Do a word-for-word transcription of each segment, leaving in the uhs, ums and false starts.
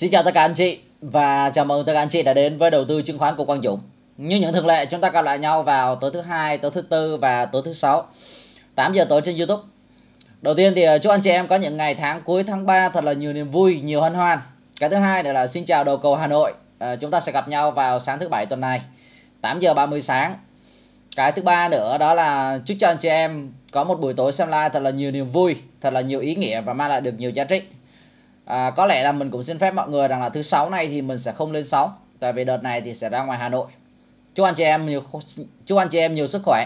Xin chào tất cả anh chị và chào mừng tất cả anh chị đã đến với đầu tư chứng khoán của Quang Dũng. Như những thường lệ, chúng ta gặp lại nhau vào tối thứ hai, tối thứ tư và tối thứ sáu, tám giờ tối trên YouTube. Đầu tiên thì chúc anh chị em có những ngày tháng cuối tháng ba thật là nhiều niềm vui, nhiều hân hoan. Cái thứ hai là xin chào đầu cầu Hà Nội. À, chúng ta sẽ gặp nhau vào sáng thứ bảy tuần này, tám giờ ba mươi sáng. Cái thứ ba nữa đó là chúc cho anh chị em có một buổi tối xem live thật là nhiều niềm vui, thật là nhiều ý nghĩa và mang lại được nhiều giá trị. À, có lẽ là mình cũng xin phép mọi người rằng là thứ sáu này thì mình sẽ không lên sóng, tại vì đợt này thì sẽ ra ngoài Hà Nội. Chúc anh chị em nhiều chúc anh chị em nhiều sức khỏe.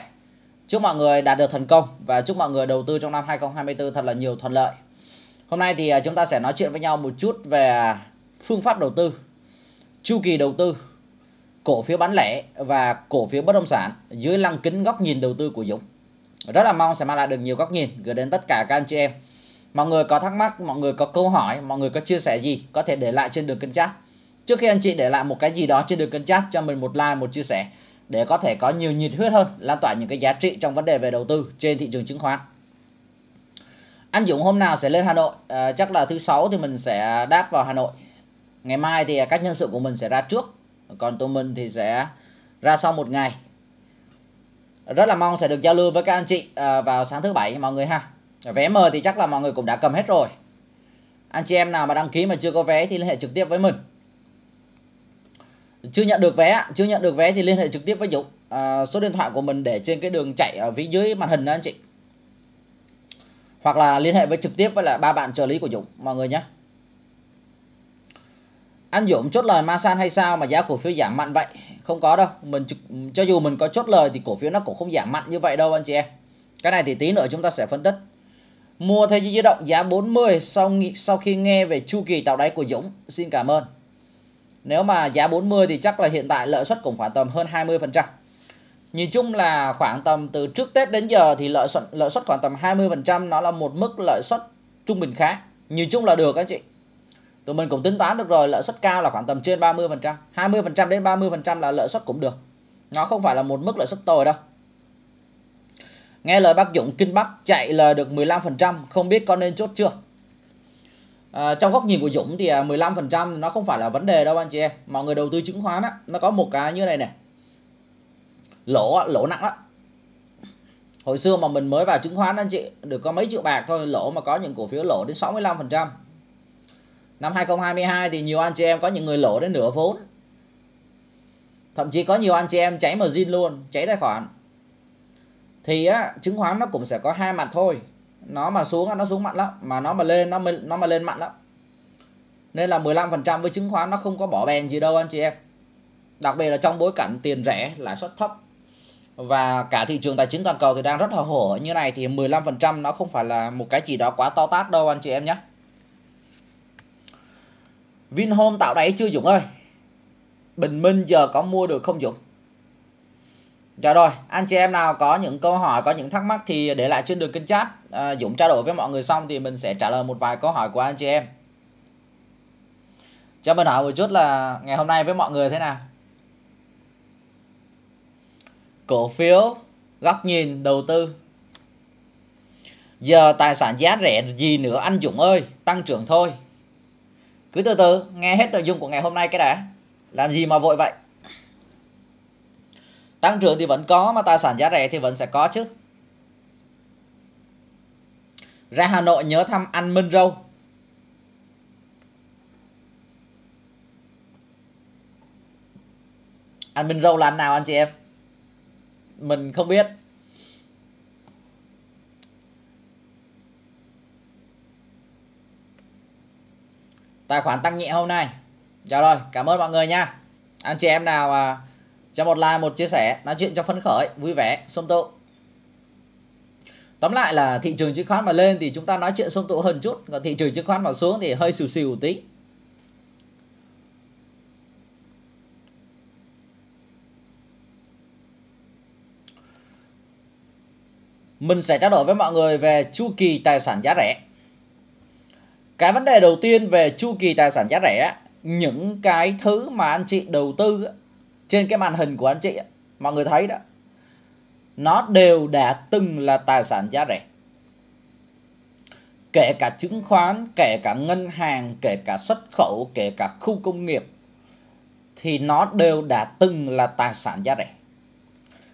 Chúc mọi người đạt được thành công và chúc mọi người đầu tư trong năm hai không hai tư thật là nhiều thuận lợi. Hôm nay thì chúng ta sẽ nói chuyện với nhau một chút về phương pháp đầu tư, chu kỳ đầu tư, cổ phiếu bán lẻ và cổ phiếu bất động sản dưới lăng kính góc nhìn đầu tư của Dũng. Rất là mong sẽ mang lại được nhiều góc nhìn gửi đến tất cả các anh chị em. Mọi người có thắc mắc, mọi người có câu hỏi, mọi người có chia sẻ gì có thể để lại trên đường kênh chat. Trước khi anh chị để lại một cái gì đó trên đường kênh chat, cho mình một like, một chia sẻ để có thể có nhiều nhiệt huyết hơn, lan tỏa những cái giá trị trong vấn đề về đầu tư trên thị trường chứng khoán. Anh Dũng hôm nào sẽ lên Hà Nội? À, chắc là thứ sáu thì mình sẽ đáp vào Hà Nội. Ngày mai thì các nhân sự của mình sẽ ra trước, còn tụi mình thì sẽ ra sau một ngày. Rất là mong sẽ được giao lưu với các anh chị vào sáng thứ bảy mọi người ha. Vé mời thì chắc là mọi người cũng đã cầm hết rồi. Anh chị em nào mà đăng ký mà chưa có vé thì liên hệ trực tiếp với mình. Chưa nhận được vé, chưa nhận được vé thì liên hệ trực tiếp với Dũng. À, số điện thoại của mình để trên cái đường chạy ở phía dưới màn hình đó anh chị. Hoặc là liên hệ với trực tiếp với là ba bạn trợ lý của Dũng mọi người nhé. Anh Dũng chốt lời Masan hay sao mà giá cổ phiếu giảm mạnh vậy? Không có đâu, mình cho dù mình có chốt lời thì cổ phiếu nó cũng không giảm mạnh như vậy đâu anh chị em. Cái này thì tí nữa chúng ta sẽ phân tích. Mua Thế Giới Di Động giá bốn mươi sau, sau khi nghe về chu kỳ tạo đáy của Dũng. Xin cảm ơn. Nếu mà giá bốn mươi thì chắc là hiện tại lợi suất cũng khoảng tầm hơn hai mươi phần trăm. Nhìn chung là khoảng tầm từ trước Tết đến giờ thì lợi suất, lợi suất khoảng tầm hai mươi phần trăm. Nó là một mức lợi suất trung bình khá. Nhìn chung là được anh chị. Tụi mình cũng tính toán được rồi, lợi suất cao là khoảng tầm trên ba mươi phần trăm. hai mươi phần trăm đến ba mươi phần trăm là lợi suất cũng được. Nó không phải là một mức lợi suất tồi đâu. Nghe lời bác Dũng Kinh Bắc chạy lời được mười lăm phần trăm, không biết có nên chốt chưa? À, trong góc nhìn của Dũng thì mười lăm phần trăm nó không phải là vấn đề đâu anh chị em. Mọi người đầu tư chứng khoán á, nó có một cái như này nè. Lỗ, lỗ nặng lắm. Hồi xưa mà mình mới vào chứng khoán anh chị, được có mấy triệu bạc thôi, lỗ mà có những cổ phiếu lỗ đến sáu mươi lăm phần trăm. Năm hai không hai hai thì nhiều anh chị em có những người lỗ đến nửa vốn. Thậm chí có nhiều anh chị em cháy margin luôn, cháy tài khoản. Thì á, chứng khoán nó cũng sẽ có hai mặt thôi. Nó mà xuống nó xuống mạnh lắm, mà nó mà lên nó mới, nó mà lên mạnh lắm. Nên là mười lăm phần trăm với chứng khoán nó không có bỏ bèn gì đâu anh chị em. Đặc biệt là trong bối cảnh tiền rẻ, lãi suất thấp và cả thị trường tài chính toàn cầu thì đang rất là hổ như này thì mười lăm phần trăm nó không phải là một cái gì đó quá to tát đâu anh chị em nhé. Vinhome tạo đáy chưa Dũng ơi? Bình Minh giờ có mua được không Dũng? Dạ rồi, anh chị em nào có những câu hỏi, có những thắc mắc thì để lại trên đường kênh chat. à, Dũng trao đổi với mọi người xong thì mình sẽ trả lời một vài câu hỏi của anh chị em. Cho mình hỏi một chút là ngày hôm nay với mọi người thế nào? Cổ phiếu, góc nhìn, đầu tư. Giờ tài sản giá rẻ gì nữa anh Dũng ơi? Tăng trưởng thôi. Cứ từ từ, nghe hết nội dung của ngày hôm nay cái đã. Làm gì mà vội vậy? Tăng trưởng thì vẫn có, mà tài sản giá rẻ thì vẫn sẽ có chứ. Ra Hà Nội nhớ thăm ăn Minh Râu. Ăn Minh Râu là ăn nào anh chị em? Mình không biết. Tài khoản tăng nhẹ hôm nay. Chào rồi, cảm ơn mọi người nha. Anh chị em nào à, cho một like, một chia sẻ, nói chuyện cho phấn khởi, vui vẻ, xôm tụ. Tóm lại là thị trường chứng khoán mà lên thì chúng ta nói chuyện xôm tụ hơn chút, còn thị trường chứng khoán mà xuống thì hơi xìu xìu tí. Mình sẽ trao đổi với mọi người về chu kỳ tài sản giá rẻ. Cái vấn đề đầu tiên về chu kỳ tài sản giá rẻ, những cái thứ mà anh chị đầu tư trên cái màn hình của anh chị, mọi người thấy đó, nó đều đã từng là tài sản giá rẻ. kể cả chứng khoán, kể cả ngân hàng, kể cả xuất khẩu, kể cả khu công nghiệp, thì nó đều đã từng là tài sản giá rẻ.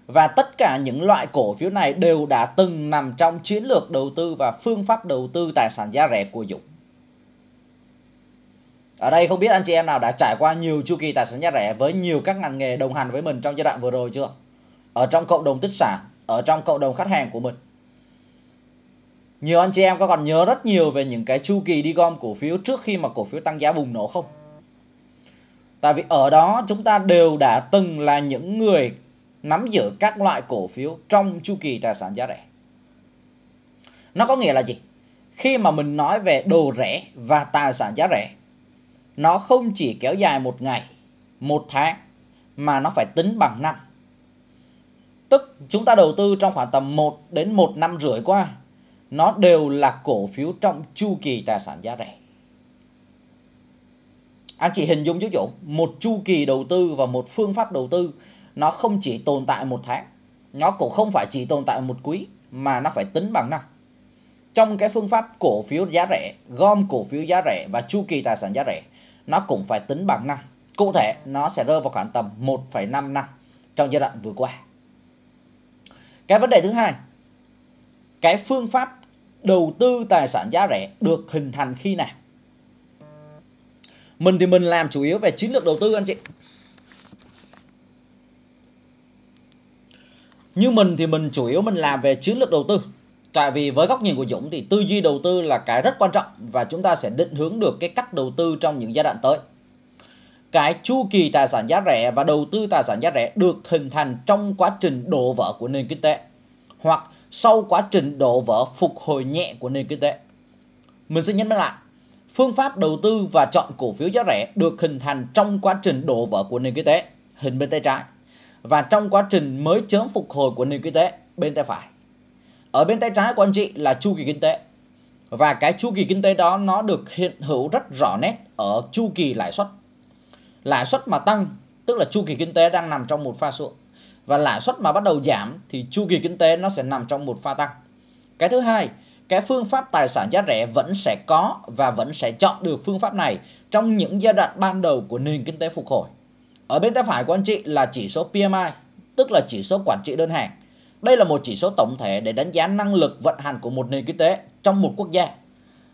Và tất cả những loại cổ phiếu này đều đã từng nằm trong chiến lược đầu tư và phương pháp đầu tư tài sản giá rẻ của Dũng. Ở đây không biết anh chị em nào đã trải qua nhiều chu kỳ tài sản giá rẻ với nhiều các ngành nghề đồng hành với mình trong giai đoạn vừa rồi chưa? Ở trong cộng đồng tích sản, ở trong cộng đồng khách hàng của mình. Nhiều anh chị em có còn nhớ rất nhiều về những cái chu kỳ đi gom cổ phiếu trước khi mà cổ phiếu tăng giá bùng nổ không? Tại vì ở đó chúng ta đều đã từng là những người nắm giữ các loại cổ phiếu trong chu kỳ tài sản giá rẻ. Nó có nghĩa là gì? Khi mà mình nói về đồ rẻ và tài sản giá rẻ, nó không chỉ kéo dài một ngày, một tháng, mà nó phải tính bằng năm. Tức chúng ta đầu tư trong khoảng tầm một đến một năm rưỡi qua, nó đều là cổ phiếu trong chu kỳ tài sản giá rẻ. Anh chị hình dung giúp Dũng, một chu kỳ đầu tư và một phương pháp đầu tư, nó không chỉ tồn tại một tháng, nó cũng không phải chỉ tồn tại một quý, mà nó phải tính bằng năm. Trong cái phương pháp cổ phiếu giá rẻ, gom cổ phiếu giá rẻ và chu kỳ tài sản giá rẻ, nó cũng phải tính bằng năm. Cụ thể nó sẽ rơi vào khoảng tầm một phẩy năm năm trong giai đoạn vừa qua. Cái vấn đề thứ hai, cái phương pháp đầu tư tài sản giá rẻ được hình thành khi nào? Mình thì mình làm chủ yếu về chiến lược đầu tư anh chị. Như mình thì mình chủ yếu mình làm về chiến lược đầu tư. Tại vì với góc nhìn của Dũng thì tư duy đầu tư là cái rất quan trọng, và chúng ta sẽ định hướng được cái cách đầu tư trong những giai đoạn tới. Cái chu kỳ tài sản giá rẻ và đầu tư tài sản giá rẻ được hình thành trong quá trình đổ vỡ của nền kinh tế, hoặc sau quá trình đổ vỡ phục hồi nhẹ của nền kinh tế. Mình sẽ nhấn mạnh lại, phương pháp đầu tư và chọn cổ phiếu giá rẻ được hình thành trong quá trình đổ vỡ của nền kinh tế, hình bên tay trái, và trong quá trình mới chớm phục hồi của nền kinh tế, bên tay phải. Ở bên tay trái của anh chị là chu kỳ kinh tế, và cái chu kỳ kinh tế đó nó được hiện hữu rất rõ nét ở chu kỳ lãi suất. Lãi suất mà tăng tức là chu kỳ kinh tế đang nằm trong một pha xuống, và lãi suất mà bắt đầu giảm thì chu kỳ kinh tế nó sẽ nằm trong một pha tăng. Cái thứ hai, cái phương pháp tài sản giá rẻ vẫn sẽ có và vẫn sẽ chọn được phương pháp này trong những giai đoạn ban đầu của nền kinh tế phục hồi. Ở bên tay phải của anh chị là chỉ số P M I, tức là chỉ số quản trị đơn hàng. Đây là một chỉ số tổng thể để đánh giá năng lực vận hành của một nền kinh tế trong một quốc gia.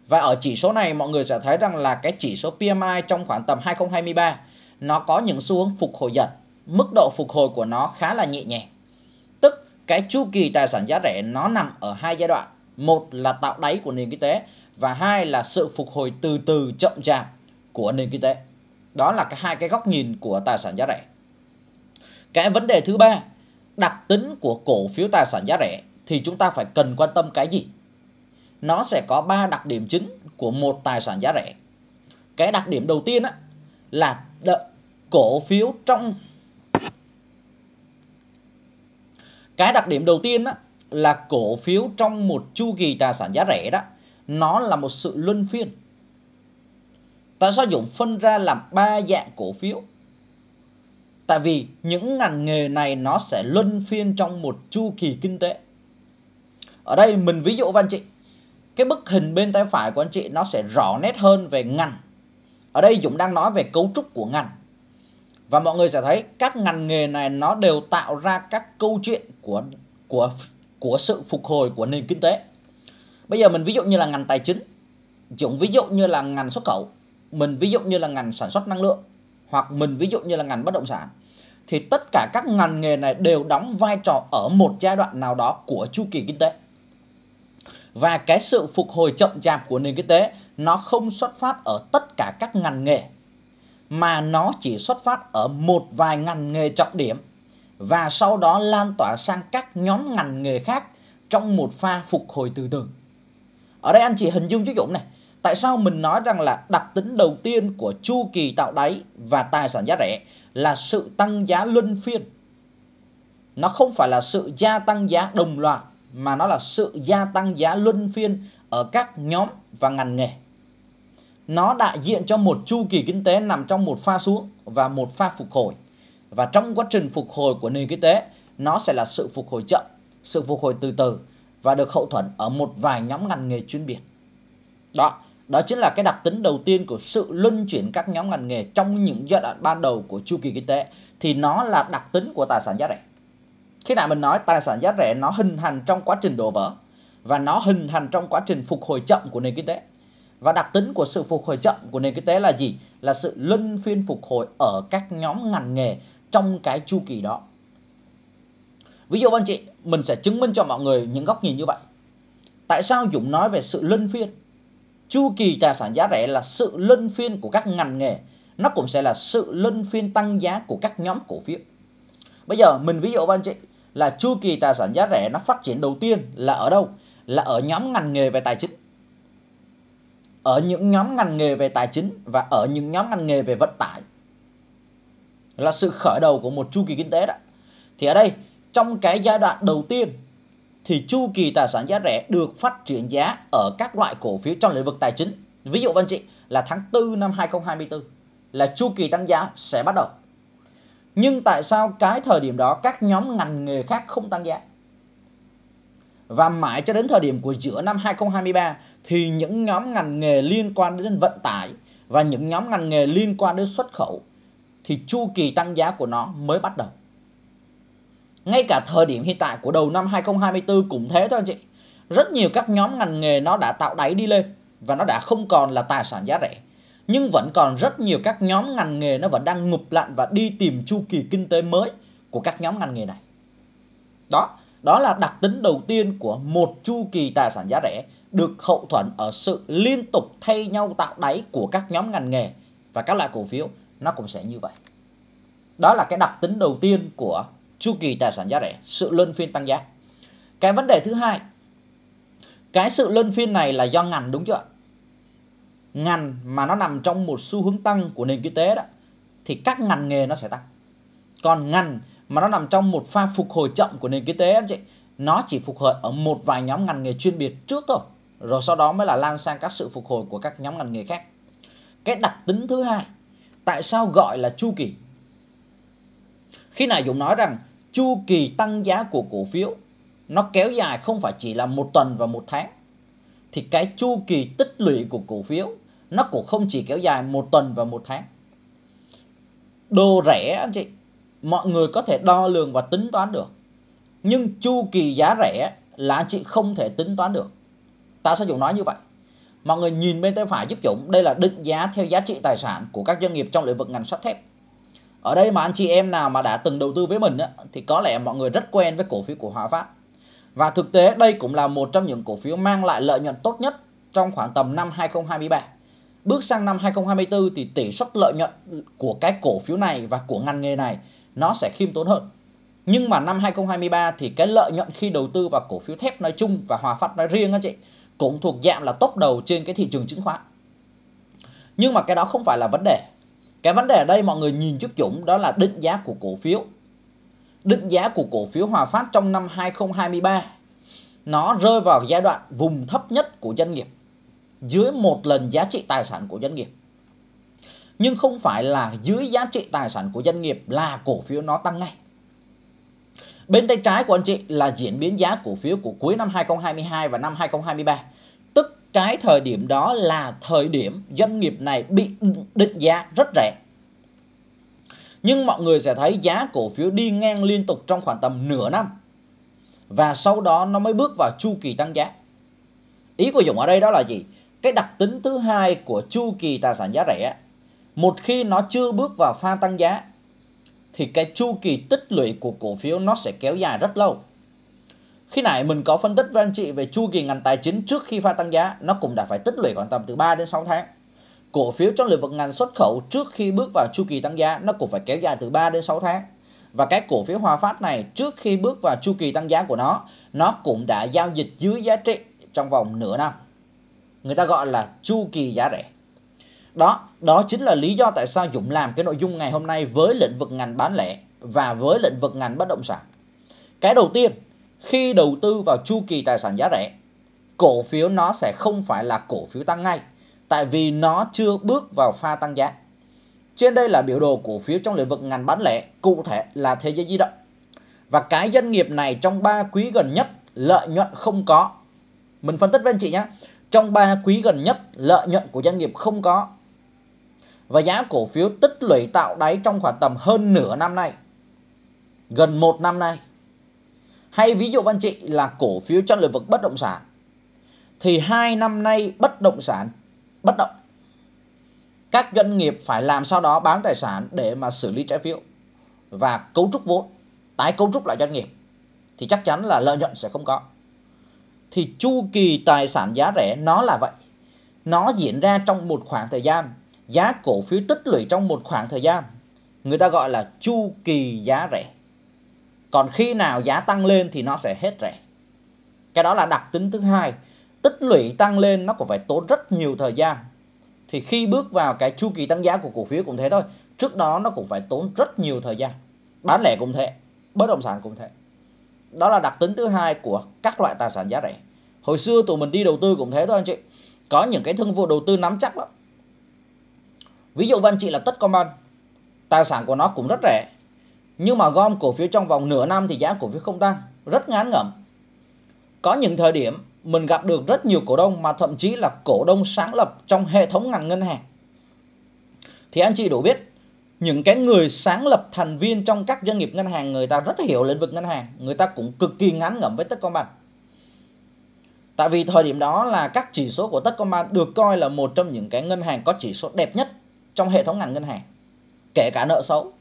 Và ở chỉ số này mọi người sẽ thấy rằng là cái chỉ số P M I trong khoảng tầm hai không hai ba nó có những xu hướng phục hồi dần. Mức độ phục hồi của nó khá là nhẹ nhàng. Tức cái chu kỳ tài sản giá rẻ nó nằm ở hai giai đoạn. Một là tạo đáy của nền kinh tế, và hai là sự phục hồi từ từ chậm chạp của nền kinh tế. Đó là cái hai cái góc nhìn của tài sản giá rẻ. Cái vấn đề thứ ba, đặc tính của cổ phiếu tài sản giá rẻ thì chúng ta phải cần quan tâm cái gì? Nó sẽ có ba đặc điểm chính của một tài sản giá rẻ. Cái đặc điểm đầu tiên á, là cổ phiếu trong Cái đặc điểm đầu tiên á, là cổ phiếu trong một chu kỳ tài sản giá rẻ đó, nó là một sự luân phiên. Tại sao Dũng phân ra làm ba dạng cổ phiếu? Tại vì những ngành nghề này nó sẽ luân phiên trong một chu kỳ kinh tế. Ở đây mình ví dụ với anh chị, cái bức hình bên tay phải của anh chị nó sẽ rõ nét hơn về ngành. Ở đây Dũng đang nói về cấu trúc của ngành. Và mọi người sẽ thấy các ngành nghề này nó đều tạo ra các câu chuyện của của của sự phục hồi của nền kinh tế. Bây giờ mình ví dụ như là ngành tài chính, Dũng ví dụ như là ngành xuất khẩu, mình ví dụ như là ngành sản xuất năng lượng, hoặc mình ví dụ như là ngành bất động sản. Thì tất cả các ngành nghề này đều đóng vai trò ở một giai đoạn nào đó của chu kỳ kinh tế. Và cái sự phục hồi chậm chạp của nền kinh tế nó không xuất phát ở tất cả các ngành nghề, mà nó chỉ xuất phát ở một vài ngành nghề trọng điểm, và sau đó lan tỏa sang các nhóm ngành nghề khác trong một pha phục hồi từ từ. Ở đây anh chị hình dung cho Dũng này, tại sao mình nói rằng là đặc tính đầu tiên của chu kỳ tạo đáy và tài sản giá rẻ là sự tăng giá luân phiên. Nó không phải là sự gia tăng giá đồng loạt, mà nó là sự gia tăng giá luân phiên ở các nhóm và ngành nghề. Nó đại diện cho một chu kỳ kinh tế nằm trong một pha xuống và một pha phục hồi. Và trong quá trình phục hồi của nền kinh tế, nó sẽ là sự phục hồi chậm, sự phục hồi từ từ, và được hậu thuẫn ở một vài nhóm ngành nghề chuyên biệt. Đó, đó chính là cái đặc tính đầu tiên của sự luân chuyển các nhóm ngành nghề trong những giai đoạn ban đầu của chu kỳ kinh tế, thì nó là đặc tính của tài sản giá rẻ. Khi nãy mình nói tài sản giá rẻ nó hình thành trong quá trình đổ vỡ và nó hình thành trong quá trình phục hồi chậm của nền kinh tế. Và đặc tính của sự phục hồi chậm của nền kinh tế là gì? Là sự luân phiên phục hồi ở các nhóm ngành nghề trong cái chu kỳ đó. Ví dụ anh chị, mình sẽ chứng minh cho mọi người những góc nhìn như vậy. Tại sao Dũng nói về sự luân phiên? Chu kỳ tài sản giá rẻ là sự luân phiên của các ngành nghề, nó cũng sẽ là sự luân phiên tăng giá của các nhóm cổ phiếu. Bây giờ mình ví dụ với anh chị là chu kỳ tài sản giá rẻ nó phát triển đầu tiên là ở đâu? Là ở nhóm ngành nghề về tài chính. Ở những nhóm ngành nghề về tài chính và ở những nhóm ngành nghề về vận tải là sự khởi đầu của một chu kỳ kinh tế đó. Thì ở đây trong cái giai đoạn đầu tiên thì chu kỳ tài sản giá rẻ được phát triển giá ở các loại cổ phiếu trong lĩnh vực tài chính. Ví dụ anh chị là tháng tư năm hai nghìn không trăm hai mươi tư là chu kỳ tăng giá sẽ bắt đầu. Nhưng tại sao cái thời điểm đó các nhóm ngành nghề khác không tăng giá? Và mãi cho đến thời điểm của giữa năm hai nghìn không trăm hai mươi ba thì những nhóm ngành nghề liên quan đến vận tải và những nhóm ngành nghề liên quan đến xuất khẩu thì chu kỳ tăng giá của nó mới bắt đầu. Ngay cả thời điểm hiện tại của đầu năm hai nghìn không trăm hai mươi tư cũng thế thôi anh chị. Rất nhiều các nhóm ngành nghề nó đã tạo đáy đi lên và nó đã không còn là tài sản giá rẻ. Nhưng vẫn còn rất nhiều các nhóm ngành nghề nó vẫn đang ngụp lặn và đi tìm chu kỳ kinh tế mới của các nhóm ngành nghề này. Đó, đó là đặc tính đầu tiên của một chu kỳ tài sản giá rẻ được hậu thuẫn ở sự liên tục thay nhau tạo đáy của các nhóm ngành nghề và các loại cổ phiếu nó cũng sẽ như vậy. Đó là cái đặc tính đầu tiên của chu kỳ tài sản giá rẻ, sự luân phiên tăng giá. Cái vấn đề thứ hai, cái sự luân phiên này là do ngành đúng chưa? Ngành mà nó nằm trong một xu hướng tăng của nền kinh tế đó thì các ngành nghề nó sẽ tăng. Còn ngành mà nó nằm trong một pha phục hồi chậm của nền kinh tế anh chị, nó chỉ phục hồi ở một vài nhóm ngành nghề chuyên biệt trước thôi, rồi sau đó mới là lan sang các sự phục hồi của các nhóm ngành nghề khác. Cái đặc tính thứ hai, tại sao gọi là chu kỳ? Khi nãy Dũng nói rằng chu kỳ tăng giá của cổ phiếu nó kéo dài không phải chỉ là một tuần và một tháng, thì cái chu kỳ tích lũy của cổ phiếu nó cũng không chỉ kéo dài một tuần và một tháng. Đồ rẻ anh chị, mọi người có thể đo lường và tính toán được, nhưng chu kỳ giá rẻ là anh chị không thể tính toán được. Tại sao Dũng nói như vậy? Mọi người nhìn bên tay phải giúp Dũng, đây là định giá theo giá trị tài sản của các doanh nghiệp trong lĩnh vực ngành sắt thép. Ở đây mà anh chị em nào mà đã từng đầu tư với mình á, thì có lẽ mọi người rất quen với cổ phiếu của Hòa Phát. Và thực tế đây cũng là một trong những cổ phiếu mang lại lợi nhuận tốt nhất trong khoảng tầm năm hai nghìn không trăm hai mươi ba. Bước sang năm hai nghìn không trăm hai mươi tư thì tỷ suất lợi nhuận của cái cổ phiếu này và của ngành nghề này nó sẽ khiêm tốn hơn. Nhưng mà năm hai nghìn không trăm hai mươi ba thì cái lợi nhuận khi đầu tư vào cổ phiếu thép nói chung và Hòa Phát nói riêng anh chị cũng thuộc dạng là top đầu trên cái thị trường chứng khoán. Nhưng mà cái đó không phải là vấn đề. Cái vấn đề ở đây mọi người nhìn giúp Dũng đó là định giá của cổ phiếu. Định giá của cổ phiếu Hòa Phát trong năm hai nghìn không trăm hai mươi ba nó rơi vào giai đoạn vùng thấp nhất của doanh nghiệp, dưới một lần giá trị tài sản của doanh nghiệp. Nhưng không phải là dưới giá trị tài sản của doanh nghiệp là cổ phiếu nó tăng ngay. Bên tay trái của anh chị là diễn biến giá cổ phiếu của cuối năm hai nghìn không trăm hai mươi hai và năm hai nghìn không trăm hai mươi ba. Tức cái thời điểm đó là thời điểm doanh nghiệp này bị định giá rất rẻ. Nhưng mọi người sẽ thấy giá cổ phiếu đi ngang liên tục trong khoảng tầm nửa năm. Và sau đó nó mới bước vào chu kỳ tăng giá. Ý của Dũng ở đây đó là gì? Cái đặc tính thứ hai của chu kỳ tài sản giá rẻ, một khi nó chưa bước vào pha tăng giá thì cái chu kỳ tích lũy của cổ phiếu nó sẽ kéo dài rất lâu. Khi nãy mình có phân tích với anh chị về chu kỳ ngành tài chính trước khi pha tăng giá, nó cũng đã phải tích lũy khoảng tầm từ ba đến sáu tháng. Cổ phiếu trong lĩnh vực ngành xuất khẩu trước khi bước vào chu kỳ tăng giá nó cũng phải kéo dài từ ba đến sáu tháng. Và cái cổ phiếu Hòa Phát này trước khi bước vào chu kỳ tăng giá của nó, nó cũng đã giao dịch dưới giá trị trong vòng nửa năm. Người ta gọi là chu kỳ giá rẻ. Đó, đó chính là lý do tại sao Dũng làm cái nội dung ngày hôm nay với lĩnh vực ngành bán lẻ và với lĩnh vực ngành bất động sản. Cái đầu tiên, khi đầu tư vào chu kỳ tài sản giá rẻ, cổ phiếu nó sẽ không phải là cổ phiếu tăng ngay, tại vì nó chưa bước vào pha tăng giá. Trên đây là biểu đồ cổ phiếu trong lĩnh vực ngành bán lẻ, cụ thể là Thế Giới Di Động. Và cái doanh nghiệp này trong ba quý gần nhất lợi nhuận không có. Mình phân tích với anh chị nhé. Trong ba quý gần nhất, lợi nhuận của doanh nghiệp không có. Và giá cổ phiếu tích lũy tạo đáy trong khoảng tầm hơn nửa năm nay, gần một năm nay. Hay ví dụ anh chị là cổ phiếu trong lĩnh vực bất động sản, thì hai năm nay bất động sản bất động. Các doanh nghiệp phải làm sao đó bán tài sản để mà xử lý trái phiếu và cấu trúc vốn, tái cấu trúc lại doanh nghiệp, thì chắc chắn là lợi nhuận sẽ không có. Thì chu kỳ tài sản giá rẻ nó là vậy. Nó diễn ra trong một khoảng thời gian, giá cổ phiếu tích lũy trong một khoảng thời gian, người ta gọi là chu kỳ giá rẻ. Còn khi nào giá tăng lên thì nó sẽ hết rẻ. Cái đó là đặc tính thứ hai. Tích lũy tăng lên nó cũng phải tốn rất nhiều thời gian. Thì khi bước vào cái chu kỳ tăng giá của cổ phiếu cũng thế thôi, trước đó nó cũng phải tốn rất nhiều thời gian. Bán lẻ cũng thế, bất động sản cũng thế. Đó là đặc tính thứ hai của các loại tài sản giá rẻ. Hồi xưa tụi mình đi đầu tư cũng thế thôi anh chị. Có những cái thương vụ đầu tư nắm chắc lắm. Ví dụ với anh chị là Techcombank, tài sản của nó cũng rất rẻ, nhưng mà gom cổ phiếu trong vòng nửa năm thì giá cổ phiếu không tăng, rất ngán ngẩm. Có những thời điểm mình gặp được rất nhiều cổ đông mà thậm chí là cổ đông sáng lập trong hệ thống ngành ngân hàng. Thì anh chị đủ biết, những cái người sáng lập thành viên trong các doanh nghiệp ngân hàng, người ta rất hiểu lĩnh vực ngân hàng, người ta cũng cực kỳ ngán ngẩm với Techcombank. Tại vì thời điểm đó là các chỉ số của Techcombank được coi là một trong những cái ngân hàng có chỉ số đẹp nhất trong hệ thống ngành ngân hàng, kể cả nợ xấu,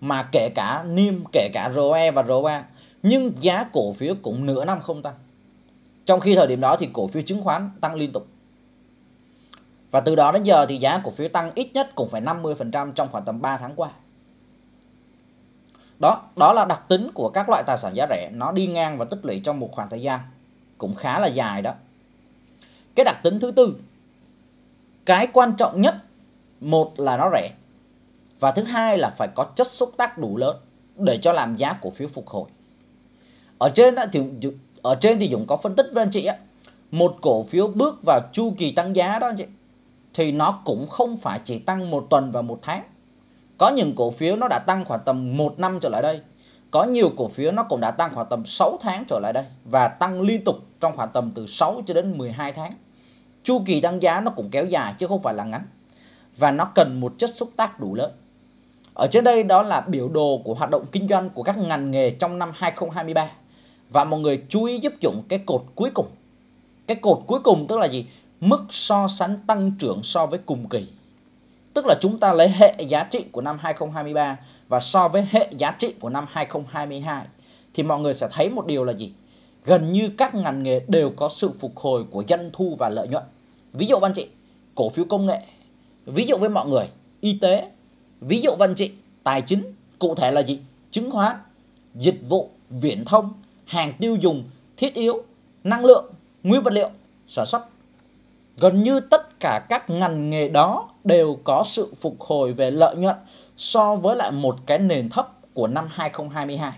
mà kể cả NIM, kể cả rờ o e và rờ o a. Nhưng giá cổ phiếu cũng nửa năm không tăng, trong khi thời điểm đó thì cổ phiếu chứng khoán tăng liên tục. Và từ đó đến giờ thì giá cổ phiếu tăng ít nhất cũng phải năm mươi phần trăm trong khoảng tầm ba tháng qua. Đó, đó là đặc tính của các loại tài sản giá rẻ. Nó đi ngang và tích lũy trong một khoảng thời gian cũng khá là dài đó. Cái đặc tính thứ tư, cái quan trọng nhất, một là nó rẻ, và thứ hai là phải có chất xúc tác đủ lớn để cho làm giá cổ phiếu phục hồi. Ở trên thì, ở trên thì Dũng có phân tích với anh chị á, một cổ phiếu bước vào chu kỳ tăng giá đó anh chị, thì nó cũng không phải chỉ tăng một tuần và một tháng. Có những cổ phiếu nó đã tăng khoảng tầm một năm trở lại đây. Có nhiều cổ phiếu nó cũng đã tăng khoảng tầm sáu tháng trở lại đây, và tăng liên tục trong khoảng tầm từ sáu cho đến mười hai tháng. Chu kỳ tăng giá nó cũng kéo dài chứ không phải là ngắn, và nó cần một chất xúc tác đủ lớn. Ở trên đây đó là biểu đồ của hoạt động kinh doanh của các ngành nghề trong năm hai không hai ba. Và mọi người chú ý giúp Dũng cái cột cuối cùng. Cái cột cuối cùng tức là gì? Mức so sánh tăng trưởng so với cùng kỳ. Tức là chúng ta lấy hệ giá trị của năm hai không hai ba và so với hệ giá trị của năm hai không hai hai. Thì mọi người sẽ thấy một điều là gì? Gần như các ngành nghề đều có sự phục hồi của doanh thu và lợi nhuận. Ví dụ anh chị, cổ phiếu công nghệ. Ví dụ với mọi người, y tế. Ví dụ với anh chị, tài chính. Cụ thể là gì? Chứng khoán, dịch vụ, viễn thông, hàng tiêu dùng, thiết yếu, năng lượng, nguyên vật liệu, sản xuất. Gần như tất cả các ngành nghề đó đều có sự phục hồi về lợi nhuận so với lại một cái nền thấp của năm hai không hai hai.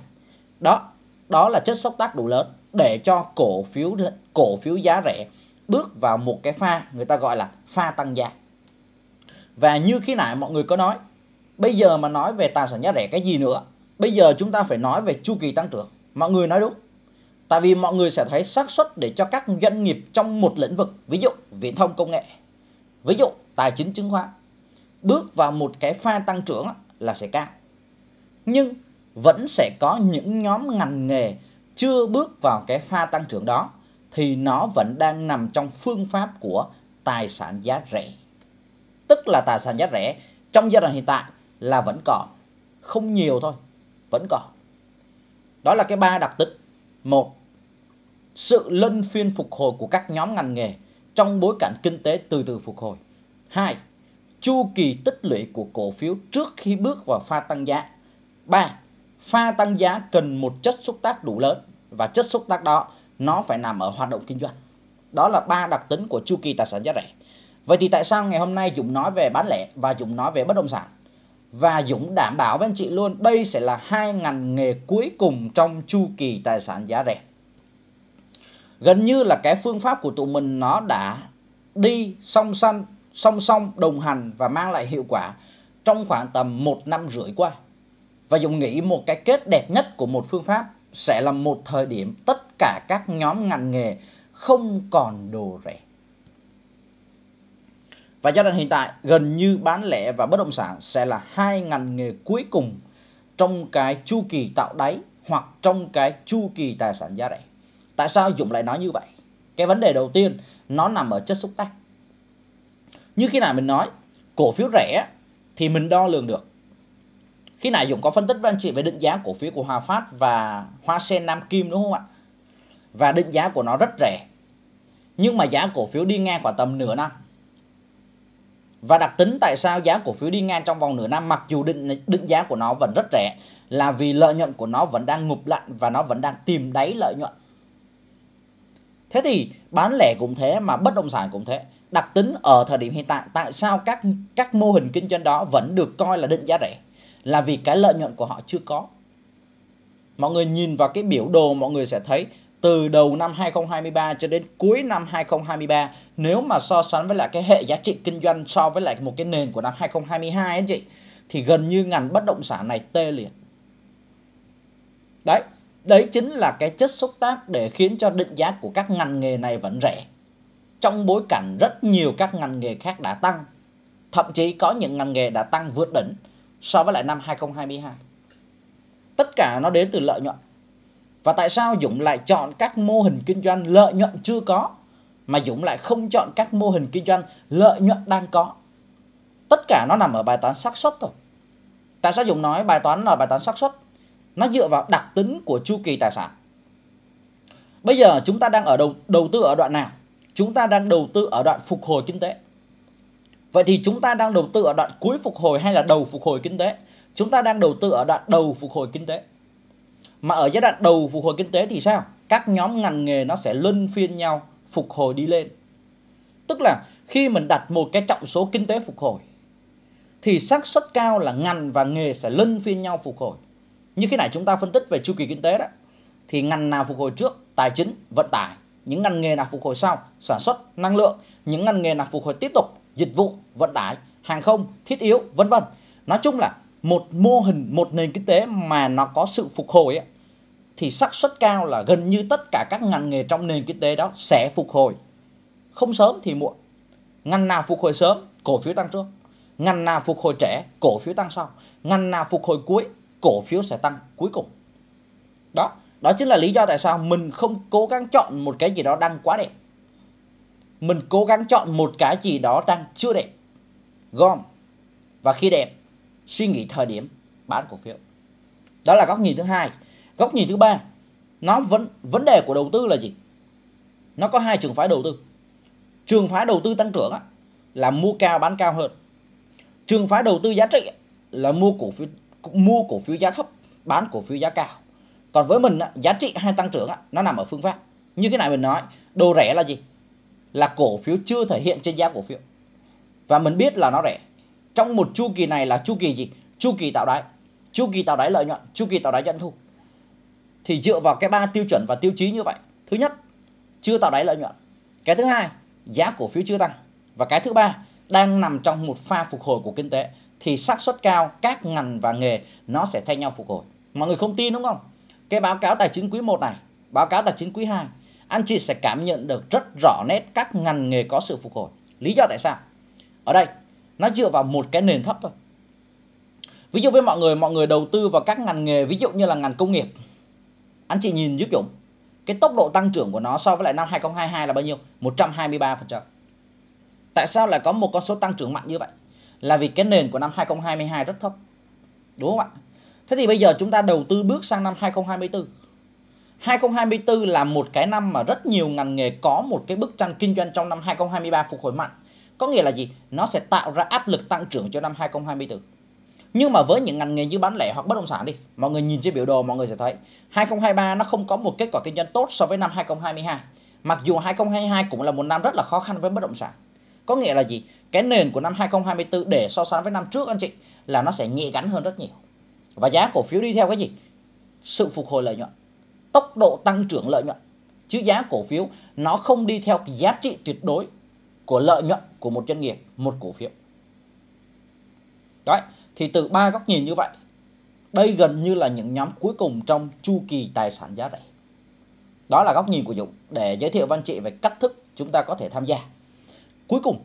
Đó, đó là chất xúc tác đủ lớn để cho cổ phiếu cổ phiếu giá rẻ bước vào một cái pha người ta gọi là pha tăng giá. Và như khi nãy mọi người có nói, bây giờ mà nói về tài sản giá rẻ cái gì nữa? Bây giờ chúng ta phải nói về chu kỳ tăng trưởng. Mọi người nói đúng. Tại vì mọi người sẽ thấy xác suất để cho các doanh nghiệp trong một lĩnh vực, ví dụ viễn thông công nghệ, ví dụ tài chính chứng khoán, bước vào một cái pha tăng trưởng là sẽ cao. Nhưng vẫn sẽ có những nhóm ngành nghề chưa bước vào cái pha tăng trưởng đó, thì nó vẫn đang nằm trong phương pháp của tài sản giá rẻ. Tức là tài sản giá rẻ trong giai đoạn hiện tại là vẫn còn, không nhiều thôi, vẫn còn. Đó là cái ba đặc tính. Một, sự luân phiên phục hồi của các nhóm ngành nghề trong bối cảnh kinh tế từ từ phục hồi. Hai, chu kỳ tích lũy của cổ phiếu trước khi bước vào pha tăng giá. Ba, pha tăng giá cần một chất xúc tác đủ lớn, và chất xúc tác đó nó phải nằm ở hoạt động kinh doanh. Đó là ba đặc tính của chu kỳ tài sản giá rẻ. Vậy thì tại sao ngày hôm nay Dũng nói về bán lẻ và Dũng nói về bất động sản? Và Dũng đảm bảo với anh chị luôn, đây sẽ là hai ngành nghề cuối cùng trong chu kỳ tài sản giá rẻ. Gần như là cái phương pháp của tụi mình nó đã đi song song, song song đồng hành và mang lại hiệu quả trong khoảng tầm một năm rưỡi qua. Và Dũng nghĩ một cái kết đẹp nhất của một phương pháp sẽ là một thời điểm tất cả các nhóm ngành nghề không còn đồ rẻ. Và cho nên hiện tại gần như bán lẻ và bất động sản sẽ là hai ngành nghề cuối cùng trong cái chu kỳ tạo đáy hoặc trong cái chu kỳ tài sản giá rẻ. Tại sao Dũng lại nói như vậy? Cái vấn đề đầu tiên nó nằm ở chất xúc tác. Như khi nào mình nói cổ phiếu rẻ thì mình đo lường được. Khi nãy Dũng có phân tích với anh chị về định giá cổ phiếu của Hòa Phát và Hoa Sen Nam Kim đúng không ạ? Và định giá của nó rất rẻ. Nhưng mà giá cổ phiếu đi ngang khoảng tầm nửa năm. Và đặc tính tại sao giá cổ phiếu đi ngang trong vòng nửa năm mặc dù định, định giá của nó vẫn rất rẻ là vì lợi nhuận của nó vẫn đang ngụp lặn và nó vẫn đang tìm đáy lợi nhuận. Thế thì bán lẻ cũng thế mà bất động sản cũng thế. Đặc tính ở thời điểm hiện tại tại sao các, các mô hình kinh doanh đó vẫn được coi là định giá rẻ? Là vì cái lợi nhuận của họ chưa có. Mọi người nhìn vào cái biểu đồ mọi người sẽ thấy từ đầu năm hai không hai ba cho đến cuối năm hai không hai ba, nếu mà so sánh với lại cái hệ giá trị kinh doanh so với lại một cái nền của năm hai không hai hai anh chị, thì gần như ngành bất động sản này tê liệt. Đấy, đấy chính là cái chất xúc tác để khiến cho định giá của các ngành nghề này vẫn rẻ. Trong bối cảnh rất nhiều các ngành nghề khác đã tăng, thậm chí có những ngành nghề đã tăng vượt đỉnh so với lại năm hai không hai hai. Tất cả nó đến từ lợi nhuận. Và tại sao Dũng lại chọn các mô hình kinh doanh lợi nhuận chưa có, mà Dũng lại không chọn các mô hình kinh doanh lợi nhuận đang có? Tất cả nó nằm ở bài toán xác suất thôi. Tại sao Dũng nói bài toán là bài toán xác suất? Nó dựa vào đặc tính của chu kỳ tài sản. Bây giờ chúng ta đang ở đầu, đầu tư ở đoạn nào? Chúng ta đang đầu tư ở đoạn phục hồi kinh tế. Vậy thì chúng ta đang đầu tư ở đoạn cuối phục hồi hay là đầu phục hồi kinh tế? Chúng ta đang đầu tư ở đoạn đầu phục hồi kinh tế. Mà ở giai đoạn đầu phục hồi kinh tế thì sao? Các nhóm ngành nghề nó sẽ luân phiên nhau phục hồi đi lên. Tức là khi mình đặt một cái trọng số kinh tế phục hồi thì xác suất cao là ngành và nghề sẽ luân phiên nhau phục hồi. Như khi nãy chúng ta phân tích về chu kỳ kinh tế đó, thì ngành nào phục hồi trước? Tài chính, vận tải. Những ngành nghề nào phục hồi sau? Sản xuất, năng lượng. Những ngành nghề nào phục hồi tiếp tục? Dịch vụ, vận tải, hàng không, thiết yếu, vân vân. Nói chung là một mô hình, một nền kinh tế mà nó có sự phục hồi ấy, thì xác suất cao là gần như tất cả các ngành nghề trong nền kinh tế đó sẽ phục hồi. Không sớm thì muộn. Ngành nào phục hồi sớm, cổ phiếu tăng trước. Ngành nào phục hồi trễ, cổ phiếu tăng sau. Ngành nào phục hồi cuối, cổ phiếu sẽ tăng cuối cùng. Đó, đó chính là lý do tại sao mình không cố gắng chọn một cái gì đó đang quá đẹp. Mình cố gắng chọn một cái gì đó đang chưa đẹp, gom, và khi đẹp suy nghĩ thời điểm bán cổ phiếu. Đó là góc nhìn thứ hai. Góc nhìn thứ ba, nó vẫn vấn đề của đầu tư là gì? Nó có hai trường phái đầu tư. Trường phái đầu tư tăng trưởng á, là mua cao bán cao hơn. Trường phái đầu tư giá trị á, là mua cổ phiếu mua cổ phiếu giá thấp, bán cổ phiếu giá cao. Còn với mình á, giá trị hay tăng trưởng á, nó nằm ở phương pháp. Như cái này mình nói, đồ rẻ là gì? Là cổ phiếu chưa thể hiện trên giá cổ phiếu. Và mình biết là nó rẻ. Trong một chu kỳ này là chu kỳ gì? Chu kỳ tạo đáy, chu kỳ tạo đáy lợi nhuận, chu kỳ tạo đáy doanh thu. Thì dựa vào cái ba tiêu chuẩn và tiêu chí như vậy. Thứ nhất, chưa tạo đáy lợi nhuận. Cái thứ hai, giá cổ phiếu chưa tăng. Và cái thứ ba, đang nằm trong một pha phục hồi của kinh tế. Thì xác suất cao các ngành và nghề nó sẽ thay nhau phục hồi. Mọi người không tin đúng không? Cái báo cáo tài chính quý một này, báo cáo tài chính quý hai, anh chị sẽ cảm nhận được rất rõ nét các ngành nghề có sự phục hồi. Lý do tại sao? Ở đây nó dựa vào một cái nền thấp thôi. Ví dụ với mọi người, mọi người đầu tư vào các ngành nghề, ví dụ như là ngành công nghiệp. Anh chị nhìn giúp Dũng, cái tốc độ tăng trưởng của nó so với lại năm hai không hai hai là bao nhiêu? một trăm hai mươi ba phần trăm. Tại sao lại có một con số tăng trưởng mạnh như vậy? Là vì cái nền của năm hai không hai hai rất thấp. Đúng không ạ? Thế thì bây giờ chúng ta đầu tư bước sang năm hai không hai tư. hai không hai tư là một cái năm mà rất nhiều ngành nghề có một cái bức tranh kinh doanh trong năm hai không hai ba phục hồi mạnh. Có nghĩa là gì? Nó sẽ tạo ra áp lực tăng trưởng cho năm hai không hai tư. Nhưng mà với những ngành nghề như bán lẻ hoặc bất động sản đi, mọi người nhìn trên biểu đồ mọi người sẽ thấy hai không hai ba nó không có một kết quả kinh doanh tốt so với năm hai không hai hai. Mặc dù hai không hai hai cũng là một năm rất là khó khăn với bất động sản. Có nghĩa là gì? Cái nền của năm hai không hai tư để so sánh với năm trước anh chị là nó sẽ nhẹ gắn hơn rất nhiều. Và giá cổ phiếu đi theo cái gì? Sự phục hồi lợi nhuận, tốc độ tăng trưởng lợi nhuận. Chứ giá cổ phiếu nó không đi theo cái giá trị tuyệt đối của lợi nhuận của một doanh nghiệp, một cổ phiếu. Đấy, thì từ ba góc nhìn như vậy, đây gần như là những nhóm cuối cùng trong chu kỳ tài sản giá rẻ. Đó là góc nhìn của Dũng để giới thiệu với anh chị về cách thức chúng ta có thể tham gia. Cuối cùng,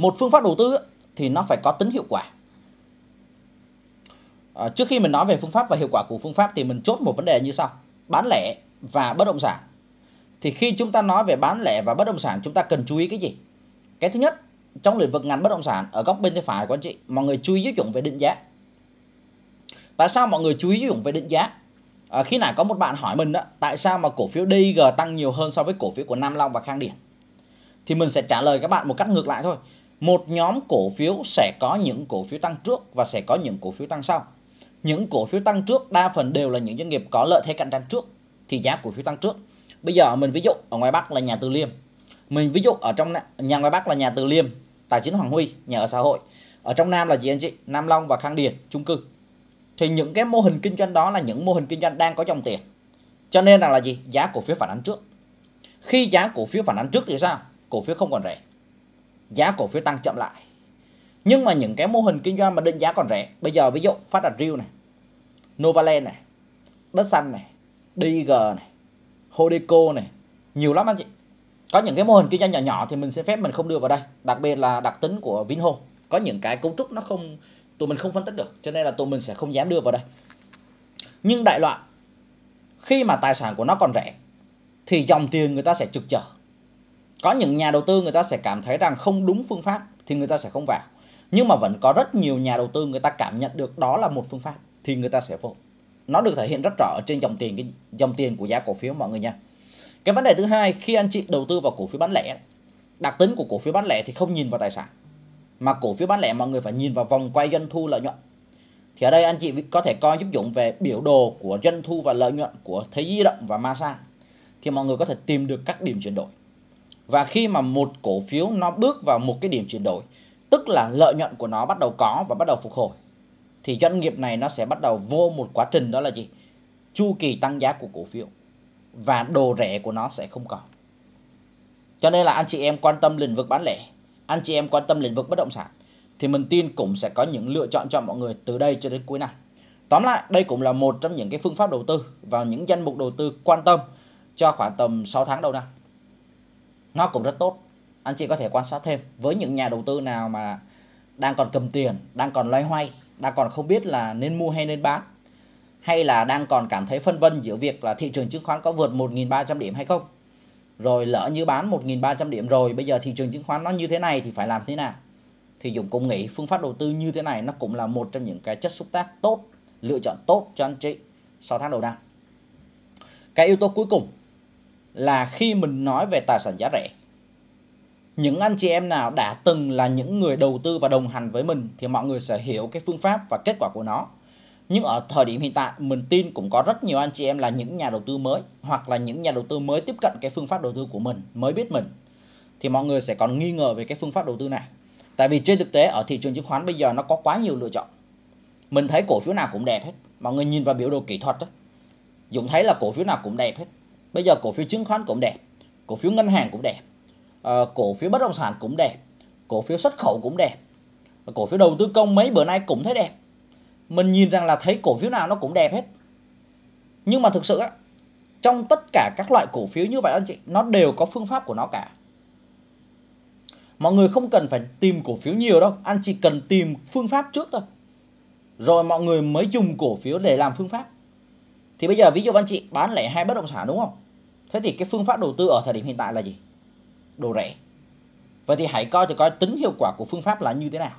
một phương pháp đầu tư thì nó phải có tính hiệu quả. À, trước khi mình nói về phương pháp và hiệu quả của phương pháp thì mình chốt một vấn đề như sau: bán lẻ và bất động sản. Thì khi chúng ta nói về bán lẻ và bất động sản, chúng ta cần chú ý cái gì? Cái thứ nhất, trong lĩnh vực ngành bất động sản, ở góc bên tay phải của anh chị, mọi người chú ý giúp Dũng về định giá. Tại sao mọi người chú ý giúp Dũng về định giá? À, khi nãy có một bạn hỏi mình đó, tại sao mà cổ phiếu đê i giê tăng nhiều hơn so với cổ phiếu của Nam Long và Khang Điền? Thì mình sẽ trả lời các bạn một cách ngược lại thôi. Một nhóm cổ phiếu sẽ có những cổ phiếu tăng trước và sẽ có những cổ phiếu tăng sau. Những cổ phiếu tăng trước đa phần đều là những doanh nghiệp có lợi thế cạnh tranh trước thì giá cổ phiếu tăng trước. Bây giờ mình ví dụ ở ngoài Bắc là Nhà Từ Liêm, mình ví dụ ở trong nhà ngoài Bắc là Nhà Từ Liêm, Tài Chính Hoàng Huy, nhà ở xã hội. Ở trong Nam là gì anh chị? Nam Long và Khang Điền, chung cư. Thì những cái mô hình kinh doanh đó là những mô hình kinh doanh đang có dòng tiền, cho nên rằng là gì? Giá cổ phiếu phản ánh trước. Khi giá cổ phiếu phản ánh trước thì sao? Cổ phiếu không còn rẻ, giá cổ phiếu tăng chậm lại. Nhưng mà những cái mô hình kinh doanh mà định giá còn rẻ, bây giờ ví dụ Phát Đạt Real này, Novaland này, Đất Xanh này, đê i giê này, Hodeco này, nhiều lắm anh chị. Có những cái mô hình kinh doanh nhỏ nhỏ thì mình sẽ phép mình không đưa vào đây, đặc biệt là đặc tính của Vinhome. Có những cái cấu trúc nó không, tụi mình không phân tích được, cho nên là tụi mình sẽ không dám đưa vào đây. Nhưng đại loại, khi mà tài sản của nó còn rẻ thì dòng tiền người ta sẽ trực chờ. Có những nhà đầu tư người ta sẽ cảm thấy rằng không đúng phương pháp thì người ta sẽ không vào. Nhưng mà vẫn có rất nhiều nhà đầu tư người ta cảm nhận được đó là một phương pháp thì người ta sẽ vô. Nó được thể hiện rất rõ trên dòng tiền dòng tiền của giá cổ phiếu mọi người nha. Cái vấn đề thứ hai, khi anh chị đầu tư vào cổ phiếu bán lẻ, đặc tính của cổ phiếu bán lẻ thì không nhìn vào tài sản, mà cổ phiếu bán lẻ mọi người phải nhìn vào vòng quay doanh thu lợi nhuận. Thì ở đây anh chị có thể coi giúp Dũng về biểu đồ của doanh thu và lợi nhuận của Thế Giới Di Động và Masan, thì mọi người có thể tìm được các điểm chuyển đổi. Và khi mà một cổ phiếu nó bước vào một cái điểm chuyển đổi, tức là lợi nhuận của nó bắt đầu có và bắt đầu phục hồi, thì doanh nghiệp này nó sẽ bắt đầu vô một quá trình, đó là gì? Chu kỳ tăng giá của cổ phiếu, và đồ rẻ của nó sẽ không còn. Cho nên là anh chị em quan tâm lĩnh vực bán lẻ, anh chị em quan tâm lĩnh vực bất động sản, thì mình tin cũng sẽ có những lựa chọn cho mọi người từ đây cho đến cuối năm. Tóm lại, đây cũng là một trong những cái phương pháp đầu tư vào những danh mục đầu tư quan tâm cho khoảng tầm sáu tháng đầu năm. Nó cũng rất tốt. Anh chị có thể quan sát thêm với những nhà đầu tư nào mà đang còn cầm tiền, đang còn loay hoay, đang còn không biết là nên mua hay nên bán, hay là đang còn cảm thấy phân vân giữa việc là thị trường chứng khoán có vượt một nghìn ba trăm điểm hay không. Rồi lỡ như bán một nghìn ba trăm điểm rồi, bây giờ thị trường chứng khoán nó như thế này thì phải làm thế nào? Thì Dũng cũng nghĩ phương pháp đầu tư như thế này nó cũng là một trong những cái chất xúc tác tốt, lựa chọn tốt cho anh chị sáu tháng đầu năm. Cái yếu tố cuối cùng là khi mình nói về tài sản giá rẻ, những anh chị em nào đã từng là những người đầu tư và đồng hành với mình thì mọi người sẽ hiểu cái phương pháp và kết quả của nó. Nhưng ở thời điểm hiện tại, mình tin cũng có rất nhiều anh chị em là những nhà đầu tư mới, hoặc là những nhà đầu tư mới tiếp cận cái phương pháp đầu tư của mình, mới biết mình, thì mọi người sẽ còn nghi ngờ về cái phương pháp đầu tư này. Tại vì trên thực tế ở thị trường chứng khoán bây giờ nó có quá nhiều lựa chọn. Mình thấy cổ phiếu nào cũng đẹp hết. Mọi người nhìn vào biểu đồ kỹ thuật đó, Dũng thấy là cổ phiếu nào cũng đẹp hết. Bây giờ cổ phiếu chứng khoán cũng đẹp, cổ phiếu ngân hàng cũng đẹp, à, cổ phiếu bất động sản cũng đẹp, cổ phiếu xuất khẩu cũng đẹp, cổ phiếu đầu tư công mấy bữa nay cũng thấy đẹp. Mình nhìn rằng là thấy cổ phiếu nào nó cũng đẹp hết. Nhưng mà thực sự á, trong tất cả các loại cổ phiếu như vậy anh chị, nó đều có phương pháp của nó cả. Mọi người không cần phải tìm cổ phiếu nhiều đâu, anh chỉ cần tìm phương pháp trước thôi, rồi mọi người mới dùng cổ phiếu để làm phương pháp. Thì bây giờ ví dụ anh chị bán lẻ hai bất động sản đúng không? Thế thì cái phương pháp đầu tư ở thời điểm hiện tại là gì? Đồ rẻ. Vậy thì hãy coi thì coi tính hiệu quả của phương pháp là như thế nào.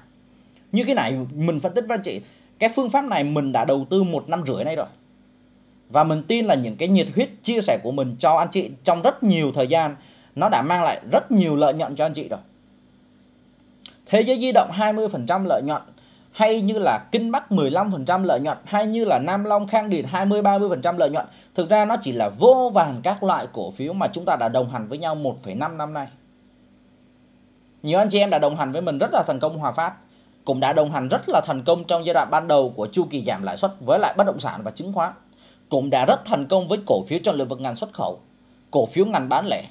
Như cái này mình phân tích với anh chị, cái phương pháp này mình đã đầu tư một năm rưỡi nay rồi. Và mình tin là những cái nhiệt huyết chia sẻ của mình cho anh chị trong rất nhiều thời gian, nó đã mang lại rất nhiều lợi nhuận cho anh chị rồi. Thế Giới Di Động hai mươi phần trăm lợi nhuận, hay như là Kinh Bắc mười lăm phần trăm lợi nhuận, hay như là Nam Long Khang Điền hai mươi đến ba mươi phần trăm lợi nhuận. Thực ra nó chỉ là vô vàn các loại cổ phiếu mà chúng ta đã đồng hành với nhau một phẩy năm năm nay. Nhiều anh chị em đã đồng hành với mình rất là thành công. Hòa Phát cũng đã đồng hành rất là thành công trong giai đoạn ban đầu của chu kỳ giảm lãi suất với lại bất động sản và chứng khoán. Cũng đã rất thành công với cổ phiếu trong lĩnh vực ngành xuất khẩu, cổ phiếu ngành bán lẻ.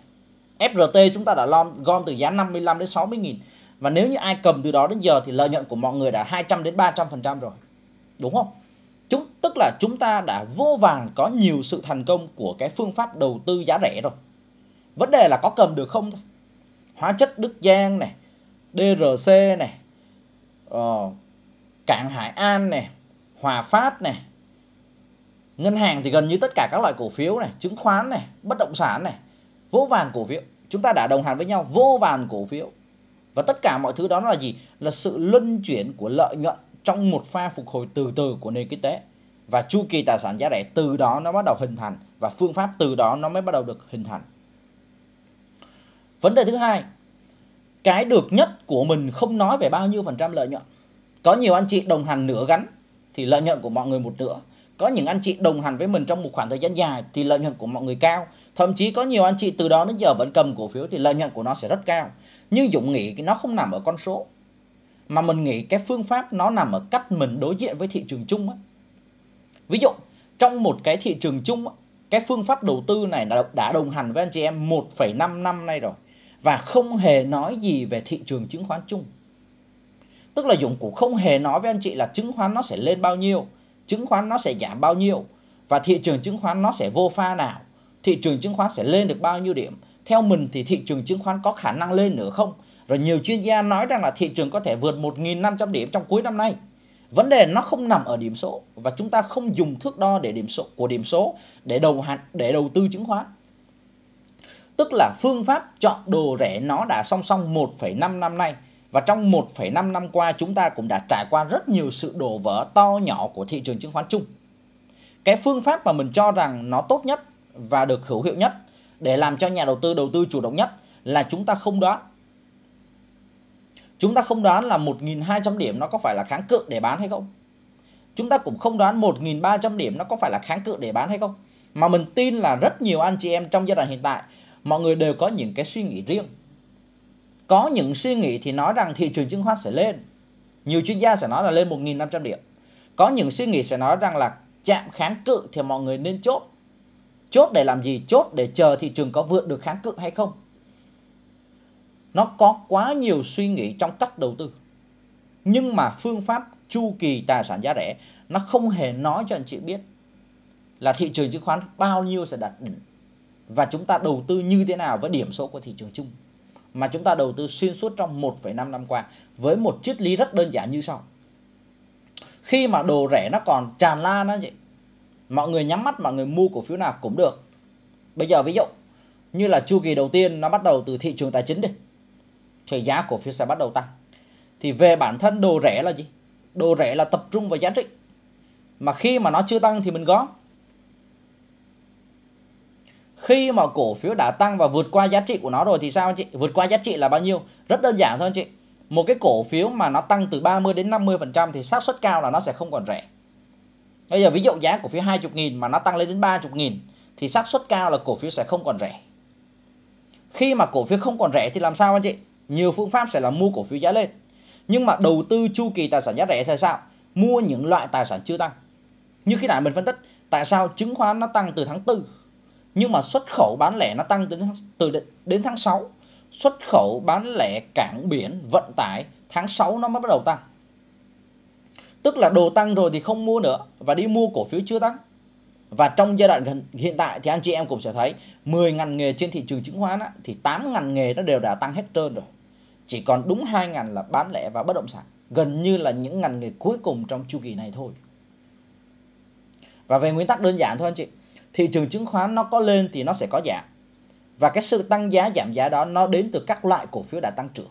ép rờ tê chúng ta đã gom từ giá năm mươi lăm đến sáu mươi nghìn. Và nếu như ai cầm từ đó đến giờ thì lợi nhuận của mọi người đã hai trăm đến ba trăm phần trăm rồi. Đúng không? Chúng, tức là chúng ta đã vô vàn có nhiều sự thành công của cái phương pháp đầu tư giá rẻ rồi. Vấn đề là có cầm được không thôi. Hóa chất Đức Giang này, đê rờ xê này, uh, Cảng Hải An này, Hòa Phát này. Ngân hàng thì gần như tất cả các loại cổ phiếu này, chứng khoán này, bất động sản này, vô vàn cổ phiếu. Chúng ta đã đồng hành với nhau, vô vàn cổ phiếu. Và tất cả mọi thứ đó là gì? Là sự luân chuyển của lợi nhuận trong một pha phục hồi từ từ của nền kinh tế. Và chu kỳ tài sản giá rẻ từ đó nó bắt đầu hình thành. Và phương pháp từ đó nó mới bắt đầu được hình thành. Vấn đề thứ hai, cái được nhất của mình không nói về bao nhiêu phần trăm lợi nhuận. Có nhiều anh chị đồng hành nửa gắn thì lợi nhuận của mọi người một nửa. Có những anh chị đồng hành với mình trong một khoảng thời gian dài thì lợi nhuận của mọi người cao. Thậm chí có nhiều anh chị từ đó đến giờ vẫn cầm cổ phiếu thì lợi nhuận của nó sẽ rất cao. Nhưng Dũng nghĩ nó không nằm ở con số. Mà mình nghĩ cái phương pháp nó nằm ở cách mình đối diện với thị trường chung á. Ví dụ, trong một cái thị trường chung, cái phương pháp đầu tư này đã đồng hành với anh chị em một phẩy năm năm nay rồi. Và không hề nói gì về thị trường chứng khoán chung. Tức là Dũng cũng không hề nói với anh chị là chứng khoán nó sẽ lên bao nhiêu, chứng khoán nó sẽ giảm bao nhiêu, và thị trường chứng khoán nó sẽ vô pha nào, thị trường chứng khoán sẽ lên được bao nhiêu điểm. Theo mình thì thị trường chứng khoán có khả năng lên nữa không? Rồi nhiều chuyên gia nói rằng là thị trường có thể vượt một nghìn năm trăm điểm trong cuối năm nay. Vấn đề nó không nằm ở điểm số, và chúng ta không dùng thước đo để điểm số của điểm số để đầu hạn để đầu tư chứng khoán. Tức là phương pháp chọn đồ rẻ nó đã song song một phẩy năm năm nay, và trong một phẩy năm năm qua chúng ta cũng đã trải qua rất nhiều sự đổ vỡ to nhỏ của thị trường chứng khoán chung. Cái phương pháp mà mình cho rằng nó tốt nhất và được hữu hiệu nhất để làm cho nhà đầu tư đầu tư chủ động nhất là chúng ta không đoán. Chúng ta không đoán là một nghìn hai trăm điểm nó có phải là kháng cự để bán hay không. Chúng ta cũng không đoán một nghìn ba trăm điểm nó có phải là kháng cự để bán hay không. Mà mình tin là rất nhiều anh chị em trong giai đoạn hiện tại, mọi người đều có những cái suy nghĩ riêng. Có những suy nghĩ thì nói rằng thị trường chứng khoán sẽ lên. Nhiều chuyên gia sẽ nói là lên một nghìn năm trăm điểm. Có những suy nghĩ sẽ nói rằng là chạm kháng cự thì mọi người nên chốt. Chốt để làm gì? Chốt để chờ thị trường có vượt được kháng cự hay không. Nó có quá nhiều suy nghĩ trong cách đầu tư. Nhưng mà phương pháp chu kỳ tài sản giá rẻ nó không hề nói cho anh chị biết là thị trường chứng khoán bao nhiêu sẽ đạt đỉnh, và chúng ta đầu tư như thế nào với điểm số của thị trường chung. Mà chúng ta đầu tư xuyên suốt trong một phẩy năm năm qua với một triết lý rất đơn giản như sau. Khi mà đồ rẻ nó còn tràn lan đó chị, mọi người nhắm mắt, mọi người mua cổ phiếu nào cũng được. Bây giờ ví dụ như là chu kỳ đầu tiên nó bắt đầu từ thị trường tài chính đi, thì giá cổ phiếu sẽ bắt đầu tăng. Thì về bản thân đồ rẻ là gì? Đồ rẻ là tập trung vào giá trị. Mà khi mà nó chưa tăng thì mình gom. Khi mà cổ phiếu đã tăng và vượt qua giá trị của nó rồi thì sao anh chị? Vượt qua giá trị là bao nhiêu? Rất đơn giản thôi anh chị. Một cái cổ phiếu mà nó tăng từ ba mươi đến năm mươi phần trăm thì xác suất cao là nó sẽ không còn rẻ. Bây giờ ví dụ giá cổ phiếu hai mươi nghìn mà nó tăng lên đến ba mươi nghìn thì xác suất cao là cổ phiếu sẽ không còn rẻ. Khi mà cổ phiếu không còn rẻ thì làm sao anh chị? Nhiều phương pháp sẽ là mua cổ phiếu giá lên. Nhưng mà đầu tư chu kỳ tài sản giá rẻ thì sao? Mua những loại tài sản chưa tăng. Như khi nãy mình phân tích, tại sao chứng khoán nó tăng từ tháng tư? Nhưng mà xuất khẩu bán lẻ nó tăng từ đến tháng sáu. Xuất khẩu bán lẻ cảng biển vận tải tháng sáu nó mới bắt đầu tăng. Tức là đồ tăng rồi thì không mua nữa và đi mua cổ phiếu chưa tăng. Và trong giai đoạn hiện tại thì anh chị em cũng sẽ thấy mười ngành nghề trên thị trường chứng khoán á, thì tám ngành nghề nó đều đã tăng hết trơn rồi. Chỉ còn đúng hai ngành là bán lẻ và bất động sản, gần như là những ngành nghề cuối cùng trong chu kỳ này thôi. Và về nguyên tắc đơn giản thôi anh chị, thị trường chứng khoán nó có lên thì nó sẽ có giảm. Và cái sự tăng giá giảm giá đó nó đến từ các loại cổ phiếu đã tăng trưởng.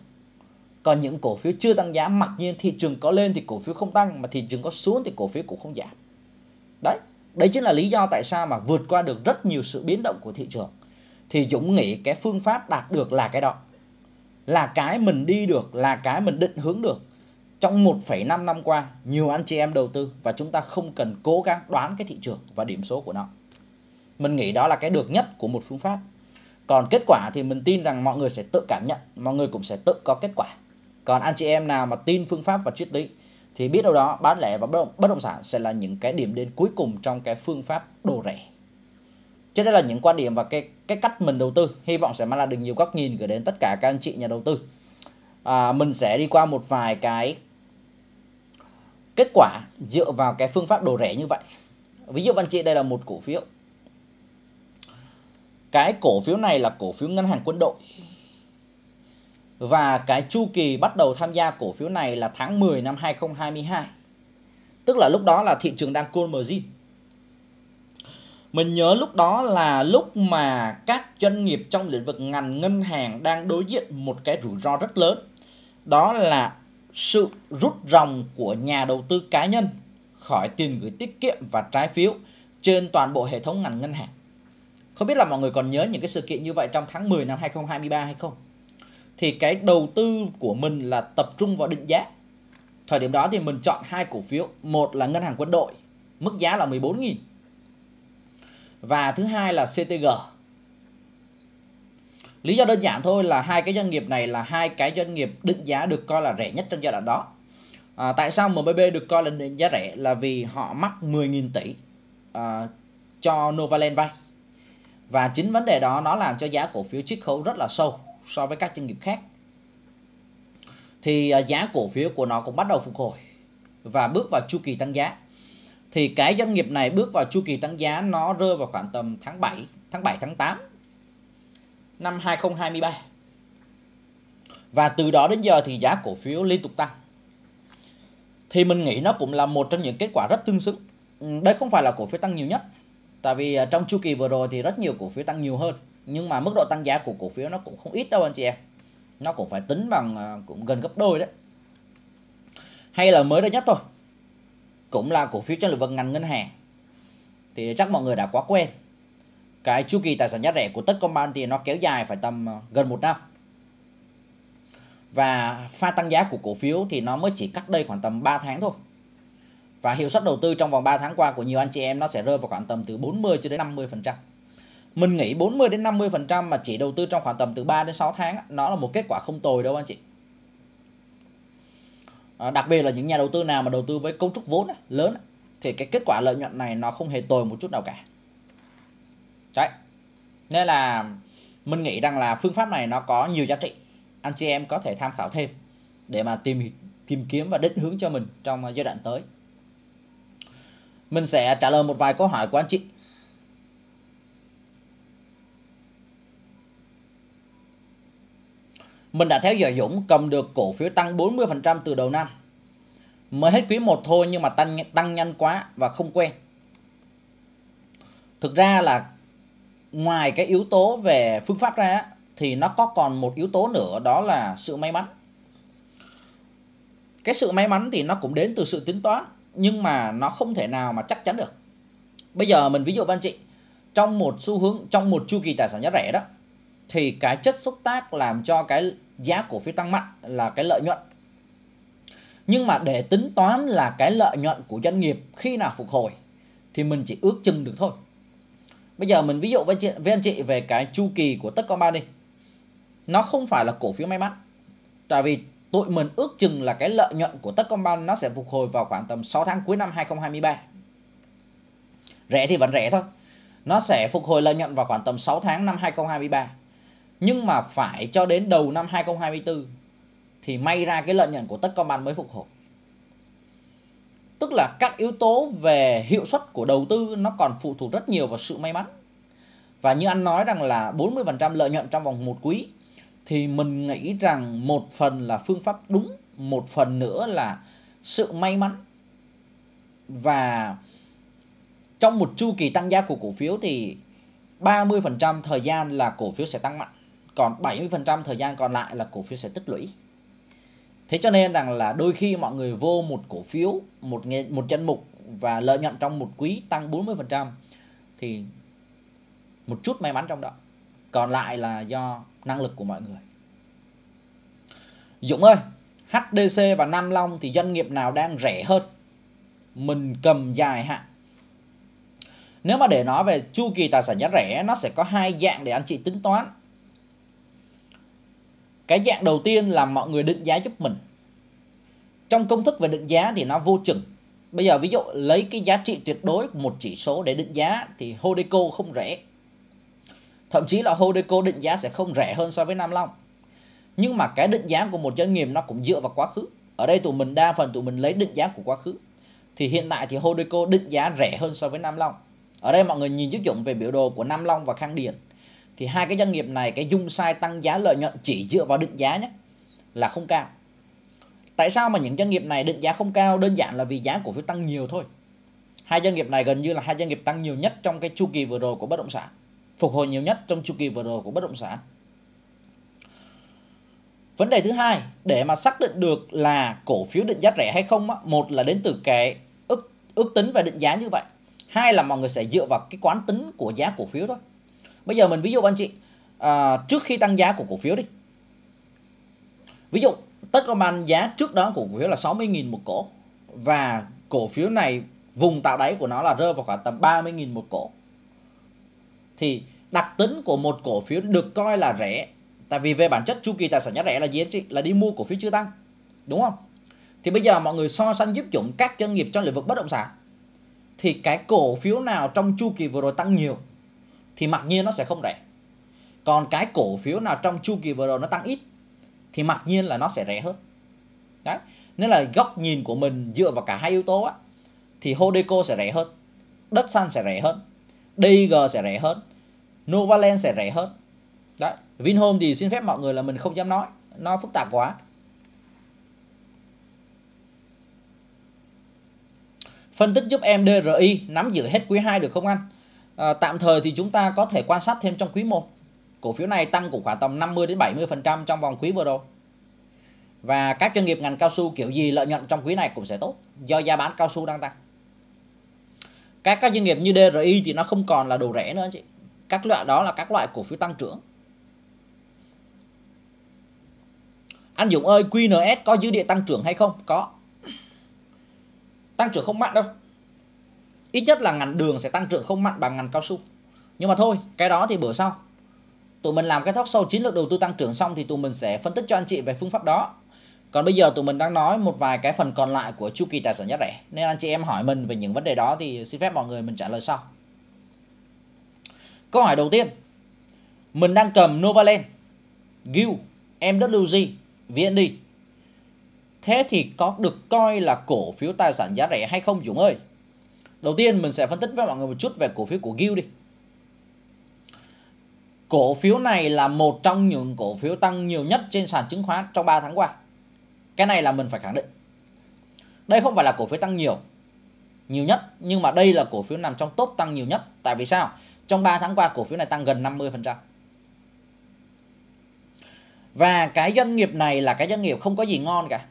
Còn những cổ phiếu chưa tăng giá, mặc nhiên thị trường có lên thì cổ phiếu không tăng, mà thị trường có xuống thì cổ phiếu cũng không giảm. Đấy, đấy chính là lý do tại sao mà vượt qua được rất nhiều sự biến động của thị trường. Thì Dũng nghĩ cái phương pháp đạt được là cái đó. Là cái mình đi được, là cái mình định hướng được. Trong một phẩy năm năm qua, nhiều anh chị em đầu tư và chúng ta không cần cố gắng đoán cái thị trường và điểm số của nó. Mình nghĩ đó là cái được nhất của một phương pháp. Còn kết quả thì mình tin rằng mọi người sẽ tự cảm nhận, mọi người cũng sẽ tự có kết quả. Còn anh chị em nào mà tin phương pháp và triết lý thì biết đâu đó bán lẻ và bất động sản sẽ là những cái điểm đến cuối cùng trong cái phương pháp đồ rẻ. Trên đây là những quan điểm và cái, cái cách mình đầu tư. Hy vọng sẽ mang lại được nhiều góc nhìn gửi đến tất cả các anh chị nhà đầu tư. À, mình sẽ đi qua một vài cái kết quả dựa vào cái phương pháp đồ rẻ như vậy. Ví dụ anh chị đây là một cổ phiếu. Cái cổ phiếu này là cổ phiếu ngân hàng quân đội. Và cái chu kỳ bắt đầu tham gia cổ phiếu này là tháng mười năm hai nghìn không trăm hai mươi hai. Tức là lúc đó là thị trường đang call margin. Mình nhớ lúc đó là lúc mà các doanh nghiệp trong lĩnh vực ngành ngân hàng đang đối diện một cái rủi ro rất lớn. Đó là sự rút ròng của nhà đầu tư cá nhân khỏi tiền gửi tiết kiệm và trái phiếu trên toàn bộ hệ thống ngành ngân hàng. Không biết là mọi người còn nhớ những cái sự kiện như vậy trong tháng mười năm hai nghìn không trăm hai mươi ba hay không? Thì cái đầu tư của mình là tập trung vào định giá. Thời điểm đó thì mình chọn hai cổ phiếu. Một là Ngân hàng Quân đội, mức giá là mười bốn nghìn. Và thứ hai là xê tê giê. Lý do đơn giản thôi là hai cái doanh nghiệp này là hai cái doanh nghiệp định giá được coi là rẻ nhất trong giai đoạn đó. À, tại sao em bê bê được coi là định giá rẻ? Là vì họ mắc mười nghìn tỷ à, cho Novaland vay. Và chính vấn đề đó nó làm cho giá cổ phiếu chiết khấu rất là sâu so với các doanh nghiệp khác. Thì giá cổ phiếu của nó cũng bắt đầu phục hồi và bước vào chu kỳ tăng giá. Thì cái doanh nghiệp này bước vào chu kỳ tăng giá nó rơi vào khoảng tầm tháng bảy, tháng tám năm hai nghìn không trăm hai mươi ba. Và từ đó đến giờ thì giá cổ phiếu liên tục tăng. Thì mình nghĩ nó cũng là một trong những kết quả rất tương xứng. Đây không phải là cổ phiếu tăng nhiều nhất, tại vì trong chu kỳ vừa rồi thì rất nhiều cổ phiếu tăng nhiều hơn. Nhưng mà mức độ tăng giá của cổ phiếu nó cũng không ít đâu anh chị em. Nó cũng phải tính bằng cũng gần gấp đôi đấy. Hay là mới đây nhất thôi, cũng là cổ phiếu trong lĩnh vực ngành ngân hàng, thì chắc mọi người đã quá quen. Cái chu kỳ tài sản giá rẻ của Techcombank thì nó kéo dài phải tầm gần một năm. Và pha tăng giá của cổ phiếu thì nó mới chỉ cách đây khoảng tầm ba tháng thôi. Và hiệu suất đầu tư trong vòng ba tháng qua của nhiều anh chị em nó sẽ rơi vào khoảng tầm từ bốn mươi cho đến năm mươi phần trăm. Mình nghĩ bốn mươi đến năm mươi phần trăm mà chỉ đầu tư trong khoảng tầm từ ba đến sáu tháng nó là một kết quả không tồi đâu anh chị. À, đặc biệt là những nhà đầu tư nào mà đầu tư với cấu trúc vốn lớn thì cái kết quả lợi nhuận này nó không hề tồi một chút nào cả. Đấy. Nên là mình nghĩ rằng là phương pháp này nó có nhiều giá trị. Anh chị em có thể tham khảo thêm để mà tìm tìm kiếm và định hướng cho mình trong giai đoạn tới. Mình sẽ trả lời một vài câu hỏi của anh chị. Mình đã theo dõi Dũng cầm được cổ phiếu tăng bốn mươi phần trăm từ đầu năm. Mới hết quý một thôi nhưng mà tăng, tăng nhanh quá và không quen. Thực ra là ngoài cái yếu tố về phương pháp ra thì nó có còn một yếu tố nữa, đó là sự may mắn. Cái sự may mắn thì nó cũng đến từ sự tính toán, nhưng mà nó không thể nào mà chắc chắn được. Bây giờ mình ví dụ với anh chị, trong một xu hướng, trong một chu kỳ tài sản giá rẻ đó, thì cái chất xúc tác làm cho cái giá cổ phiếu tăng mạnh là cái lợi nhuận. Nhưng mà để tính toán là cái lợi nhuận của doanh nghiệp khi nào phục hồi thì mình chỉ ước chừng được thôi. Bây giờ mình ví dụ với, chị, với anh chị về cái chu kỳ của Techcombank đi. Nó không phải là cổ phiếu may mắn. Tại vì tụi mình ước chừng là cái lợi nhuận của Techcombank nó sẽ phục hồi vào khoảng tầm sáu tháng cuối năm hai nghìn không trăm hai mươi ba. Rẻ thì vẫn rẻ thôi. Nó sẽ phục hồi lợi nhuận vào khoảng tầm sáu tháng năm hai nghìn không trăm hai mươi ba. Nhưng mà phải cho đến đầu năm hai nghìn không trăm hai mươi tư thì may ra cái lợi nhuận của Techcombank mới phục hồi. Tức là các yếu tố về hiệu suất của đầu tư nó còn phụ thuộc rất nhiều vào sự may mắn. Và như anh nói rằng là bốn mươi phần trăm lợi nhuận trong vòng một quý, thì mình nghĩ rằng một phần là phương pháp đúng, một phần nữa là sự may mắn. Và trong một chu kỳ tăng giá của cổ phiếu thì ba mươi phần trăm thời gian là cổ phiếu sẽ tăng mạnh, còn bảy mươi phần trăm thời gian còn lại là cổ phiếu sẽ tích lũy. Thế cho nên rằng là đôi khi mọi người vô một cổ phiếu, một một danh mục và lợi nhuận trong một quý tăng bốn mươi phần trăm thì một chút may mắn trong đó, còn lại là do năng lực của mọi người. Dũng ơi, hát đê xê và Nam Long thì doanh nghiệp nào đang rẻ hơn? Mình cầm dài hạn. Nếu mà để nói về chu kỳ tài sản giá rẻ, nó sẽ có hai dạng để anh chị tính toán. Cái dạng đầu tiên là mọi người định giá giúp mình. Trong công thức về định giá thì nó vô chừng. Bây giờ ví dụ lấy cái giá trị tuyệt đối của một chỉ số để định giá thì Hodeco không rẻ. Thậm chí là Hodeco định giá sẽ không rẻ hơn so với Nam Long. Nhưng mà cái định giá của một doanh nghiệp nó cũng dựa vào quá khứ. Ở đây tụi mình đa phần tụi mình lấy định giá của quá khứ. Thì hiện tại thì Hodeco định giá rẻ hơn so với Nam Long. Ở đây mọi người nhìn giúp Dũng về biểu đồ của Nam Long và Khang Điền. Thì hai cái doanh nghiệp này cái dung sai tăng giá lợi nhuận chỉ dựa vào định giá nhé. là không cao. Tại sao mà những doanh nghiệp này định giá không cao? Đơn giản là vì giá cổ phiếu tăng nhiều thôi. Hai doanh nghiệp này gần như là hai doanh nghiệp tăng nhiều nhất trong cái chu kỳ vừa rồi của bất động sản, phục hồi nhiều nhất trong chu kỳ vừa rồi của bất động sản. Vấn đề thứ hai, để mà xác định được là cổ phiếu định giá rẻ hay không á, một là đến từ cái ước, ước tính về định giá như vậy, hai là mọi người sẽ dựa vào cái quán tính của giá cổ phiếu thôi. Bây giờ mình ví dụ anh chị, à, trước khi tăng giá của cổ phiếu đi, ví dụ Techcombank giá trước đó của cổ phiếu là sáu mươi nghìn một cổ, và cổ phiếu này vùng tạo đáy của nó là rơi vào khoảng tầm ba mươi nghìn một cổ. Thì đặc tính của một cổ phiếu được coi là rẻ, tại vì về bản chất chu kỳ tài sản giá rẻ là gì anh chị? Là đi mua cổ phiếu chưa tăng, đúng không? Thì bây giờ mọi người so sánh giúp chúng các doanh nghiệp trong lĩnh vực bất động sản, thì cái cổ phiếu nào trong chu kỳ vừa rồi tăng nhiều thì mặc nhiên nó sẽ không rẻ. Còn cái cổ phiếu nào trong chu kỳ vừa rồi nó tăng ít thì mặc nhiên là nó sẽ rẻ hơn. Đấy, nên là góc nhìn của mình dựa vào cả hai yếu tố á, thì Hodeco sẽ rẻ hơn, Đất Xanh sẽ rẻ hơn, đê i giê sẽ rẻ hơn, Novaland sẽ rẻ hơn. Đấy, Vinhome thì xin phép mọi người là mình không dám nói, nó phức tạp quá. Phân tích giúp em đê rờ i nắm giữ hết quý hai được không anh? À, tạm thời thì chúng ta có thể quan sát thêm trong quý một. Cổ phiếu này tăng cũng khoảng tầm năm mươi đến bảy mươi phần trăm trong vòng quý vừa rồi. Và các doanh nghiệp ngành cao su kiểu gì lợi nhuận trong quý này cũng sẽ tốt, do giá bán cao su đang tăng. Các các doanh nghiệp như đê rờ i thì nó không còn là đồ rẻ nữa anh chị. Các loại đó là các loại cổ phiếu tăng trưởng. Anh Dũng ơi, quy en ét có dư địa tăng trưởng hay không? Có. Tăng trưởng không mạnh đâu. Ít nhất là ngành đường sẽ tăng trưởng không mạnh bằng ngành cao su. Nhưng mà thôi, cái đó thì bữa sau. Tụi mình làm cái talk show chiến lược đầu tư tăng trưởng xong thì tụi mình sẽ phân tích cho anh chị về phương pháp đó. Còn bây giờ tụi mình đang nói một vài cái phần còn lại của chu kỳ tài sản giá rẻ. Nên anh chị em hỏi mình về những vấn đề đó thì xin phép mọi người mình trả lời sau. Câu hỏi đầu tiên, mình đang cầm Novaland, Guild, em vê giê, vê en đê. Thế thì có được coi là cổ phiếu tài sản giá rẻ hay không Dũng ơi? Đầu tiên mình sẽ phân tích với mọi người một chút về cổ phiếu của Guild đi. Cổ phiếu này là một trong những cổ phiếu tăng nhiều nhất trên sàn chứng khoán trong ba tháng qua. Cái này là mình phải khẳng định. Đây không phải là cổ phiếu tăng nhiều nhiều nhất, nhưng mà đây là cổ phiếu nằm trong top tăng nhiều nhất. Tại vì sao? Trong ba tháng qua cổ phiếu này tăng gần năm mươi phần trăm. Và cái doanh nghiệp này là cái doanh nghiệp không có gì ngon cả.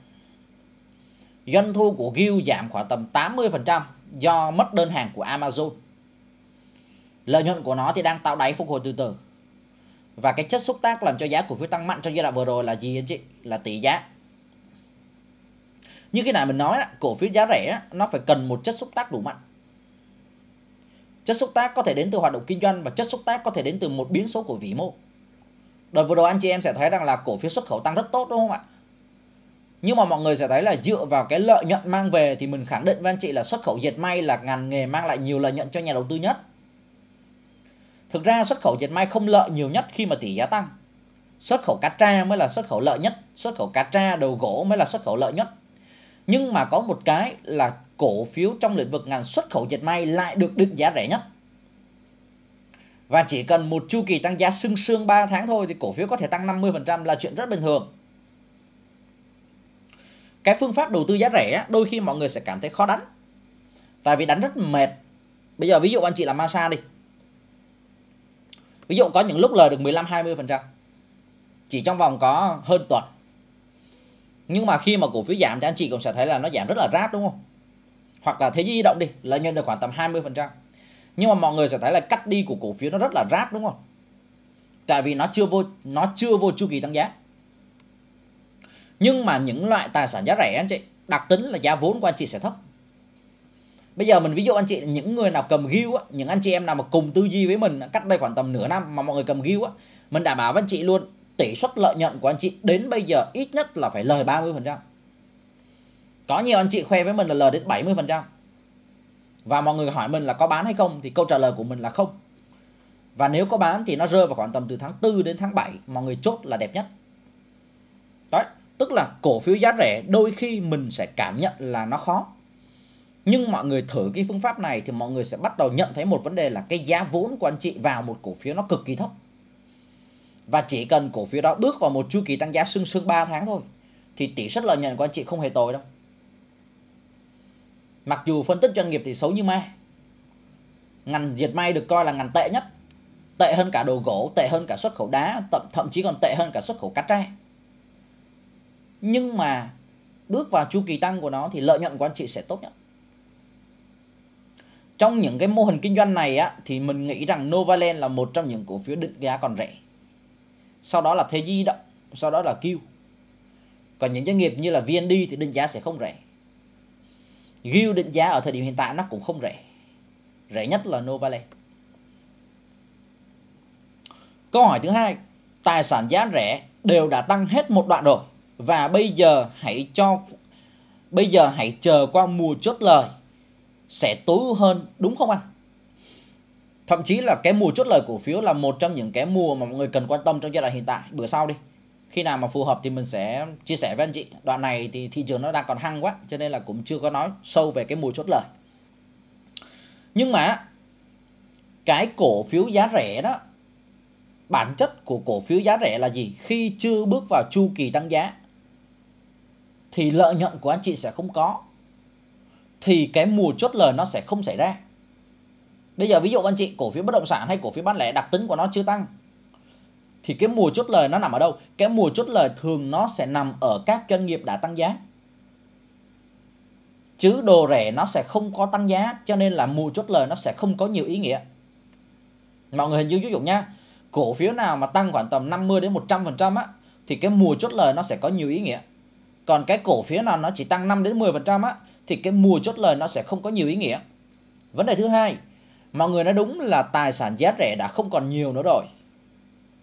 Doanh thu của Guild giảm khoảng tầm tám mươi phần trăm do mất đơn hàng của Amazon. Lợi nhuận của nó thì đang tạo đáy, phục hồi từ từ. Và cái chất xúc tác làm cho giá cổ phiếu tăng mạnh trong giai đoạn vừa rồi là gì anh chị? Là tỷ giá. Như cái này mình nói, cổ phiếu giá rẻ nó phải cần một chất xúc tác đủ mạnh. Chất xúc tác có thể đến từ hoạt động kinh doanh, và chất xúc tác có thể đến từ một biến số của vĩ mô. Đợt vừa rồi anh chị em sẽ thấy rằng là cổ phiếu xuất khẩu tăng rất tốt đúng không ạ? Nhưng mà mọi người sẽ thấy là dựa vào cái lợi nhuận mang về thì mình khẳng định với anh chị là xuất khẩu dệt may là ngành nghề mang lại nhiều lợi nhuận cho nhà đầu tư nhất. Thực ra xuất khẩu dệt may không lợi nhiều nhất khi mà tỷ giá tăng. Xuất khẩu cá tra mới là xuất khẩu lợi nhất, xuất khẩu cá tra đầu gỗ mới là xuất khẩu lợi nhất. Nhưng mà có một cái là cổ phiếu trong lĩnh vực ngành xuất khẩu dệt may lại được định giá rẻ nhất. Và chỉ cần một chu kỳ tăng giá sương sương ba tháng thôi thì cổ phiếu có thể tăng năm mươi phần trăm là chuyện rất bình thường. Cái phương pháp đầu tư giá rẻ đôi khi mọi người sẽ cảm thấy khó đánh. Tại vì đánh rất mệt. Bây giờ ví dụ anh chị làm Masan đi. Ví dụ có những lúc lời được mười lăm đến hai mươi phần trăm chỉ trong vòng có hơn tuần. Nhưng mà khi mà cổ phiếu giảm thì anh chị cũng sẽ thấy là nó giảm rất là rát đúng không? Hoặc là Thế Giới Di Động đi, lợi nhuận được khoảng tầm hai mươi phần trăm. Nhưng mà mọi người sẽ thấy là cắt đi của cổ phiếu nó rất là rát đúng không? Tại vì nó chưa vô nó chưa vô chu kỳ tăng giá. Nhưng mà những loại tài sản giá rẻ anh chị, đặc tính là giá vốn của anh chị sẽ thấp. Bây giờ mình ví dụ anh chị, những người nào cầm Guild á, những anh chị em nào mà cùng tư duy với mình cách đây khoảng tầm nửa năm mà mọi người cầm Guild á, mình đảm bảo với anh chị luôn tỷ suất lợi nhuận của anh chị đến bây giờ ít nhất là phải lời ba mươi phần trăm. Có nhiều anh chị khoe với mình là lời đến bảy mươi phần trăm. Và mọi người hỏi mình là có bán hay không thì câu trả lời của mình là không. Và nếu có bán thì nó rơi vào khoảng tầm từ tháng tư đến tháng bảy mọi người chốt là đẹp nhất. Đấy, tức là cổ phiếu giá rẻ đôi khi mình sẽ cảm nhận là nó khó. Nhưng mọi người thử cái phương pháp này thì mọi người sẽ bắt đầu nhận thấy một vấn đề là cái giá vốn của anh chị vào một cổ phiếu nó cực kỳ thấp. Và chỉ cần cổ phiếu đó bước vào một chu kỳ tăng giá sương sương ba tháng thôi thì tỷ suất lợi nhuận của anh chị không hề tồi đâu. Mặc dù phân tích doanh nghiệp thì xấu như ma. Ngành dệt may được coi là ngành tệ nhất, tệ hơn cả đồ gỗ, tệ hơn cả xuất khẩu đá, thậm chí còn tệ hơn cả xuất khẩu cát tre. Nhưng mà bước vào chu kỳ tăng của nó thì lợi nhuận của anh chị sẽ tốt nhất. Trong những cái mô hình kinh doanh này á, thì mình nghĩ rằng Novaland là một trong những cổ phiếu định giá còn rẻ. Sau đó là Thế Giới Di Động, sau đó là Guild. Còn những doanh nghiệp như là vê en đê thì định giá sẽ không rẻ. Guild định giá ở thời điểm hiện tại nó cũng không rẻ. Rẻ nhất là Novaland. Câu hỏi thứ hai, tài sản giá rẻ đều đã tăng hết một đoạn rồi và bây giờ hãy cho bây giờ hãy chờ qua mùa chốt lời sẽ tối hơn đúng không anh? Thậm chí là cái mùa chốt lời cổ phiếu là một trong những cái mùa mà mọi người cần quan tâm trong giai đoạn hiện tại. Bữa sau đi, khi nào mà phù hợp thì mình sẽ chia sẻ với anh chị. Đoạn này thì thị trường nó đang còn hăng quá cho nên là cũng chưa có nói sâu về cái mùa chốt lời. Nhưng mà cái cổ phiếu giá rẻ đó, bản chất của cổ phiếu giá rẻ là gì? Khi chưa bước vào chu kỳ tăng giá thì lợi nhuận của anh chị sẽ không có, thì cái mùa chốt lời nó sẽ không xảy ra. Bây giờ ví dụ anh chị cổ phiếu bất động sản hay cổ phiếu bán lẻ đặc tính của nó chưa tăng thì cái mùa chốt lời nó nằm ở đâu? Cái mùa chốt lời thường nó sẽ nằm ở các doanh nghiệp đã tăng giá, chứ đồ rẻ nó sẽ không có tăng giá, cho nên là mùa chốt lời nó sẽ không có nhiều ý nghĩa. Mọi người hình dung ví dụ nha, cổ phiếu nào mà tăng khoảng tầm năm mươi đến một trăm phần trăm á thì cái mùa chốt lời nó sẽ có nhiều ý nghĩa. Còn cái cổ phiếu nào nó chỉ tăng năm đến mười phần trăm á thì cái mùa chốt lời nó sẽ không có nhiều ý nghĩa. Vấn đề thứ hai, mọi người nói đúng là tài sản giá rẻ đã không còn nhiều nữa rồi,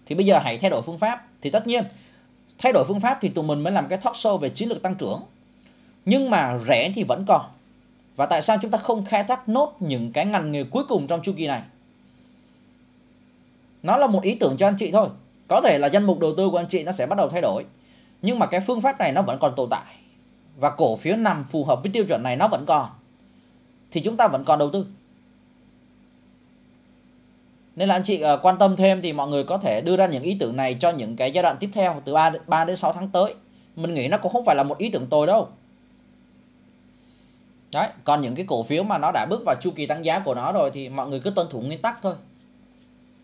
thì bây giờ hãy thay đổi phương pháp. Thì tất nhiên thay đổi phương pháp thì tụi mình mới làm cái talk show về chiến lược tăng trưởng. Nhưng mà rẻ thì vẫn còn. Và tại sao chúng ta không khai thác nốt những cái ngành nghề cuối cùng trong chu kỳ này? Nó là một ý tưởng cho anh chị thôi. Có thể là danh mục đầu tư của anh chị nó sẽ bắt đầu thay đổi, nhưng mà cái phương pháp này nó vẫn còn tồn tại. Và cổ phiếu nằm phù hợp với tiêu chuẩn này nó vẫn còn, thì chúng ta vẫn còn đầu tư. Nên là anh chị quan tâm thêm thì mọi người có thể đưa ra những ý tưởng này cho những cái giai đoạn tiếp theo từ ba đến sáu tháng tới. Mình nghĩ nó cũng không phải là một ý tưởng tồi đâu. Đấy, còn những cái cổ phiếu mà nó đã bước vào chu kỳ tăng giá của nó rồi thì mọi người cứ tuân thủ nguyên tắc thôi.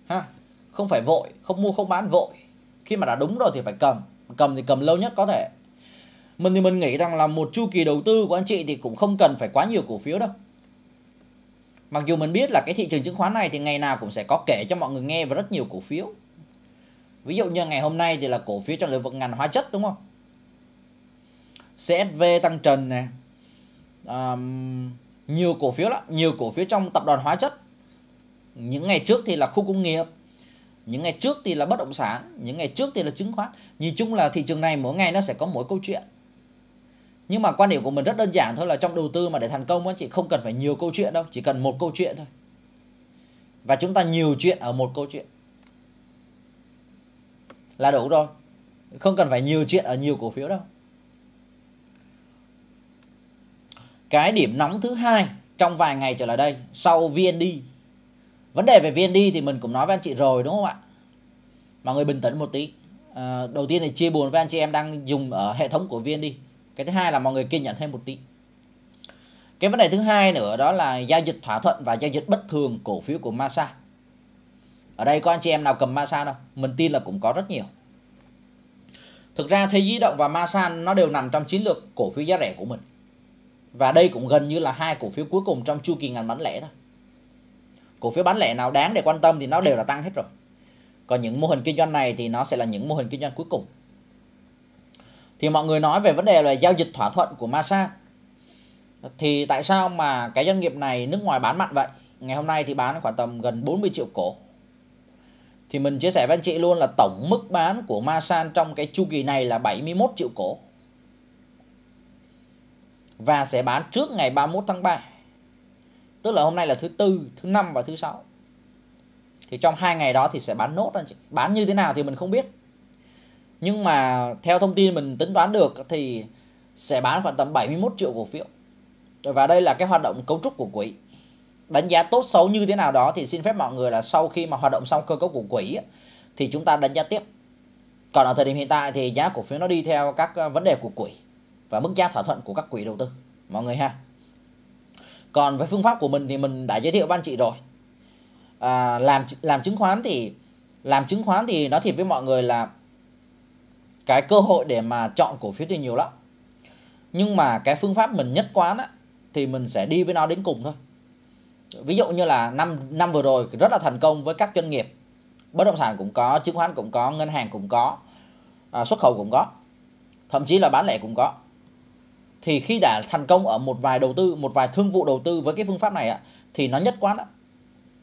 Ha, không phải vội, không mua không bán vội. Khi mà đã đúng rồi thì phải cầm, cầm thì cầm lâu nhất có thể. Mình thì mình nghĩ rằng là một chu kỳ đầu tư của anh chị thì cũng không cần phải quá nhiều cổ phiếu đâu. Mặc dù mình biết là cái thị trường chứng khoán này thì ngày nào cũng sẽ có kể cho mọi người nghe về rất nhiều cổ phiếu. Ví dụ như ngày hôm nay thì là cổ phiếu trong lĩnh vực ngành hóa chất đúng không? xê ét vê tăng trần nè. Um, nhiều cổ phiếu lắm, nhiều cổ phiếu trong tập đoàn hóa chất. Những ngày trước thì là khu công nghiệp, những ngày trước thì là bất động sản, những ngày trước thì là chứng khoán. Nhìn chung là thị trường này mỗi ngày nó sẽ có mỗi câu chuyện. Nhưng mà quan điểm của mình rất đơn giản thôi, là trong đầu tư mà để thành công anh chị không cần phải nhiều câu chuyện đâu, chỉ cần một câu chuyện thôi. Và chúng ta nhiều chuyện ở một câu chuyện là đủ rồi, không cần phải nhiều chuyện ở nhiều cổ phiếu đâu. Cái điểm nóng thứ hai trong vài ngày trở lại đây sau vê en đê. Vấn đề về vê en đê thì mình cũng nói với anh chị rồi đúng không ạ? Mọi người bình tĩnh một tí. À, đầu tiên là chia buồn với anh chị em đang dùng ở hệ thống của vê en đê. Cái thứ hai là mọi người kiên nhẫn thêm một tí. Cái vấn đề thứ hai nữa đó là giao dịch thỏa thuận và giao dịch bất thường cổ phiếu của Masan. Ở đây có anh chị em nào cầm Masan đâu? Mình tin là cũng có rất nhiều. Thực ra Thế Di Động và Masan nó đều nằm trong chiến lược cổ phiếu giá rẻ của mình. Và đây cũng gần như là hai cổ phiếu cuối cùng trong chu kỳ ngành bán lẻ thôi. Cổ phiếu bán lẻ nào đáng để quan tâm thì nó đều đã tăng hết rồi. Còn những mô hình kinh doanh này thì nó sẽ là những mô hình kinh doanh cuối cùng. Thì mọi người nói về vấn đề là giao dịch thỏa thuận của Masan. Thì tại sao mà cái doanh nghiệp này nước ngoài bán mạnh vậy? Ngày hôm nay thì bán khoảng tầm gần bốn mươi triệu cổ. Thì mình chia sẻ với anh chị luôn là tổng mức bán của Masan trong cái chu kỳ này là bảy mươi mốt triệu cổ. Và sẽ bán trước ngày ba mươi mốt tháng ba. Tức là hôm nay là thứ tư, thứ năm và thứ sáu. Thì trong hai ngày đó thì sẽ bán nốt anh chị. Bán như thế nào thì mình không biết. Nhưng mà theo thông tin mình tính toán được thì sẽ bán khoảng tầm bảy mươi mốt triệu cổ phiếu. Và đây là cái hoạt động cấu trúc của quỹ. Đánh giá tốt xấu như thế nào đó thì xin phép mọi người là sau khi mà hoạt động xong cơ cấu của quỹ thì chúng ta đánh giá tiếp. Còn ở thời điểm hiện tại thì giá cổ phiếu nó đi theo các vấn đề của quỹ và mức giá thỏa thuận của các quỹ đầu tư mọi người ha. Còn với phương pháp của mình thì mình đã giới thiệu với anh chị rồi. À, làm làm chứng khoán thì làm chứng khoán thì nói thiệt với mọi người là cái cơ hội để mà chọn cổ phiếu thì nhiều lắm. Nhưng mà cái phương pháp mình nhất quán á, thì mình sẽ đi với nó đến cùng thôi. Ví dụ như là năm năm vừa rồi rất là thành công với các doanh nghiệp. Bất động sản cũng có, chứng khoán cũng có, ngân hàng cũng có, à, xuất khẩu cũng có, thậm chí là bán lẻ cũng có. Thì khi đã thành công ở một vài đầu tư, một vài thương vụ đầu tư với cái phương pháp này á, thì nó nhất quán á.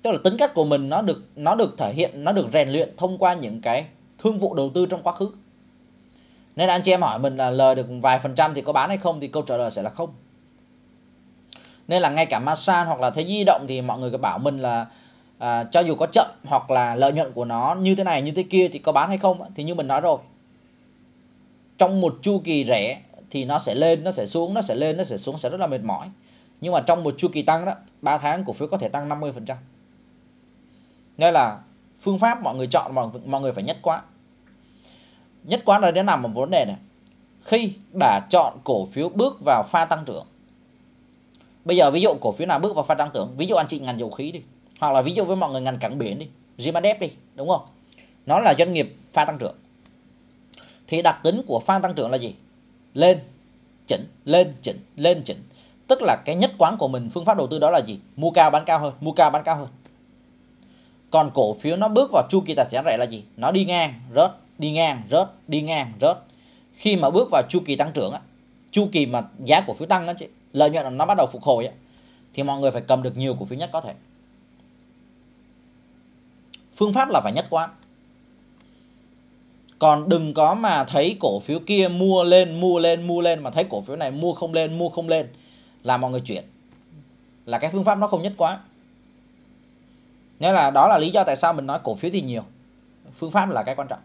Tức là tính cách của mình nó được nó được thể hiện, nó được rèn luyện thông qua những cái thương vụ đầu tư trong quá khứ. Nên anh chị em hỏi mình là lời được vài phần trăm thì có bán hay không, thì câu trả lời sẽ là không. Nên là ngay cả Masan hoặc là Thế Giới Di Động thì mọi người cứ bảo mình là à, cho dù có chậm hoặc là lợi nhuận của nó như thế này như thế kia thì có bán hay không. Thì như mình nói rồi, trong một chu kỳ rẻ thì nó sẽ lên, nó sẽ xuống, nó sẽ lên, nó sẽ xuống, sẽ rất là mệt mỏi. Nhưng mà trong một chu kỳ tăng đó, ba tháng cổ phiếu có thể tăng năm mươi phần trăm. Nên là phương pháp mọi người chọn, mọi, mọi người phải nhất quán. Nhất quán là nó nằm ở vấn đề này. Khi đã chọn cổ phiếu bước vào pha tăng trưởng, bây giờ ví dụ cổ phiếu nào bước vào pha tăng trưởng, ví dụ anh chị ngành dầu khí đi, hoặc là ví dụ với mọi người ngành cảng biển đi, Gemadept đi, đúng không? Nó là doanh nghiệp pha tăng trưởng. Thì đặc tính của pha tăng trưởng là gì? Lên, chỉnh, lên, chỉnh, lên, chỉnh. Tức là cái nhất quán của mình, phương pháp đầu tư đó là gì? Mua cao bán cao hơn, mua cao bán cao hơn. Còn cổ phiếu nó bước vào chu kỳ tài chính rẻ là gì? Nó đi ngang, rớt, đi ngang, rớt, đi ngang, rớt. Khi mà bước vào chu kỳ tăng trưởng á, chu kỳ mà giá cổ phiếu tăng á chị, lợi nhuận nó bắt đầu phục hồi á, thì mọi người phải cầm được nhiều cổ phiếu nhất có thể. Phương pháp là phải nhất quán. Còn đừng có mà thấy cổ phiếu kia mua lên, mua lên, mua lên, mà thấy cổ phiếu này mua không lên, mua không lên là mọi người chuyển. Là cái phương pháp nó không nhất quán. Nên là đó là lý do tại sao mình nói cổ phiếu thì nhiều, phương pháp là cái quan trọng.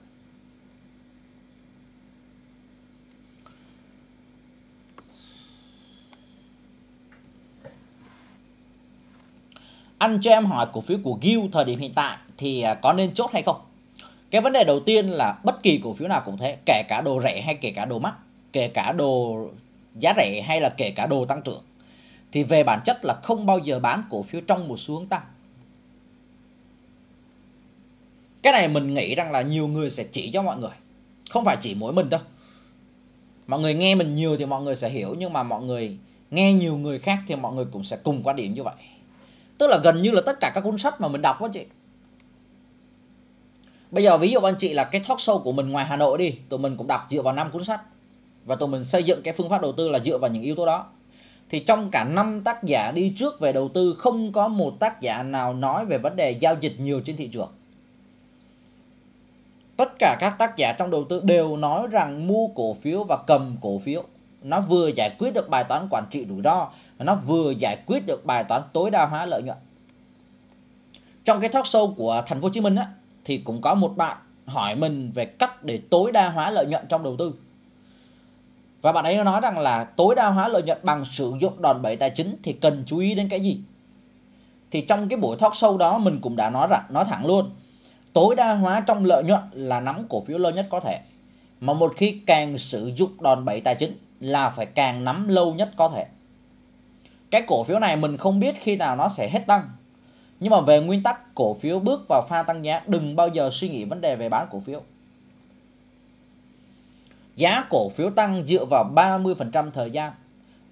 Anh cho em hỏi cổ phiếu của Guild thời điểm hiện tại thì có nên chốt hay không? Cái vấn đề đầu tiên là bất kỳ cổ phiếu nào cũng thế, kể cả đồ rẻ hay kể cả đồ mắc, kể cả đồ giá rẻ hay là kể cả đồ tăng trưởng, thì về bản chất là không bao giờ bán cổ phiếu trong một xu hướng tăng. Cái này mình nghĩ rằng là nhiều người sẽ chỉ cho mọi người, không phải chỉ mỗi mình đâu. Mọi người nghe mình nhiều thì mọi người sẽ hiểu, nhưng mà mọi người nghe nhiều người khác thì mọi người cũng sẽ cùng quan điểm như vậy. Tức là gần như là tất cả các cuốn sách mà mình đọc đó chị. Bây giờ ví dụ anh chị là cái talk show của mình ngoài Hà Nội đi, tụi mình cũng đọc dựa vào năm cuốn sách. Và tụi mình xây dựng cái phương pháp đầu tư là dựa vào những yếu tố đó. Thì trong cả năm tác giả đi trước về đầu tư, không có một tác giả nào nói về vấn đề giao dịch nhiều trên thị trường. Tất cả các tác giả trong đầu tư đều nói rằng mua cổ phiếu và cầm cổ phiếu, nó vừa giải quyết được bài toán quản trị rủi ro, nó vừa giải quyết được bài toán tối đa hóa lợi nhuận. Trong cái talk show của Thành phố Hồ Chí Minh á, thì cũng có một bạn hỏi mình về cách để tối đa hóa lợi nhuận trong đầu tư. Và bạn ấy nói rằng là tối đa hóa lợi nhuận bằng sử dụng đòn bẩy tài chính thì cần chú ý đến cái gì. Thì trong cái buổi talk show đó mình cũng đã nói rằng, nói thẳng luôn, tối đa hóa trong lợi nhuận là nắm cổ phiếu lâu nhất có thể. Mà một khi càng sử dụng đòn bẩy tài chính là phải càng nắm lâu nhất có thể. Cái cổ phiếu này mình không biết khi nào nó sẽ hết tăng. Nhưng mà về nguyên tắc cổ phiếu bước vào pha tăng giá, đừng bao giờ suy nghĩ vấn đề về bán cổ phiếu. Giá cổ phiếu tăng dựa vào ba mươi phần trăm thời gian,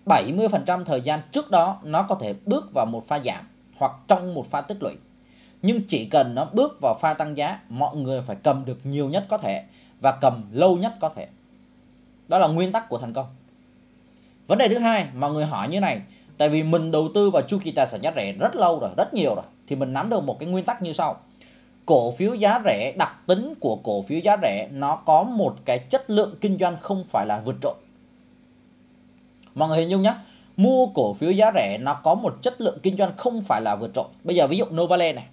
bảy mươi phần trăm thời gian trước đó nó có thể bước vào một pha giảm hoặc trong một pha tích lũy. Nhưng chỉ cần nó bước vào pha tăng giá, mọi người phải cầm được nhiều nhất có thể và cầm lâu nhất có thể. Đó là nguyên tắc của thành công. Vấn đề thứ hai, mọi người hỏi như này, tại vì mình đầu tư vào chu kỳ tài sản giá rẻ rất lâu rồi, rất nhiều rồi, thì mình nắm được một cái nguyên tắc như sau. Cổ phiếu giá rẻ, đặc tính của cổ phiếu giá rẻ nó có một cái chất lượng kinh doanh không phải là vượt trội. Mọi người hình dung nhé, mua cổ phiếu giá rẻ nó có một chất lượng kinh doanh không phải là vượt trội. Bây giờ ví dụ Novaland này,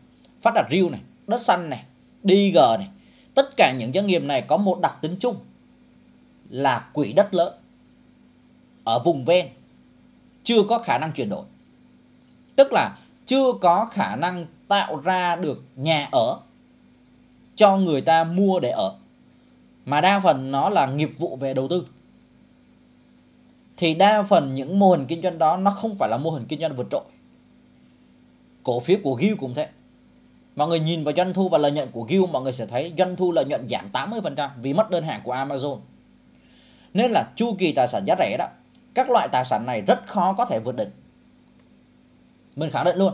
Phát Đạt Real này, Đất Xanh này, đê i giê này, tất cả những doanh nghiệp này có một đặc tính chung là quỹ đất lớn ở vùng ven chưa có khả năng chuyển đổi, tức là chưa có khả năng tạo ra được nhà ở cho người ta mua để ở, mà đa phần nó là nghiệp vụ về đầu tư. Thì đa phần những mô hình kinh doanh đó nó không phải là mô hình kinh doanh vượt trội. Cổ phiếu của Guild cũng thế. Mọi người nhìn vào doanh thu và lợi nhuận của Guild, mọi người sẽ thấy doanh thu lợi nhuận giảm tám mươi phần trăm vì mất đơn hàng của Amazon. Nên là chu kỳ tài sản giá rẻ đó, các loại tài sản này rất khó có thể vượt đỉnh. Mình khẳng định luôn,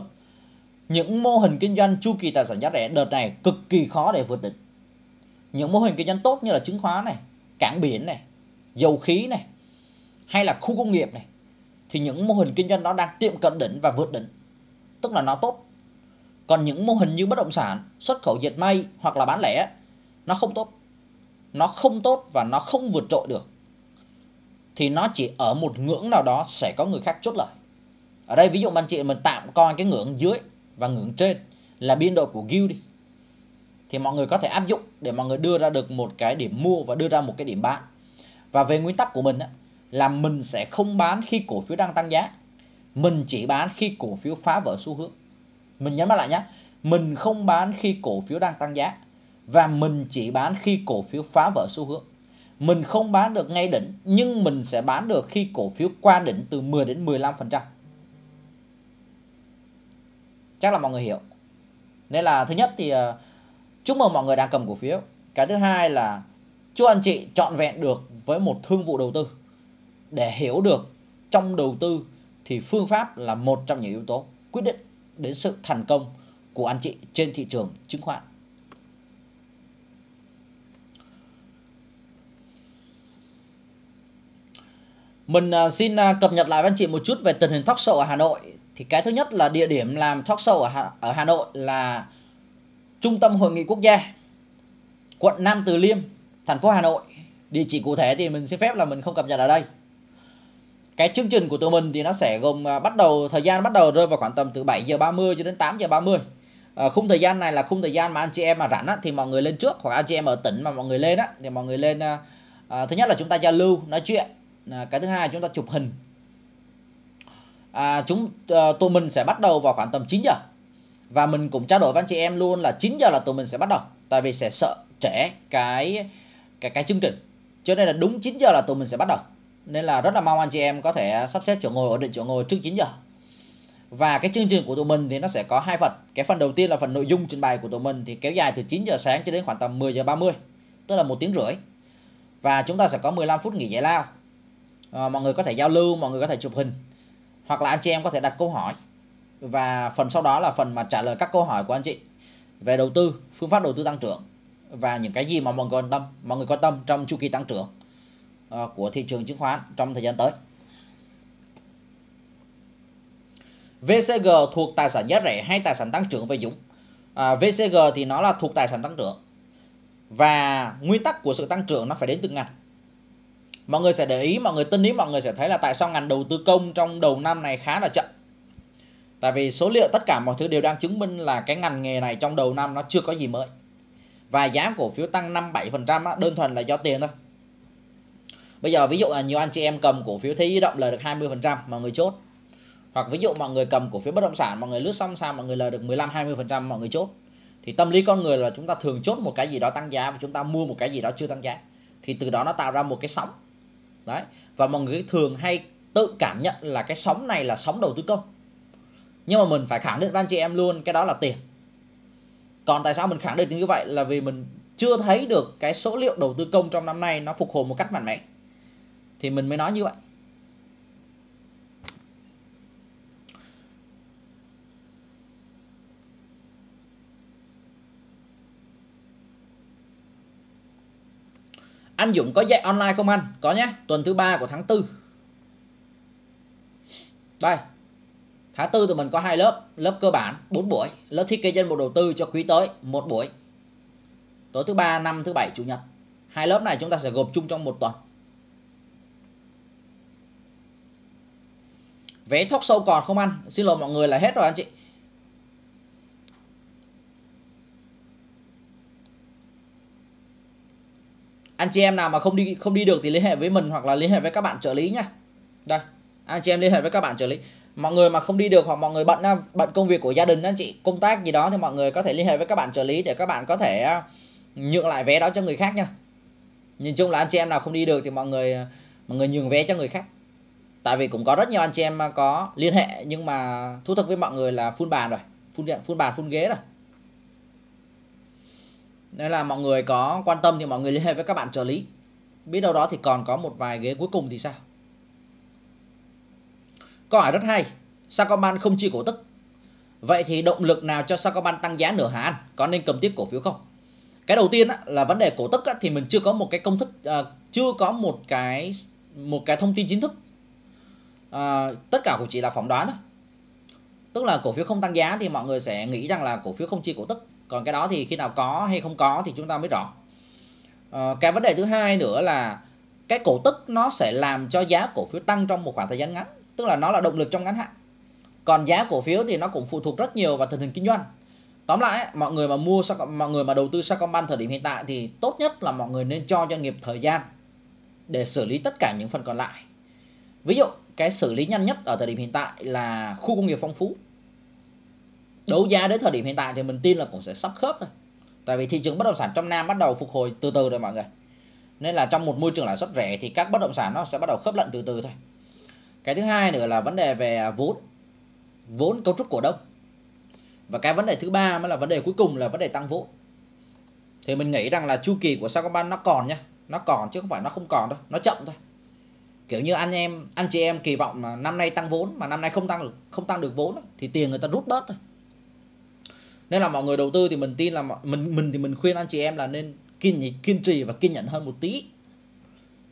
những mô hình kinh doanh chu kỳ tài sản giá rẻ đợt này cực kỳ khó để vượt đỉnh. Những mô hình kinh doanh tốt như là chứng khoán này, cảng biển này, dầu khí này, hay là khu công nghiệp này, thì những mô hình kinh doanh đó đang tiệm cận đỉnh và vượt đỉnh, tức là nó tốt. Còn những mô hình như bất động sản, xuất khẩu dệt may hoặc là bán lẻ, nó không tốt. Nó không tốt và nó không vượt trội được. Thì nó chỉ ở một ngưỡng nào đó sẽ có người khác chốt lời. Ở đây ví dụ anh chị mình tạm coi cái ngưỡng dưới và ngưỡng trên là biên độ của Guild đi. Thì mọi người có thể áp dụng để mọi người đưa ra được một cái điểm mua và đưa ra một cái điểm bán. Và về nguyên tắc của mình á, là mình sẽ không bán khi cổ phiếu đang tăng giá. Mình chỉ bán khi cổ phiếu phá vỡ xu hướng. Mình nhấn mạnh lại nhé, mình không bán khi cổ phiếu đang tăng giá. Và mình chỉ bán khi cổ phiếu phá vỡ xu hướng. Mình không bán được ngay đỉnh, nhưng mình sẽ bán được khi cổ phiếu qua đỉnh từ mười đến mười lăm phần trăm. Chắc là mọi người hiểu. Nên là thứ nhất thì uh, chúc mừng mọi người đang cầm cổ phiếu. Cái thứ hai là chúc anh chị trọn vẹn được với một thương vụ đầu tư. Để hiểu được trong đầu tư thì phương pháp là một trong những yếu tố quyết định đến sự thành công của anh chị trên thị trường chứng khoán. Mình xin cập nhật lại với anh chị một chút về tình hình talk show ở Hà Nội. Thì cái thứ nhất là địa điểm làm talk show ở Hà, ở Hà Nội là Trung tâm Hội nghị Quốc gia, quận Nam Từ Liêm, thành phố Hà Nội. Địa chỉ cụ thể thì mình xin phép là mình không cập nhật ở đây. Cái chương trình của tụi mình thì nó sẽ gồm bắt đầu, thời gian bắt đầu rơi vào khoảng tầm từ bảy giờ ba mươi cho đến tám giờ ba mươi. À, khung thời gian này là khung thời gian mà anh chị em mà rảnh á, thì mọi người lên trước, hoặc anh chị em ở tỉnh mà mọi người lên á, thì mọi người lên. À, thứ nhất là chúng ta giao lưu, nói chuyện. À, cái thứ hai là chúng ta chụp hình. À, chúng à, tụi mình sẽ bắt đầu vào khoảng tầm chín giờ. Và mình cũng trao đổi với anh chị em luôn là chín giờ là tụi mình sẽ bắt đầu. Tại vì sẽ sợ trễ cái cái cái chương trình. Cho nên là đúng chín giờ là tụi mình sẽ bắt đầu. Nên là rất là mong anh chị em có thể sắp xếp chỗ ngồi, ổn định chỗ ngồi trước chín giờ. Và cái chương trình của tụi mình thì nó sẽ có hai phần. Cái phần đầu tiên là phần nội dung trình bày của tụi mình thì kéo dài từ chín giờ sáng cho đến khoảng tầm mười giờ ba mươi, tức là một tiếng rưỡi. Và chúng ta sẽ có mười lăm phút nghỉ giải lao. À, mọi người có thể giao lưu, mọi người có thể chụp hình, hoặc là anh chị em có thể đặt câu hỏi. Và phần sau đó là phần mà trả lời các câu hỏi của anh chị về đầu tư, phương pháp đầu tư tăng trưởng và những cái gì mà mọi người quan tâm, mọi người quan tâm trong chu kỳ tăng trưởng của thị trường chứng khoán trong thời gian tới. vê xê giê thuộc tài sản giá rẻ hay tài sản tăng trưởng về Dũng? À, vê xê giê thì nó là thuộc tài sản tăng trưởng. Và nguyên tắc của sự tăng trưởng nó phải đến từ ngành. Mọi người sẽ để ý, mọi người tin ý, mọi người sẽ thấy là tại sao ngành đầu tư công trong đầu năm này khá là chậm. Tại vì số liệu tất cả mọi thứ đều đang chứng minh là cái ngành nghề này trong đầu năm nó chưa có gì mới. Và giá cổ phiếu tăng năm đến bảy phần trăm đơn thuần là do tiền thôi. Bây giờ ví dụ là nhiều anh chị em cầm cổ phiếu Thế Giới Di Động lời được hai mươi phần trăm, mọi người chốt. Hoặc ví dụ mọi người cầm cổ phiếu bất động sản, mọi người lướt xong sao mọi người lời được mười lăm đến hai mươi phần trăm, mọi người chốt. Thì tâm lý con người là chúng ta thường chốt một cái gì đó tăng giá và chúng ta mua một cái gì đó chưa tăng giá. Thì từ đó nó tạo ra một cái sóng. Đấy, và mọi người thường hay tự cảm nhận là cái sóng này là sóng đầu tư công. Nhưng mà mình phải khẳng định với anh chị em luôn, cái đó là tiền. Còn tại sao mình khẳng định như vậy là vì mình chưa thấy được cái số liệu đầu tư công trong năm nay nó phục hồi một cách mạnh mẽ. Thì mình mới nói như vậy. Anh Dũng có dạy online không anh? Có nhé, tuần thứ ba của tháng tư. Đây, tháng tư tụi mình có hai lớp, lớp cơ bản bốn buổi, lớp thiết kế danh mục đầu tư cho quý tới một buổi. Tối thứ ba, năm, thứ bảy, chủ nhật. Hai lớp này chúng ta sẽ gộp chung trong một tuần. Vé talk show còn không ăn? Xin lỗi mọi người là hết rồi anh chị. Anh chị em nào mà không đi không đi được thì liên hệ với mình hoặc là liên hệ với các bạn trợ lý nhá. Đây, anh chị em liên hệ với các bạn trợ lý. Mọi người mà không đi được hoặc mọi người bận bận công việc của gia đình anh chị, công tác gì đó thì mọi người có thể liên hệ với các bạn trợ lý để các bạn có thể nhượng lại vé đó cho người khác nha. Nhìn chung là anh chị em nào không đi được thì mọi người mọi người nhường vé cho người khác. Tại vì cũng có rất nhiều anh chị em có liên hệ nhưng mà thú thực với mọi người là full bàn rồi, full, full bàn, full ghế rồi. Nên là mọi người có quan tâm thì mọi người liên hệ với các bạn trợ lý. Biết đâu đó thì còn có một vài ghế cuối cùng thì sao? Câu hỏi rất hay. Sacombank không chi cổ tức. Vậy thì động lực nào cho Sacombank tăng giá nửa Hà An? Có nên cầm tiếp cổ phiếu không? Cái đầu tiên là vấn đề cổ tức thì mình chưa có một cái công thức, chưa có một cái một cái thông tin chính thức. Tất cả cũng chỉ là phỏng đoán thôi. Tức là cổ phiếu không tăng giá thì mọi người sẽ nghĩ rằng là cổ phiếu không chi cổ tức. Còn cái đó thì khi nào có hay không có thì chúng ta mới rõ. Cái vấn đề thứ hai nữa là cái cổ tức nó sẽ làm cho giá cổ phiếu tăng trong một khoảng thời gian ngắn. Tức là nó là động lực trong ngắn hạn. Còn giá cổ phiếu thì nó cũng phụ thuộc rất nhiều vào tình hình kinh doanh. Tóm lại, mọi người mà mua, mọi người mà đầu tư Sacombank thời điểm hiện tại thì tốt nhất là mọi người nên cho doanh nghiệp thời gian để xử lý tất cả những phần còn lại. Ví dụ, cái xử lý nhanh nhất ở thời điểm hiện tại là khu công nghiệp Phong Phú. Đấu giá đến thời điểm hiện tại thì mình tin là cũng sẽ sắp khớp thôi. Tại vì thị trường bất động sản trong Nam bắt đầu phục hồi từ từ rồi mọi người. Nên là trong một môi trường lãi suất rẻ thì các bất động sản nó sẽ bắt đầu khớp lệnh từ từ thôi. Cái thứ hai nữa là vấn đề về vốn, vốn cấu trúc cổ đông. Và cái vấn đề thứ ba mới là vấn đề cuối cùng là vấn đề tăng vốn. Thì mình nghĩ rằng là chu kỳ của Sacombank nó còn nha, nó còn chứ không phải nó không còn đâu, nó chậm thôi. Kiểu như anh em, anh chị em kỳ vọng mà năm nay tăng vốn mà năm nay không tăng được, không tăng được vốn thì tiền người ta rút bớt thôi. Nên là mọi người đầu tư thì mình tin là mình mình thì mình khuyên anh chị em là nên kiên kiên trì và kiên nhẫn hơn một tí.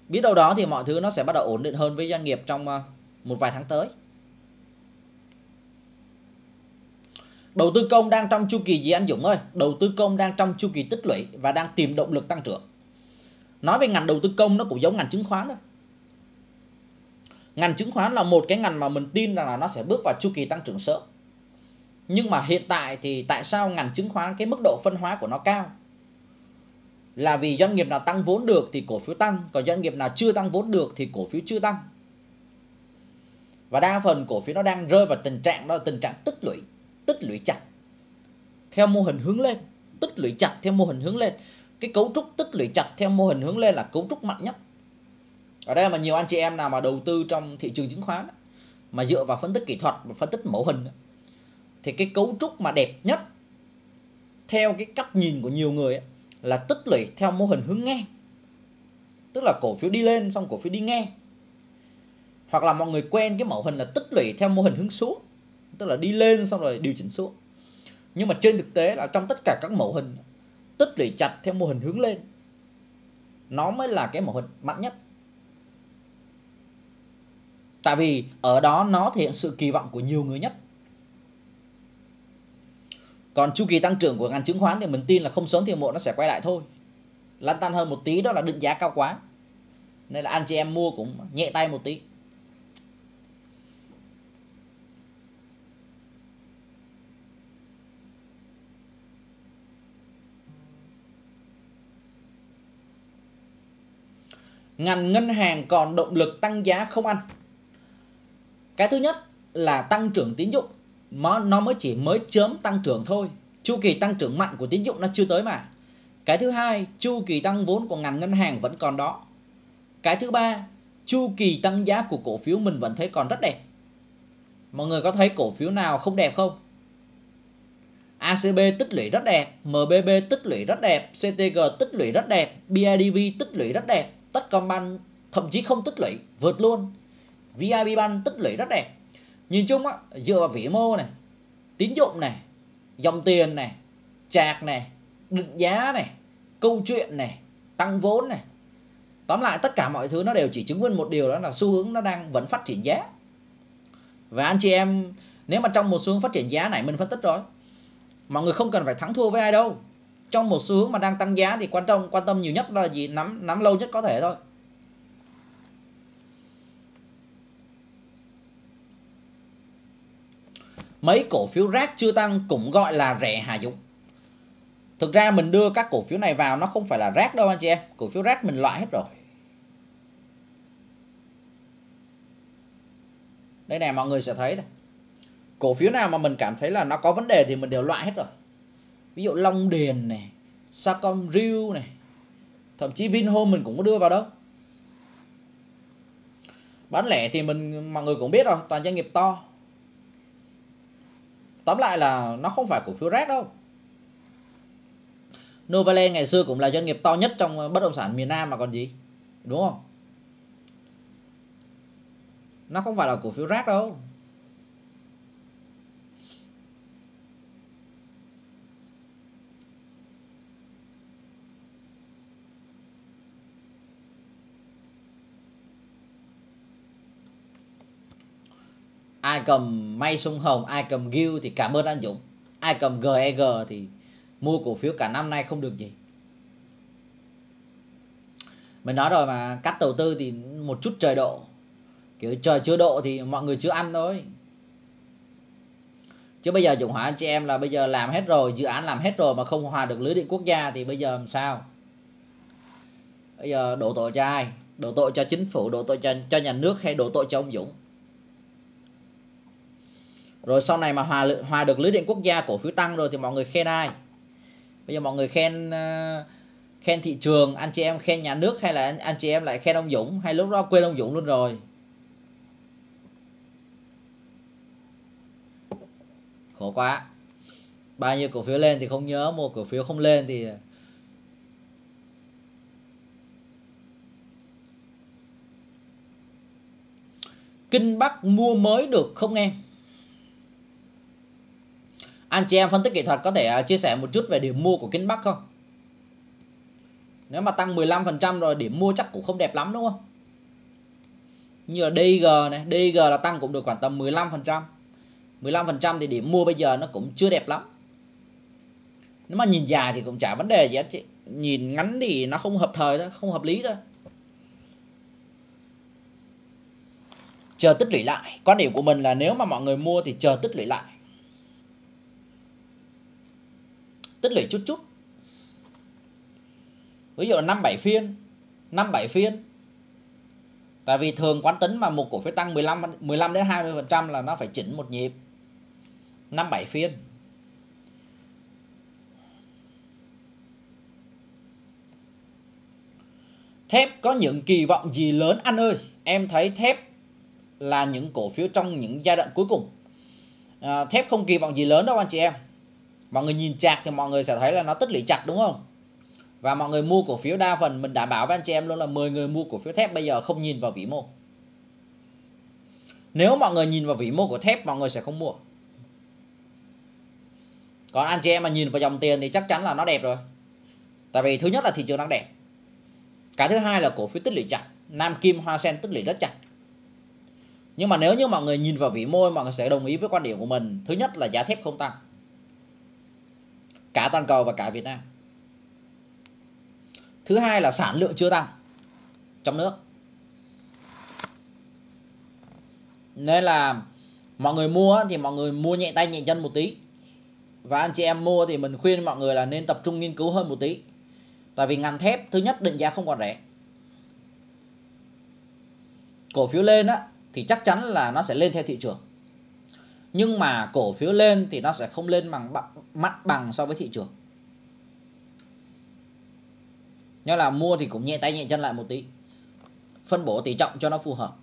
Biết đâu đó thì mọi thứ nó sẽ bắt đầu ổn định hơn với doanh nghiệp trong một vài tháng tới. Đầu tư công đang trong chu kỳ gì anh Dũng ơi? Đầu tư công đang trong chu kỳ tích lũy và đang tìm động lực tăng trưởng. Nói về ngành đầu tư công nó cũng giống ngành chứng khoán thôi. Ngành chứng khoán là một cái ngành mà mình tin rằng là nó sẽ bước vào chu kỳ tăng trưởng sớm. Nhưng mà hiện tại thì tại sao ngành chứng khoán cái mức độ phân hóa của nó cao? Là vì doanh nghiệp nào tăng vốn được thì cổ phiếu tăng, còn doanh nghiệp nào chưa tăng vốn được thì cổ phiếu chưa tăng. Và đa phần cổ phiếu nó đang rơi vào tình trạng đó là tình trạng tích lũy, tích lũy chặt theo mô hình hướng lên, tích lũy chặt theo mô hình hướng lên. Cái cấu trúc tích lũy chặt theo mô hình hướng lên là cấu trúc mạnh nhất. Ở đây mà nhiều anh chị em nào mà đầu tư trong thị trường chứng khoán mà dựa vào phân tích kỹ thuật và phân tích mẫu hình thì cái cấu trúc mà đẹp nhất theo cái cách nhìn của nhiều người là tích lũy theo mô hình hướng ngang. Tức là cổ phiếu đi lên xong cổ phiếu đi ngang. Hoặc là mọi người quen cái mẫu hình là tích lũy theo mô hình hướng xuống, tức là đi lên xong rồi điều chỉnh xuống. Nhưng mà trên thực tế là trong tất cả các mẫu hình, tích lũy chặt theo mô hình hướng lên nó mới là cái mẫu hình mạnh nhất. Tại vì ở đó nó thể hiện sự kỳ vọng của nhiều người nhất. Còn chu kỳ tăng trưởng của ngành chứng khoán thì mình tin là không sớm thì muộn nó sẽ quay lại thôi. Lăn tăn hơn một tí đó là định giá cao quá. Nên là anh chị em mua cũng nhẹ tay một tí. Ngành ngân hàng còn động lực tăng giá không anh? Cái thứ nhất là tăng trưởng tín dụng nó mới chỉ mới chớm tăng trưởng thôi. Chu kỳ tăng trưởng mạnh của tín dụng nó chưa tới mà. Cái thứ hai, chu kỳ tăng vốn của ngành ngân hàng vẫn còn đó. Cái thứ ba, chu kỳ tăng giá của cổ phiếu mình vẫn thấy còn rất đẹp. Mọi người có thấy cổ phiếu nào không đẹp không? a xê bê tích lũy rất đẹp, em bê bê tích lũy rất đẹp, xê tê giê tích lũy rất đẹp, bê i đê vê tích lũy rất đẹp, Techcombank thậm chí không tích lũy, vượt luôn. vê i bê Bank tích lũy rất đẹp. Nhìn chung á, dựa vào vĩ mô này, tín dụng này, dòng tiền này, chạc này, định giá này, câu chuyện này, tăng vốn này. Tóm lại tất cả mọi thứ nó đều chỉ chứng minh một điều đó là xu hướng nó đang vẫn phát triển giá. Và anh chị em, nếu mà trong một xu hướng phát triển giá này mình phân tích rồi, mọi người không cần phải thắng thua với ai đâu. Trong một xu hướng mà đang tăng giá thì quan trọng quan tâm nhiều nhất là gì? Nắm nắm lâu nhất có thể thôi. Mấy cổ phiếu rác chưa tăng cũng gọi là rẻ Hà Dũng. Thực ra mình đưa các cổ phiếu này vào nó không phải là rác đâu anh chị em. Cổ phiếu rác mình loại hết rồi. Đây này mọi người sẽ thấy đây. Cổ phiếu nào mà mình cảm thấy là nó có vấn đề thì mình đều loại hết rồi. Ví dụ Long Điền này, Sacombank Real này, thậm chí Vinhome mình cũng có đưa vào đó. Bán lẻ thì mình mọi người cũng biết rồi, toàn doanh nghiệp to. Tóm lại là nó không phải cổ phiếu rác đâu. Novaland ngày xưa cũng là doanh nghiệp to nhất trong bất động sản miền Nam mà còn gì, đúng không? Nó không phải là cổ phiếu rác đâu. Ai cầm May Sung Hồng, ai cầm Guild thì cảm ơn anh Dũng. Ai cầm giê e giê thì mua cổ phiếu cả năm nay không được gì. Mình nói rồi mà, cách đầu tư thì một chút trời độ. Kiểu trời chưa độ thì mọi người chưa ăn thôi. Chứ bây giờ Dũng hỏi anh chị em là bây giờ làm hết rồi, dự án làm hết rồi mà không hòa được lưới điện quốc gia thì bây giờ làm sao? Bây giờ đổ tội cho ai? Đổ tội cho chính phủ, đổ tội cho, cho nhà nước hay đổ tội cho ông Dũng? Rồi sau này mà hòa, hòa được lưới điện quốc gia, cổ phiếu tăng rồi thì mọi người khen ai? Bây giờ mọi người khen khen thị trường, anh chị em khen nhà nước hay là anh chị em lại khen ông Dũng? Hay lúc đó quên ông Dũng luôn rồi? Khổ quá. Bao nhiêu cổ phiếu lên thì không nhớ, mua cổ phiếu không lên thì... Kinh Bắc mua mới được không em? Anh chị em phân tích kỹ thuật có thể chia sẻ một chút về điểm mua của Kinh Bắc không? Nếu mà tăng mười lăm phần trăm rồi điểm mua chắc cũng không đẹp lắm đúng không? Như là đê i giê này, đê i giê là tăng cũng được khoảng tầm mười lăm phần trăm. mười lăm phần trăm thì điểm mua bây giờ nó cũng chưa đẹp lắm. Nếu mà nhìn dài thì cũng chả vấn đề gì anh chị. Nhìn ngắn thì nó không hợp thời thôi, không hợp lý thôi. Chờ tích lũy lại. Quan điểm của mình là nếu mà mọi người mua thì chờ tích lũy lại. Tích lũy chút chút. Ví dụ là năm bảy phiên, năm bảy phiên. Tại vì thường quán tính mà một cổ phiếu tăng mười lăm đến hai mươi phần trăm là nó phải chỉnh một nhịp. năm bảy phiên. Thép có những kỳ vọng gì lớn anh ơi? Em thấy thép là những cổ phiếu trong những giai đoạn cuối cùng. À, thép không kỳ vọng gì lớn đâu anh chị em. Mọi người nhìn chạc thì mọi người sẽ thấy là nó tích lũy chặt đúng không? Và mọi người mua cổ phiếu đa phần, mình đảm bảo với anh chị em luôn là mười người mua cổ phiếu thép bây giờ không nhìn vào vĩ mô. Nếu mọi người nhìn vào vĩ mô của thép, mọi người sẽ không mua. Còn anh chị em mà nhìn vào dòng tiền thì chắc chắn là nó đẹp rồi. Tại vì thứ nhất là thị trường đang đẹp. Cái thứ hai là cổ phiếu tích lũy chặt. Nam Kim, Hoa Sen tích lũy rất chặt. Nhưng mà nếu như mọi người nhìn vào vĩ mô, mọi người sẽ đồng ý với quan điểm của mình. Thứ nhất là giá thép không tăng. Cả toàn cầu và cả Việt Nam. Thứ hai là sản lượng chưa tăng trong nước. Nên là mọi người mua thì mọi người mua nhẹ tay nhẹ chân một tí. Và anh chị em mua thì mình khuyên mọi người là nên tập trung nghiên cứu hơn một tí. Tại vì ngành thép thứ nhất định giá không còn rẻ. Cổ phiếu lên á, thì chắc chắn là nó sẽ lên theo thị trường. Nhưng mà cổ phiếu lên thì nó sẽ không lên bằng mắt bằng so với thị trường. Nên là mua thì cũng nhẹ tay nhẹ chân lại một tí. Phân bổ tỷ trọng cho nó phù hợp.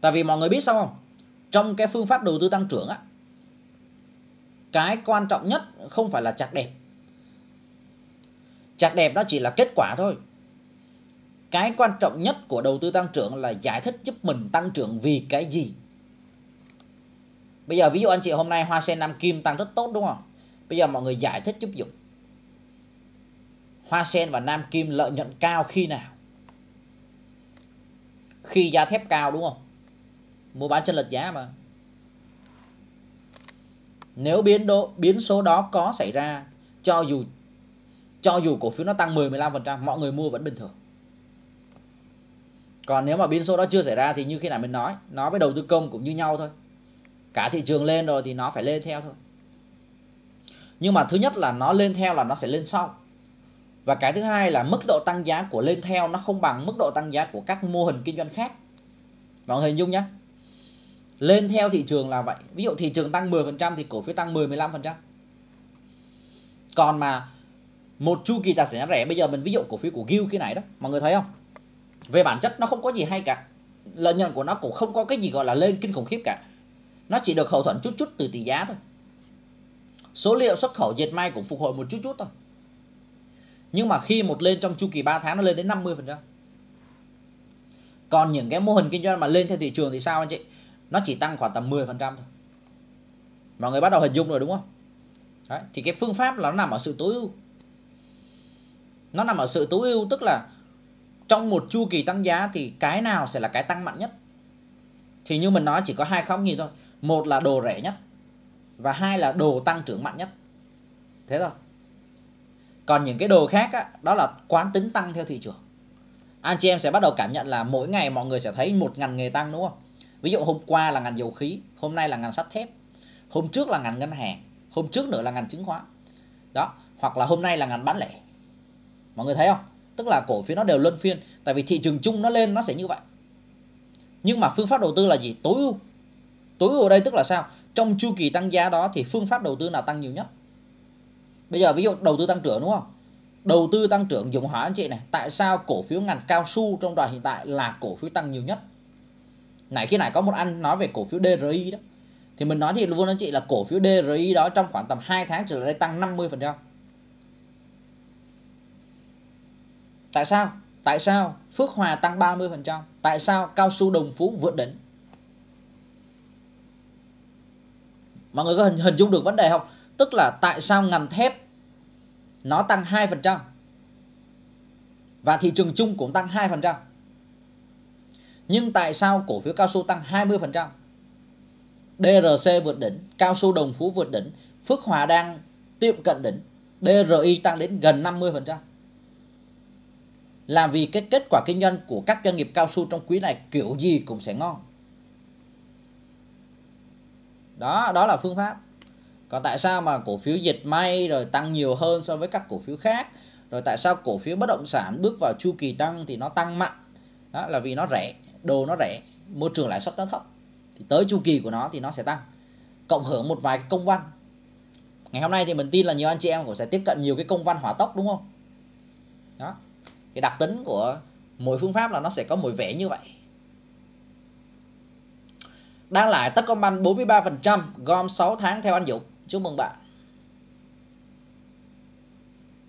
Tại vì mọi người biết sao không? Trong cái phương pháp đầu tư tăng trưởng á, cái quan trọng nhất không phải là chạc đẹp. Chạc đẹp đó chỉ là kết quả thôi. Cái quan trọng nhất của đầu tư tăng trưởng là giải thích giúp mình tăng trưởng vì cái gì. Bây giờ ví dụ anh chị hôm nay Hoa Sen Nam Kim tăng rất tốt đúng không? Bây giờ mọi người giải thích giúp Dũng. Hoa Sen và Nam Kim lợi nhuận cao khi nào? Khi giá thép cao đúng không? Mua bán chênh lệch giá mà. Nếu biến độ, biến số đó có xảy ra, cho dù cho dù cổ phiếu nó tăng mười đến mười lăm phần trăm, mọi người mua vẫn bình thường. Còn nếu mà biến số đó chưa xảy ra thì như khi nãy mình nói, nó với đầu tư công cũng như nhau thôi. Cả thị trường lên rồi thì nó phải lên theo thôi. Nhưng mà thứ nhất là nó lên theo là nó sẽ lên sau. Và cái thứ hai là mức độ tăng giá của lên theo nó không bằng mức độ tăng giá của các mô hình kinh doanh khác. Mọi người hình dung nhé. Lên theo thị trường là vậy. Ví dụ thị trường tăng mười phần trăm thì cổ phiếu tăng mười đến mười lăm phần trăm. Còn mà một chu kỳ tài sản rẻ, bây giờ mình ví dụ cổ phiếu của Guild khi này đó, mọi người thấy không? Về bản chất nó không có gì hay cả, lợi nhuận của nó cũng không có cái gì gọi là lên kinh khủng khiếp cả. Nó chỉ được hậu thuẫn chút chút từ tỷ giá thôi. Số liệu xuất khẩu dệt may cũng phục hồi một chút chút thôi. Nhưng mà khi một lên trong chu kỳ ba tháng nó lên đến năm mươi phần trăm. Còn những cái mô hình kinh doanh mà lên theo thị trường thì sao anh chị? Nó chỉ tăng khoảng tầm mười phần trăm thôi. Mọi người bắt đầu hình dung rồi đúng không? Đấy, thì cái phương pháp là nó nằm ở sự tối ưu. Nó nằm ở sự tối ưu tức là trong một chu kỳ tăng giá thì cái nào sẽ là cái tăng mạnh nhất? Thì như mình nói chỉ có hai khóm nhìn thôi. Một là đồ rẻ nhất và hai là đồ tăng trưởng mạnh nhất. Thế thôi. Còn những cái đồ khác á, đó là quán tính tăng theo thị trường. Anh chị em sẽ bắt đầu cảm nhận là mỗi ngày mọi người sẽ thấy một ngành nghề tăng đúng không? Ví dụ hôm qua là ngành dầu khí, hôm nay là ngành sắt thép, hôm trước là ngành ngân hàng, hôm trước nữa là ngành chứng khoán. Đó, hoặc là hôm nay là ngành bán lẻ. Mọi người thấy không? Tức là cổ phiếu nó đều luân phiên, tại vì thị trường chung nó lên nó sẽ như vậy. Nhưng mà phương pháp đầu tư là gì? Tối ưu. Tối ưu ở đây tức là sao? Trong chu kỳ tăng giá đó thì phương pháp đầu tư nào tăng nhiều nhất? Bây giờ ví dụ đầu tư tăng trưởng đúng không? Đầu tư tăng trưởng dùng hỏi anh chị này, tại sao cổ phiếu ngành cao su trong đoạn hiện tại là cổ phiếu tăng nhiều nhất? Nãy khi nãy có một anh nói về cổ phiếu đê rờ i đó. Thì mình nói thì luôn anh chị là cổ phiếu đê rờ i đó trong khoảng tầm hai tháng trở lại đây tăng năm mươi phần trăm. Tại sao? Tại sao Phước Hòa tăng ba mươi phần trăm? Tại sao Cao su Đồng Phú vượt đỉnh? Mọi người có hình, hình dung được vấn đề không? Tức là tại sao ngành thép nó tăng hai phần trăm và thị trường chung cũng tăng hai phần trăm. Nhưng tại sao cổ phiếu cao su tăng hai mươi phần trăm? đê rờ xê vượt đỉnh, Cao su Đồng Phú vượt đỉnh, Phước Hòa đang tiệm cận đỉnh, đê rờ i tăng đến gần năm mươi phần trăm. Là vì cái kết quả kinh doanh của các doanh nghiệp cao su trong quý này kiểu gì cũng sẽ ngon. Đó, đó là phương pháp. Còn tại sao mà cổ phiếu dệt may rồi tăng nhiều hơn so với các cổ phiếu khác? Rồi tại sao cổ phiếu bất động sản bước vào chu kỳ tăng thì nó tăng mạnh? Đó là vì nó rẻ, đồ nó rẻ, môi trường lãi suất nó thấp. Thì tới chu kỳ của nó thì nó sẽ tăng. Cộng hưởng một vài cái công văn. Ngày hôm nay thì mình tin là nhiều anh chị em cũng sẽ tiếp cận nhiều cái công văn hỏa tốc đúng không? Đó. Cái đặc tính của mỗi phương pháp là nó sẽ có mỗi vẻ như vậy. Đang lại Techcombank bốn mươi ba phần trăm gom sáu tháng theo anh Dũng. Chúc mừng bạn.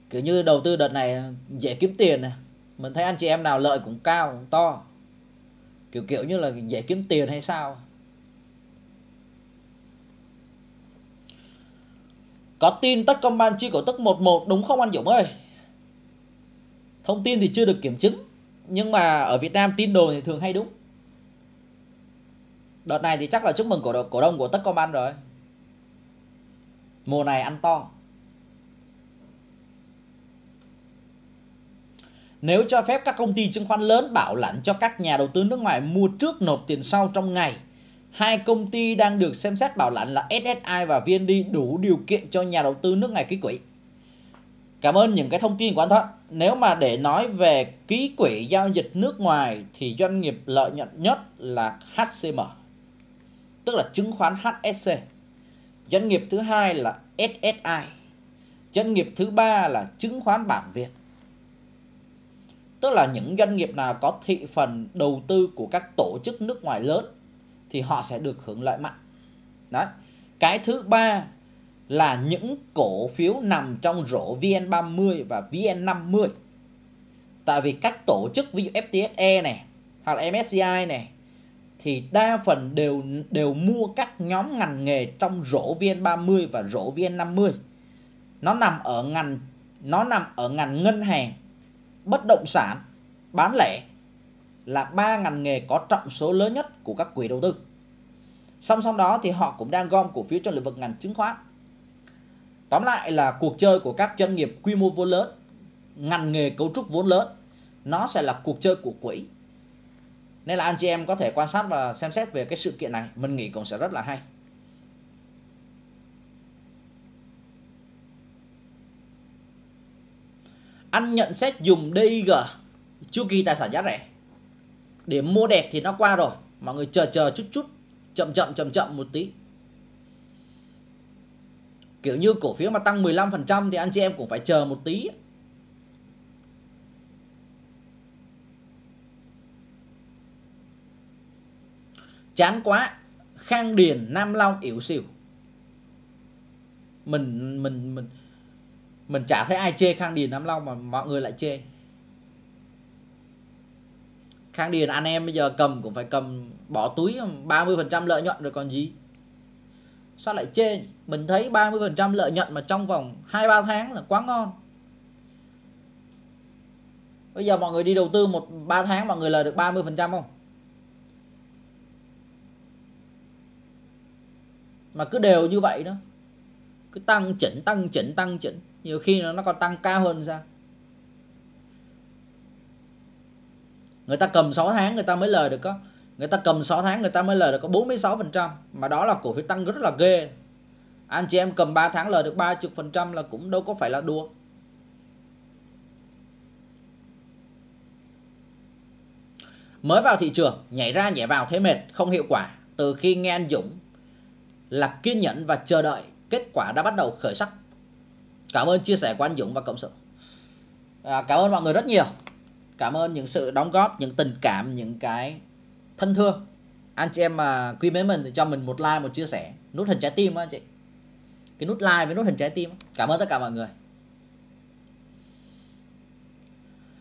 Kiểu như đầu tư đợt này dễ kiếm tiền này. Mình thấy anh chị em nào lợi cũng cao, cũng to. Kiểu kiểu như là dễ kiếm tiền hay sao. Có tin Techcombank chia cổ tức một một đúng không anh Dũng ơi? Thông tin thì chưa được kiểm chứng. Nhưng mà ở Việt Nam tin đồn thì thường hay đúng. Đợt này thì chắc là chúc mừng cổ, cổ đông của Techcombank rồi. Mùa này ăn to. Nếu cho phép các công ty chứng khoán lớn bảo lãnh cho các nhà đầu tư nước ngoài mua trước nộp tiền sau trong ngày, hai công ty đang được xem xét bảo lãnh là ét ét i và vê en đê đủ điều kiện cho nhà đầu tư nước ngoài ký quỹ. Cảm ơn những cái thông tin của anh Thuận. Nếu mà để nói về ký quỹ giao dịch nước ngoài thì doanh nghiệp lợi nhuận nhất là hát xê em, tức là chứng khoán hát ét xê. Doanh nghiệp thứ hai là ét ét i. Doanh nghiệp thứ ba là chứng khoán bản Việt. Tức là những doanh nghiệp nào có thị phần đầu tư của các tổ chức nước ngoài lớn thì họ sẽ được hưởng lợi mạnh. Đấy. Cái thứ ba là những cổ phiếu nằm trong rổ vê en ba mươi và vê en năm mươi. Tại vì các tổ chức ví dụ ép tê ét e này hoặc là em ét xê i này thì đa phần đều đều mua các nhóm ngành nghề trong rổ vê en ba mươi và rổ vê en năm mươi. Nó nằm ở ngành nó nằm ở ngành ngân hàng, bất động sản, bán lẻ là ba ngành nghề có trọng số lớn nhất của các quỹ đầu tư. Song song đó thì họ cũng đang gom cổ phiếu trong lĩnh vực ngành chứng khoán. Tóm lại là cuộc chơi của các doanh nghiệp quy mô vốn lớn, ngành nghề cấu trúc vốn lớn, nó sẽ là cuộc chơi của quỹ. Nên là anh chị em có thể quan sát và xem xét về cái sự kiện này, mình nghĩ cũng sẽ rất là hay. Anh nhận xét dùng đê i giê, chu kỳ tài sản giá rẻ. Để mua đẹp thì nó qua rồi, mọi người chờ chờ chút chút, chậm chậm chậm chậm một tí. Kiểu như cổ phiếu mà tăng mười lăm phần trăm thì anh chị em cũng phải chờ một tí. Chán quá. Khang Điền, Nam Long yếu xìu. Mình mình mình mình chả thấy ai chê Khang Điền, Nam Long mà mọi người lại chê. Khang Điền anh em bây giờ cầm cũng phải cầm bỏ túi ba mươi phần trăm lợi nhuận rồi còn gì. Sao lại chê nhỉ? Mình thấy ba mươi phần trăm lợi nhuận mà trong vòng hai ba tháng là quá ngon. Bây giờ mọi người đi đầu tư một ba tháng mọi người lời được ba mươi phần trăm không? Mà cứ đều như vậy đó. Cứ tăng chỉnh, tăng chỉnh, tăng chỉnh. Nhiều khi nó còn tăng cao hơn ra. Người ta cầm sáu tháng người ta mới lời được có. Người ta cầm sáu tháng người ta mới lời được có bốn mươi sáu phần trăm. Mà đó là cổ phiếu tăng rất là ghê. Anh chị em cầm ba tháng lời được ba mươi phần trăm là cũng đâu có phải là đùa. Mới vào thị trường, nhảy ra nhảy vào thấy mệt, không hiệu quả. Từ khi nghe anh Dũng là kiên nhẫn và chờ đợi, kết quả đã bắt đầu khởi sắc. Cảm ơn chia sẻ của anh Dũng và cộng sự. À, cảm ơn mọi người rất nhiều. Cảm ơn những sự đóng góp, những tình cảm, những cái thân thương. Anh chị em mà quý mến mình thì cho mình một like, một chia sẻ. Nút hình trái tim đó anh chị. Cái nút like với nút hình trái tim. Cảm ơn tất cả mọi người.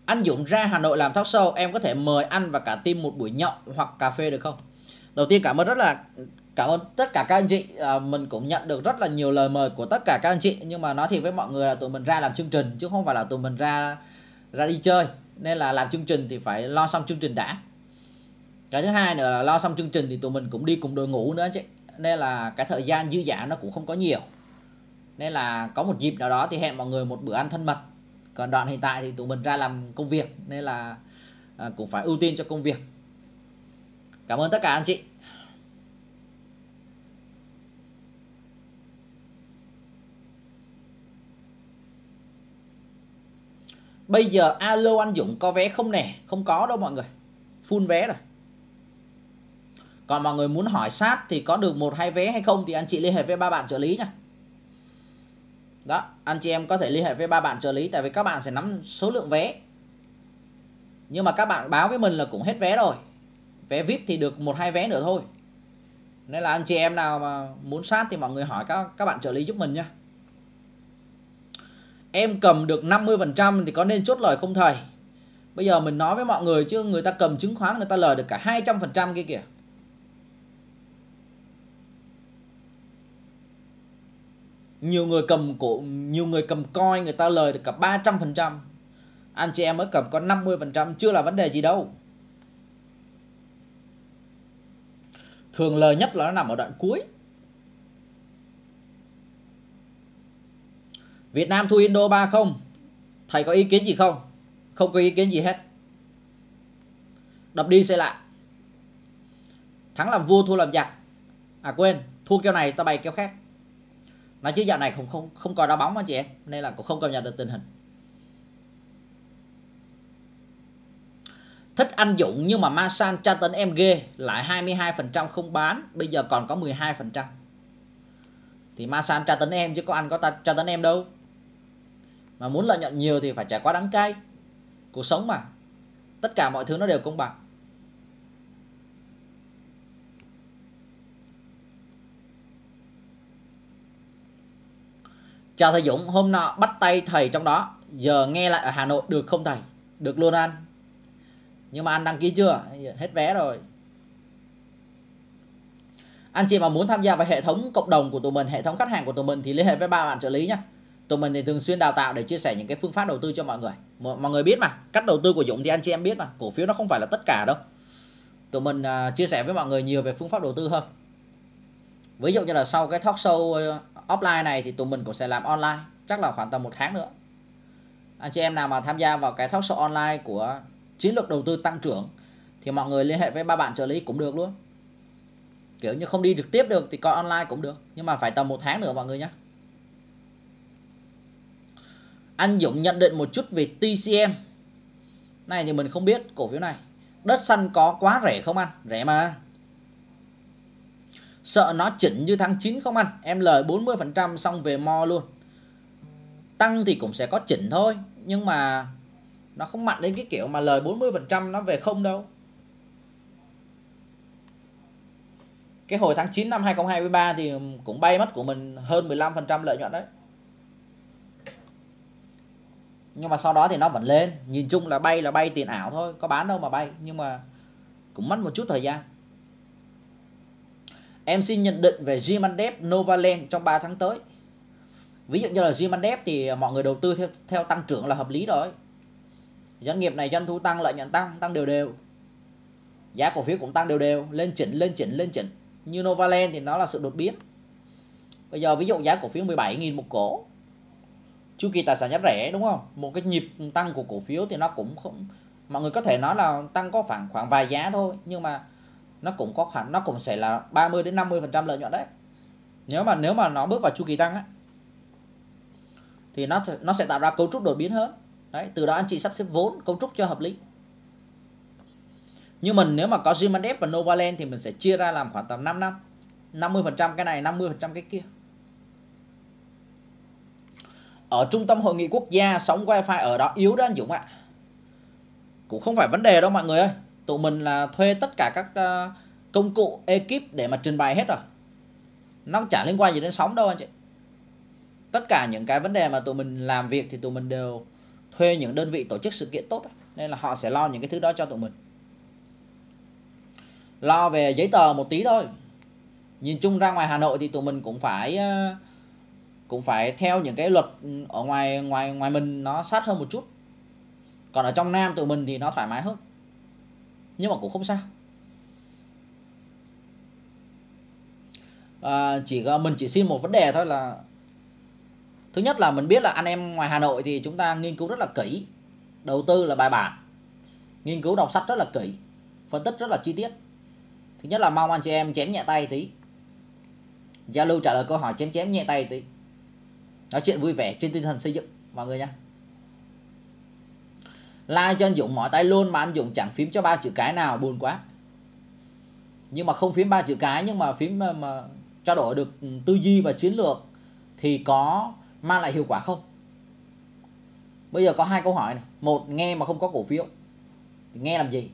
Anh Dũng ra Hà Nội làm talk show. Em có thể mời anh và cả team một buổi nhậu hoặc cà phê được không? Đầu tiên cảm ơn rất là... Cảm ơn tất cả các anh chị. à, Mình cũng nhận được rất là nhiều lời mời của tất cả các anh chị. Nhưng mà nói thiệt với mọi người là tụi mình ra làm chương trình, chứ không phải là tụi mình ra ra đi chơi. Nên là làm chương trình thì phải lo xong chương trình đã. Cái thứ hai nữa là lo xong chương trình thì tụi mình cũng đi cùng đội ngũ nữa anh chị. Nên là cái thời gian dư dả nó cũng không có nhiều. Nên là có một dịp nào đó thì hẹn mọi người một bữa ăn thân mật. Còn đoạn hiện tại thì tụi mình ra làm công việc. Nên là à, cũng phải ưu tiên cho công việc. Cảm ơn tất cả anh chị. Bây giờ alo anh Dũng có vé không nè? Không có đâu mọi người. Full vé rồi. Còn mọi người muốn hỏi sát thì có được một hai vé hay không thì anh chị liên hệ với ba bạn trợ lý nha. Đó, anh chị em có thể liên hệ với ba bạn trợ lý, tại vì các bạn sẽ nắm số lượng vé. Nhưng mà các bạn báo với mình là cũng hết vé rồi. Vé vi ai pi thì được một hai vé nữa thôi. Nên là anh chị em nào mà muốn sát thì mọi người hỏi các các bạn trợ lý giúp mình nha. Em cầm được năm mươi phần trăm thì có nên chốt lời không thầy? Bây giờ mình nói với mọi người chứ người ta cầm chứng khoán người ta lời được cả hai trăm phần trăm kia kìa. Nhiều người cầm cổ, nhiều người cầm coi người ta lời được cả ba trăm phần trăm. Anh chị em mới cầm có năm mươi phần trăm chưa là vấn đề gì đâu. Thường lời nhất là nó nằm ở đoạn cuối. Việt Nam thu Indo ba không? Thầy có ý kiến gì không? Không có ý kiến gì hết. Đập đi xây lại. Thắng làm vua thua làm giặc. À quên, thua kèo này ta bày kèo khác. Nói chứ dạo này không không không coi đá bóng anh chị em, nên là cũng không cập nhật được tình hình. Thích anh Dũng nhưng mà Masan tra tấn em ghê, lại hai mươi hai phần trăm không bán, bây giờ còn có mười hai phần trăm. Thì Masan tra tấn em chứ có anh có ta tra tấn em đâu. Mà muốn lợi nhuận nhiều thì phải trải qua đắng cay. Cuộc sống mà, tất cả mọi thứ nó đều công bằng. Chào thầy Dũng, hôm nọ bắt tay thầy trong đó, giờ nghe lại ở Hà Nội được không thầy? Được luôn anh. Nhưng mà anh đăng ký chưa? Hết vé rồi. Anh chị mà muốn tham gia vào hệ thống cộng đồng của tụi mình, hệ thống khách hàng của tụi mình thì liên hệ với ba bạn trợ lý nhé. Tụi mình thì thường xuyên đào tạo để chia sẻ những cái phương pháp đầu tư cho mọi người. Mọi người biết mà, cách đầu tư của Dũng thì anh chị em biết mà, cổ phiếu nó không phải là tất cả đâu. Tụi mình uh, chia sẻ với mọi người nhiều về phương pháp đầu tư hơn. Ví dụ như là sau cái talk show offline này thì tụi mình cũng sẽ làm online, chắc là khoảng tầm một tháng nữa. Anh chị em nào mà tham gia vào cái talk show online của chiến lược đầu tư tăng trưởng thì mọi người liên hệ với ba bạn trợ lý cũng được luôn. Kiểu như không đi trực tiếp được thì coi online cũng được. Nhưng mà phải tầm một tháng nữa mọi người nhé. Anh Dũng nhận định một chút về tê xê em. Này thì mình không biết cổ phiếu này. Đất xanh có quá rẻ không anh? Rẻ mà. Sợ nó chỉnh như tháng chín không anh, em lời bốn mươi phần trăm xong về mo luôn. Tăng thì cũng sẽ có chỉnh thôi, nhưng mà nó không mạnh đến cái kiểu mà lời bốn mươi phần trăm nó về không đâu. Cái hồi tháng chín năm hai không hai ba thì cũng bay mất của mình hơn mười lăm phần trăm lợi nhuận đấy. Nhưng mà sau đó thì nó vẫn lên. Nhìn chung là bay là bay tiền ảo thôi, có bán đâu mà bay. Nhưng mà cũng mất một chút thời gian. Em xin nhận định về Gemadept, Novaland trong ba tháng tới. Ví dụ như là Gemadept thì mọi người đầu tư theo, theo tăng trưởng là hợp lý rồi. Doanh nghiệp này doanh thu tăng, lợi nhuận tăng, tăng đều đều. Giá cổ phiếu cũng tăng đều đều, lên chỉnh, lên chỉnh, lên chỉnh. Như Novaland thì nó là sự đột biến. Bây giờ ví dụ giá cổ phiếu mười bảy nghìn một cổ, chu kỳ tài sản giá rẻ đúng không? Một cái nhịp tăng của cổ phiếu thì nó cũng không, mọi người có thể nói là tăng có khoảng khoảng vài giá thôi, nhưng mà nó cũng có khoảng, nó cũng sẽ là ba mươi đến năm mươi phần trăm lợi nhuận đấy. Nếu mà nếu mà nó bước vào chu kỳ tăng á, thì nó nó sẽ tạo ra cấu trúc đột biến hơn. Đấy, từ đó anh chị sắp xếp vốn cấu trúc cho hợp lý. Nhưng mình nếu mà có Gemadept và Novaland thì mình sẽ chia ra làm khoảng tầm năm năm, năm mươi phần trăm cái này, năm mươi phần trăm cái kia. Ở Trung tâm Hội nghị Quốc gia, sóng wifi ở đó yếu đó anh Dũng ạ. Cũng không phải vấn đề đâu mọi người ơi. Tụi mình là thuê tất cả các công cụ, ekip để mà trình bày hết rồi. Nó chả liên quan gì đến sóng đâu anh chị. Tất cả những cái vấn đề mà tụi mình làm việc thì tụi mình đều thuê những đơn vị tổ chức sự kiện tốt. Nên là họ sẽ lo những cái thứ đó cho tụi mình. Lo về giấy tờ một tí thôi. Nhìn chung ra ngoài Hà Nội thì tụi mình cũng phải... cũng phải theo những cái luật ở ngoài ngoài ngoài mình nó sát hơn một chút. Còn ở trong Nam tụi mình thì nó thoải mái hơn. Nhưng mà cũng không sao. À, chỉ mình chỉ xin một vấn đề thôi là thứ nhất là mình biết là anh em ngoài Hà Nội thì chúng ta nghiên cứu rất là kỹ, đầu tư là bài bản, nghiên cứu đọc sách rất là kỹ, phân tích rất là chi tiết. Thứ nhất là mong anh chị em chém nhẹ tay tí, giao lưu trả lời câu hỏi chém chém nhẹ tay tí. Nói chuyện vui vẻ trên tinh thần xây dựng mọi người nha. Like cho anh Dũng mỏi tay luôn mà anh Dũng chẳng phím cho ba chữ cái nào, buồn quá. Nhưng mà không phím ba chữ cái, nhưng mà phím mà, mà trao đổi được tư duy và chiến lược thì có mang lại hiệu quả không? Bây giờ có hai câu hỏi này. Một, nghe mà không có cổ phiếu thì nghe làm gì?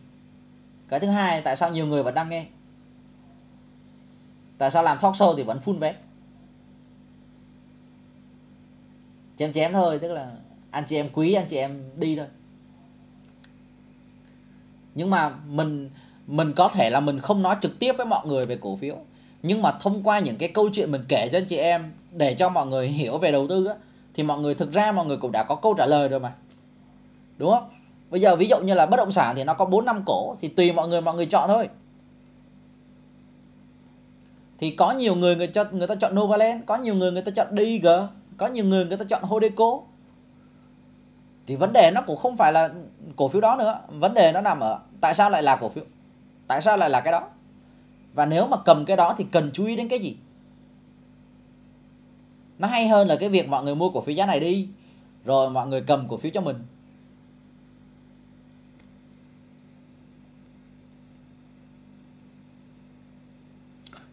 Cái thứ hai, tại sao nhiều người vẫn đang nghe? Tại sao làm talk show thì vẫn full vé? Chém chém thôi, tức là anh chị em quý, anh chị em đi thôi. Nhưng mà mình mình có thể là mình không nói trực tiếp với mọi người về cổ phiếu, nhưng mà thông qua những cái câu chuyện mình kể cho anh chị em để cho mọi người hiểu về đầu tư á, thì mọi người thực ra mọi người cũng đã có câu trả lời rồi mà, đúng không? Bây giờ ví dụ như là bất động sản thì nó có bốn năm cổ, thì tùy mọi người mọi người chọn thôi. Thì có nhiều người người cho người ta chọn Novaland, có nhiều người người ta chọn đê i giê, có nhiều người người ta chọn Hodeco. Thì vấn đề nó cũng không phải là cổ phiếu đó nữa, vấn đề nó nằm ở tại sao lại là cổ phiếu, tại sao lại là cái đó, và nếu mà cầm cái đó thì cần chú ý đến cái gì. Nó hay hơn là cái việc mọi người mua cổ phiếu giá này đi rồi mọi người cầm cổ phiếu cho mình.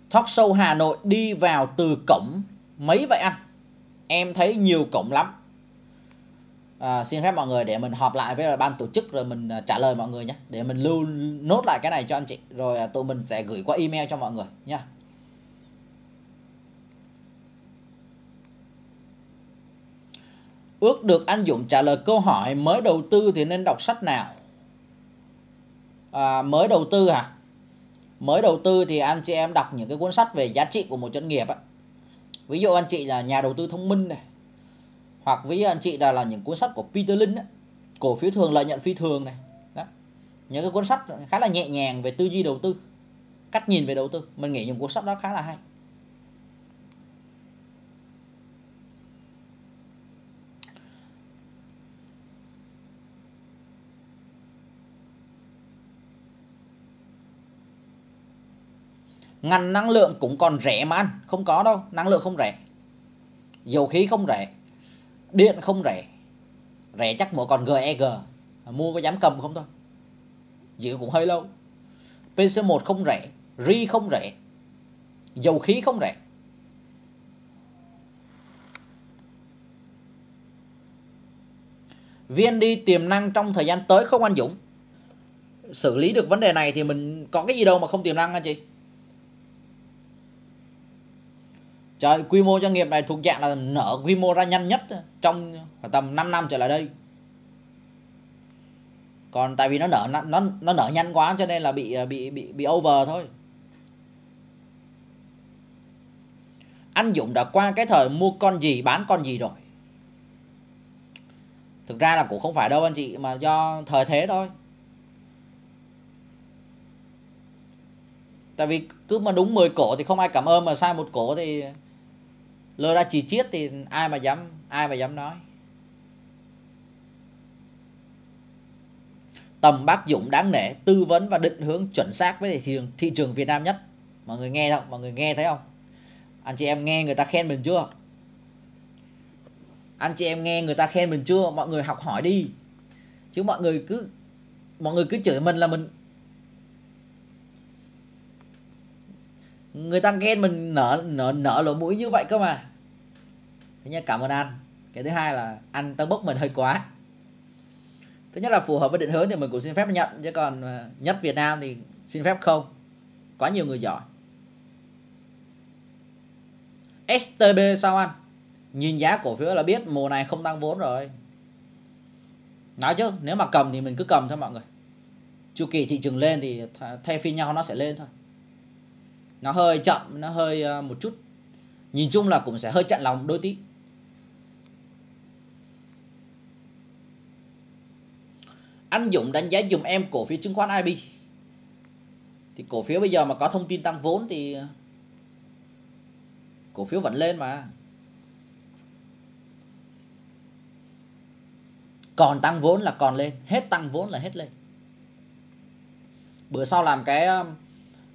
Talk show Hà Nội đi vào từ cổng mấy vậy anh? Em thấy nhiều cổng lắm. À, xin phép mọi người để mình họp lại với ban tổ chức rồi mình trả lời mọi người nhé. Để mình lưu nốt lại cái này cho anh chị. Rồi tụi mình sẽ gửi qua email cho mọi người nha. Ước được anh Dũng trả lời câu hỏi mới đầu tư thì nên đọc sách nào? À, mới đầu tư hả? Mới đầu tư thì anh chị em đọc những cái cuốn sách về giá trị của một doanh nghiệp ấy. Ví dụ anh chị là Nhà Đầu Tư Thông Minh này, hoặc ví dụ anh chị là, là những cuốn sách của Peter Lynch, Cổ Phiếu Thường Lợi Nhuận Phi Thường này. Đó. Những cái cuốn sách khá là nhẹ nhàng về tư duy đầu tư, cách nhìn về đầu tư. Mình nghĩ những cuốn sách đó khá là hay. Ngành năng lượng cũng còn rẻ mà anh. Không có đâu, năng lượng không rẻ, dầu khí không rẻ, điện không rẻ. Rẻ chắc mỗi còn giê e giê. Mua có dám cầm không thôi, giữ cũng hơi lâu. pê xê một không rẻ, rờ i không rẻ, dầu khí không rẻ. vê en đê tiềm năng trong thời gian tới không anh Dũng? Xử lý được vấn đề này thì mình có cái gì đâu mà không tiềm năng anh chị. Trời, quy mô doanh nghiệp này thuộc dạng là nở quy mô ra nhanh nhất trong tầm năm năm trở lại đây. Còn tại vì nó nở nó nó nở nhanh quá cho nên là bị bị bị bị over thôi. Anh Dũng đã qua cái thời mua con gì bán con gì rồi. Thực ra là cũng không phải đâu anh chị, mà do thời thế thôi. Tại vì cứ mà đúng mười cổ thì không ai cảm ơn, mà sai một cổ thì lơ ra chỉ chiết thì ai mà dám ai mà dám nói. Tầm bác Dũng đáng nể, tư vấn và định hướng chuẩn xác với thị trường thị trường Việt Nam nhất. Mọi người nghe không? Mọi người nghe thấy không? Anh chị em nghe người ta khen mình chưa? Anh chị em nghe người ta khen mình chưa? Mọi người học hỏi đi. Chứ mọi người cứ mọi người cứ chửi mình là mình. Người ta ghen mình nở nở nở lỗ mũi như vậy cơ mà. Thứ nhất cảm ơn anh. Cái thứ hai là anh tăng bốc mình hơi quá. Thứ nhất là phù hợp với định hướng thì mình cũng xin phép nhận, chứ còn nhất Việt Nam thì xin phép không. Quá nhiều người giỏi. ét tê bê sao anh? Nhìn giá cổ phiếu là biết mùa này không tăng vốn rồi. Nói chứ nếu mà cầm thì mình cứ cầm thôi mọi người. Chu kỳ thị trường lên thì thay phiên nhau nó sẽ lên thôi. Nó hơi chậm, nó hơi một chút. Nhìn chung là cũng sẽ hơi chặn lòng đôi tí. Anh Dũng đánh giá dùm em cổ phiếu chứng khoán i bê. Thì cổ phiếu bây giờ mà có thông tin tăng vốn thì cổ phiếu vẫn lên mà. Còn tăng vốn là còn lên, hết tăng vốn là hết lên. Bữa sau làm cái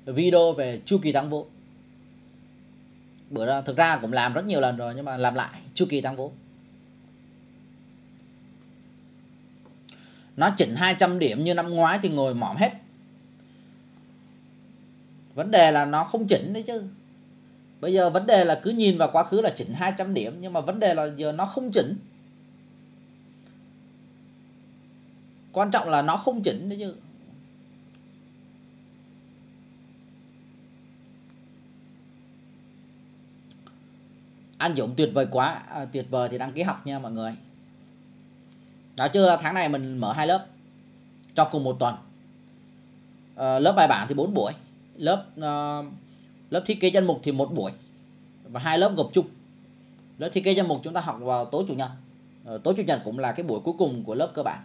video về chu kỳ tăng vốn. Bữa đó thực ra cũng làm rất nhiều lần rồi nhưng mà làm lại chu kỳ tăng vốn. Nó chỉnh hai trăm điểm như năm ngoái thì ngồi mỏm hết. Vấn đề là nó không chỉnh đấy chứ. Bây giờ vấn đề là cứ nhìn vào quá khứ là chỉnh hai trăm điểm, nhưng mà vấn đề là giờ nó không chỉnh. Quan trọng là nó không chỉnh đấy chứ. Anh Dũng tuyệt vời quá, à, tuyệt vời thì đăng ký học nha mọi người. Đó, chưa tháng này mình mở hai lớp trong cùng một tuần. À, lớp bài bản thì bốn buổi, lớp à, lớp thiết kế danh mục thì một buổi và hai lớp gộp chung. Lớp thiết kế danh mục chúng ta học vào tối chủ nhật, à, tối chủ nhật cũng là cái buổi cuối cùng của lớp cơ bản.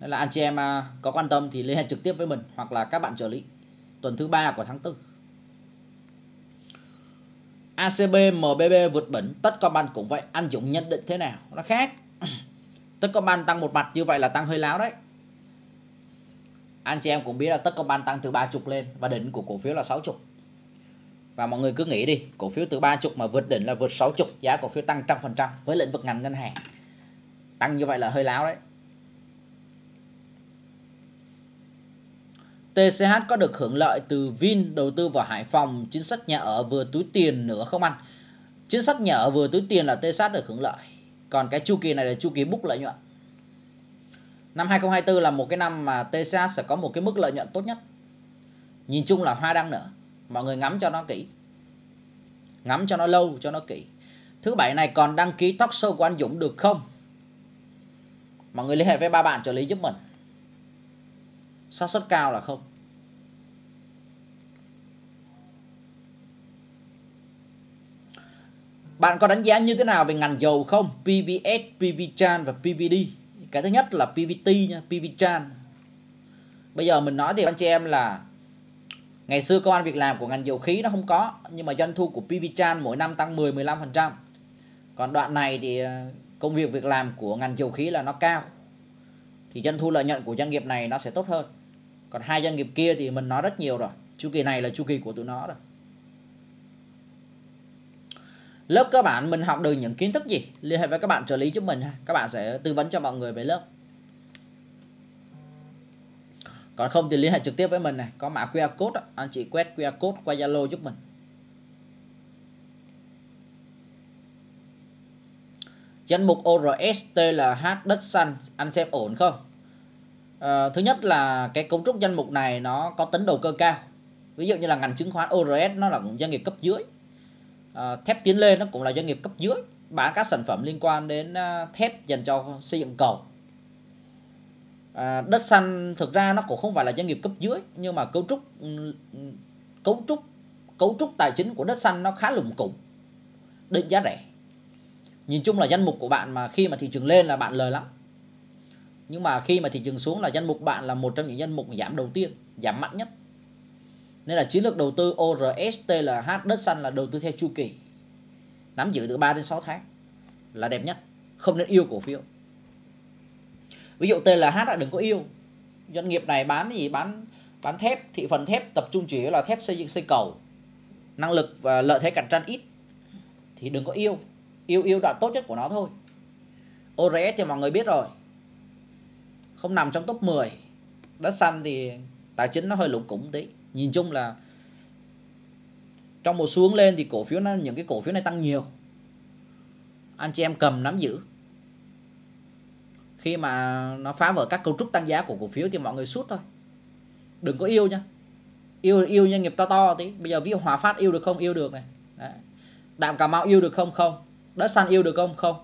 Nên là anh chị em à, có quan tâm thì liên hệ trực tiếp với mình hoặc là các bạn trợ lý. Tuần thứ ba của tháng tư. a xê bê, em bê bê vượt đỉnh, Techcombank cũng vậy. Anh Dũng nhận định thế nào? Nó khác. Techcombank tăng một mặt như vậy là tăng hơi láo đấy. Anh chị em cũng biết là Techcombank tăng từ ba mươi lên và đỉnh của cổ phiếu là sáu mươi. Và mọi người cứ nghĩ đi, cổ phiếu từ ba mươi mà vượt đỉnh là vượt sáu mươi, giá cổ phiếu tăng một trăm phần trăm với lĩnh vực ngành ngân hàng. Tăng như vậy là hơi láo đấy. tê xê hát có được hưởng lợi từ Vin đầu tư vào Hải Phòng, chính sách nhà ở vừa túi tiền nữa không anh? Chính sách nhà ở vừa túi tiền là tê xê hát được hưởng lợi. Còn cái chu kỳ này là chu kỳ book lợi nhuận. Năm hai không hai tư là một cái năm mà tê xê hát sẽ có một cái mức lợi nhuận tốt nhất. Nhìn chung là hoa đăng nữa. Mọi người ngắm cho nó kỹ. Ngắm cho nó lâu, cho nó kỹ. Thứ bảy này còn đăng ký talk show của anh Dũng được không? Mọi người liên hệ với ba bạn trợ lý giúp mình. Xác suất cao là không. Bạn có đánh giá như thế nào về ngành dầu không? pê vê ét, PVChan và pê vê đê. Cái thứ nhất là pê vê tê nha, PVChan. Bây giờ mình nói thì anh chị em là ngày xưa công ăn việc làm của ngành dầu khí nó không có, nhưng mà doanh thu của PVChan mỗi năm tăng mười đến mười lăm phần trăm. Còn đoạn này thì công việc việc làm của ngành dầu khí là nó cao, thì doanh thu lợi nhuận của doanh nghiệp này nó sẽ tốt hơn. Còn hai doanh nghiệp kia thì mình nói rất nhiều rồi. Chu kỳ này là chu kỳ của tụi nó rồi. Lớp các bạn mình học được những kiến thức gì? Liên hệ với các bạn trợ lý giúp mình ha. Các bạn sẽ tư vấn cho mọi người về lớp. Còn không thì liên hệ trực tiếp với mình này, có mã quy rờ code đó. Anh chị quét quy rờ code qua Zalo giúp mình. Danh mục ô rờ ét tê lờ hát đất xanh anh xem ổn không? À, thứ nhất là cái cấu trúc danh mục này nó có tính đầu cơ cao. Ví dụ như là ngành chứng khoán ô rờ ét nó là doanh nghiệp cấp dưới. À, thép tiến lên nó cũng là doanh nghiệp cấp dưới, bán các sản phẩm liên quan đến thép dành cho xây dựng cầu. À, đất xanh thực ra nó cũng không phải là doanh nghiệp cấp dưới, nhưng mà cấu trúc cấu trúc cấu trúc tài chính của đất xanh nó khá lủng củng, định giá rẻ. Nhìn chung là danh mục của bạn mà khi mà thị trường lên là bạn lời lắm, nhưng mà khi mà thị trường xuống là danh mục bạn là một trong những danh mục giảm đầu tiên, giảm mạnh nhất. Nên là chiến lược đầu tư ô rờ ét tê lờ hát đất xanh là đầu tư theo chu kỳ, nắm giữ từ ba đến sáu tháng là đẹp nhất. Không nên yêu cổ phiếu. Ví dụ tê lờ hát là đừng có yêu. Doanh nghiệp này bán gì? Bán bán thép, thị phần thép, tập trung chủ yếu là thép xây dựng xây cầu, năng lực và lợi thế cạnh tranh ít, thì đừng có yêu. Yêu yêu đoạn tốt nhất của nó thôi. ô rờ ét thì mọi người biết rồi, không nằm trong top mười. Đất xanh thì tài chính nó hơi lủng củng tí. Nhìn chung là trong một xuống lên thì cổ phiếu nó, những cái cổ phiếu này tăng nhiều, anh chị em cầm nắm giữ. Khi mà nó phá vỡ các cấu trúc tăng giá của cổ phiếu thì mọi người sút thôi, đừng có yêu nha. Yêu yêu doanh nghiệp to to tí. Bây giờ ví dụ Hòa Phát yêu được không? Yêu được này. Đấy. Đạm Cà Mau yêu được không? Không. Đất xanh yêu được không? Không.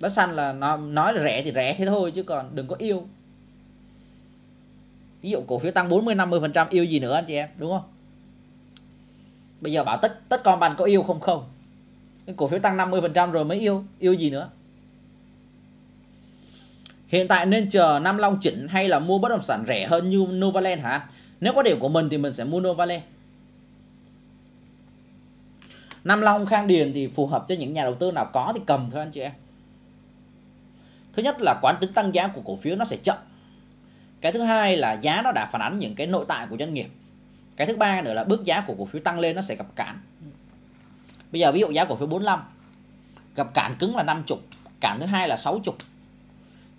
Đất xanh là nó nói là rẻ thì rẻ thế thôi, chứ còn đừng có yêu. Ví dụ cổ phiếu tăng bốn mươi năm mươi phần trăm yêu gì nữa anh chị em, đúng không? Bây giờ bảo Tech, Techcombank có yêu không? Không. Cổ phiếu tăng năm mươi phần trăm rồi mới yêu, yêu gì nữa? Hiện tại nên chờ Nam Long chỉnh hay là mua bất động sản rẻ hơn như Novaland hả? Nếu có điểm của mình thì mình sẽ mua Novaland. Nam Long, Khang Điền thì phù hợp cho những nhà đầu tư nào có thì cầm thôi anh chị em. Thứ nhất là quán tính tăng giá của cổ phiếu nó sẽ chậm. Cái thứ hai là giá nó đã phản ánh những cái nội tại của doanh nghiệp. Cái thứ ba nữa là bước giá của cổ phiếu tăng lên nó sẽ gặp cản. Bây giờ ví dụ giá cổ phiếu bốn mươi lăm, gặp cản cứng là năm mươi, cản thứ hai là sáu mươi.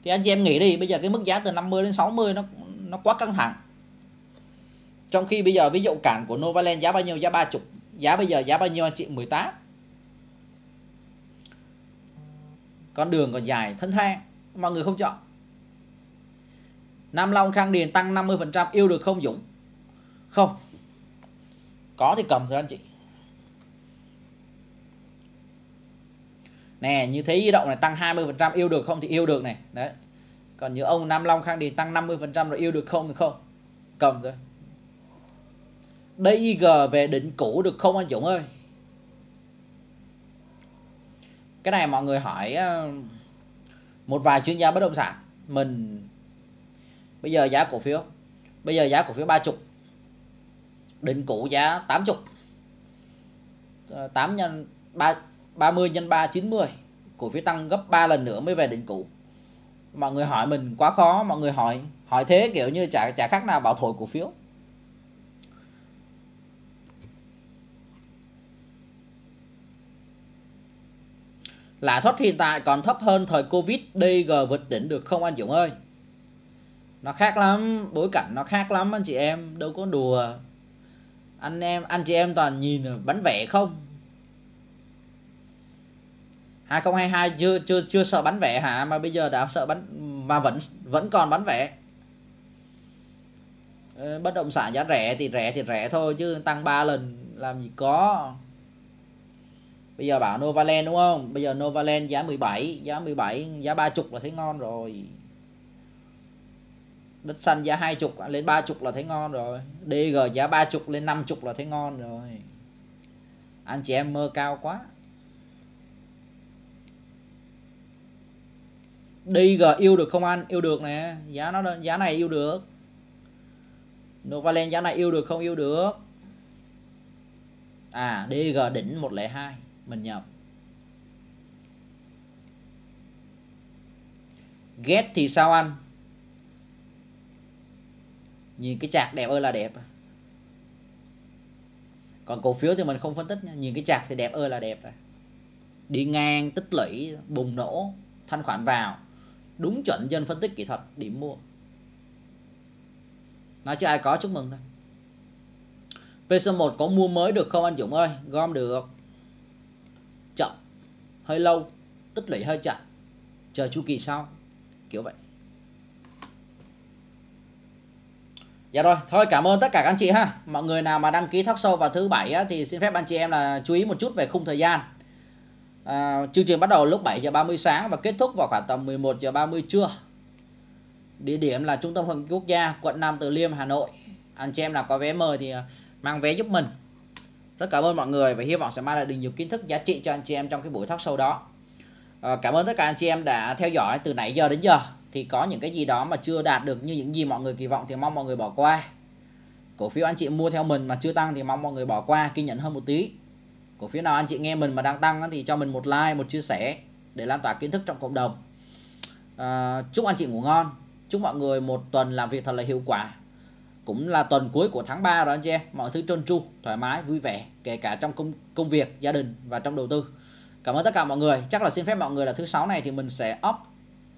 Thì anh chị em nghĩ đi, bây giờ cái mức giá từ năm mươi đến sáu mươi nó nó quá căng thẳng. Trong khi bây giờ ví dụ cản của Novaland giá bao nhiêu? Giá ba mươi. Giá bây giờ giá bao nhiêu anh chị? mười tám. Con đường còn dài thân thang, mọi người không chọn. Nam Long, Khang Điền tăng năm mươi phần trăm yêu được không Dũng? Không. Có thì cầm thôi anh chị. Nè, như thế Di Động này tăng hai mươi phần trăm yêu được không? Thì yêu được này. Đấy. Còn như ông Nam Long, Khang Điền tăng năm mươi phần trăm rồi yêu được không thì không. Cầm thôi. đê i giê về đỉnh cũ được không anh Dũng ơi? Cái này mọi người hỏi một vài chuyên gia bất động sản. Mình bây giờ giá cổ phiếu, bây giờ giá cổ phiếu ba mươi, đỉnh cũ giá tám mươi. tám nhân ba mươi nhân ba chín mươi. Cổ phiếu tăng gấp ba lần nữa mới về đỉnh cũ. Mọi người hỏi mình quá khó, mọi người hỏi hỏi thế kiểu như chả chả khác nào bảo thổi cổ phiếu. Lãi suất hiện tại còn thấp hơn thời Covid, đê i giê vượt đỉnh được không anh Dũng ơi? Nó khác lắm, bối cảnh nó khác lắm anh chị em, đâu có đùa. Anh em, anh chị em toàn nhìn bánh vẽ không? hai không hai hai chưa chưa chưa sợ bánh vẽ hả, mà bây giờ đã sợ bánh mà vẫn vẫn còn bánh vẽ. Bất động sản giá rẻ thì rẻ thì rẻ thôi, chứ tăng ba lần làm gì có. Bây giờ bảo Novaland đúng không? Bây giờ Novaland giá mười bảy, giá mười bảy, giá ba mươi là thấy ngon rồi. Đất xanh giá hai mươi lên ba mươi là thấy ngon rồi. đê i giê giá ba mươi lên năm mươi là thấy ngon rồi. Anh chị em mơ cao quá. đê i giê yêu được không anh? Yêu được nè, giá nó giá này yêu được. Novaland giá này yêu được không? Yêu được. À, đê i giê đỉnh một không hai. Mình nhầm. Ghét thì sao anh? Nhìn cái chạc đẹp ơi là đẹp. Còn cổ phiếu thì mình không phân tích nha. Nhìn cái chạc thì đẹp ơi là đẹp. Đi ngang, tích lũy, bùng nổ, thanh khoản vào. đúng chuẩn dân phân tích kỹ thuật, điểm mua. Nói chứ ai có chúc mừng thôi. pê xê một có mua mới được không anh Dũng ơi? Gom được. Chậm, hơi lâu, tích lũy hơi chậm, chờ chu kỳ sau, kiểu vậy. Dạ rồi, thôi cảm ơn tất cả các anh chị ha. Mọi người nào mà đăng ký talk show vào thứ bảy á, thì xin phép anh chị em là chú ý một chút về khung thời gian. À, chương trình bắt đầu lúc bảy giờ ba mươi sáng và kết thúc vào khoảng tầm mười một giờ ba mươi trưa. Địa điểm là Trung tâm Hội nghị Quốc gia, quận Nam Từ Liêm, Hà Nội. Anh chị em nào có vé mời thì mang vé giúp mình. Rất cảm ơn mọi người và hy vọng sẽ mang lại được nhiều kiến thức giá trị cho anh chị em trong cái buổi talk show đó. À, cảm ơn tất cả anh chị em đã theo dõi từ nãy giờ đến giờ. Thì có những cái gì đó mà chưa đạt được như những gì mọi người kỳ vọng thì mong mọi người bỏ qua. Cổ phiếu anh chị mua theo mình mà chưa tăng thì mong mọi người bỏ qua, kiên nhẫn hơn một tí. Cổ phiếu nào anh chị nghe mình mà đang tăng thì cho mình một like, một chia sẻ để lan tỏa kiến thức trong cộng đồng. À, chúc anh chị ngủ ngon. Chúc mọi người một tuần làm việc thật là hiệu quả. Cũng là tuần cuối của tháng ba rồi anh chị em. Mọi thứ trơn tru, thoải mái, vui vẻ, kể cả trong công, công việc, gia đình và trong đầu tư. Cảm ơn tất cả mọi người. Chắc là xin phép mọi người là thứ sáu này thì mình sẽ up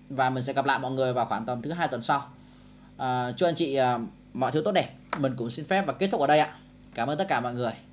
và mình sẽ gặp lại mọi người vào khoảng tầm thứ hai tuần sau. À, chúc anh chị à, mọi thứ tốt đẹp. Mình cũng xin phép và kết thúc ở đây ạ. Cảm ơn tất cả mọi người.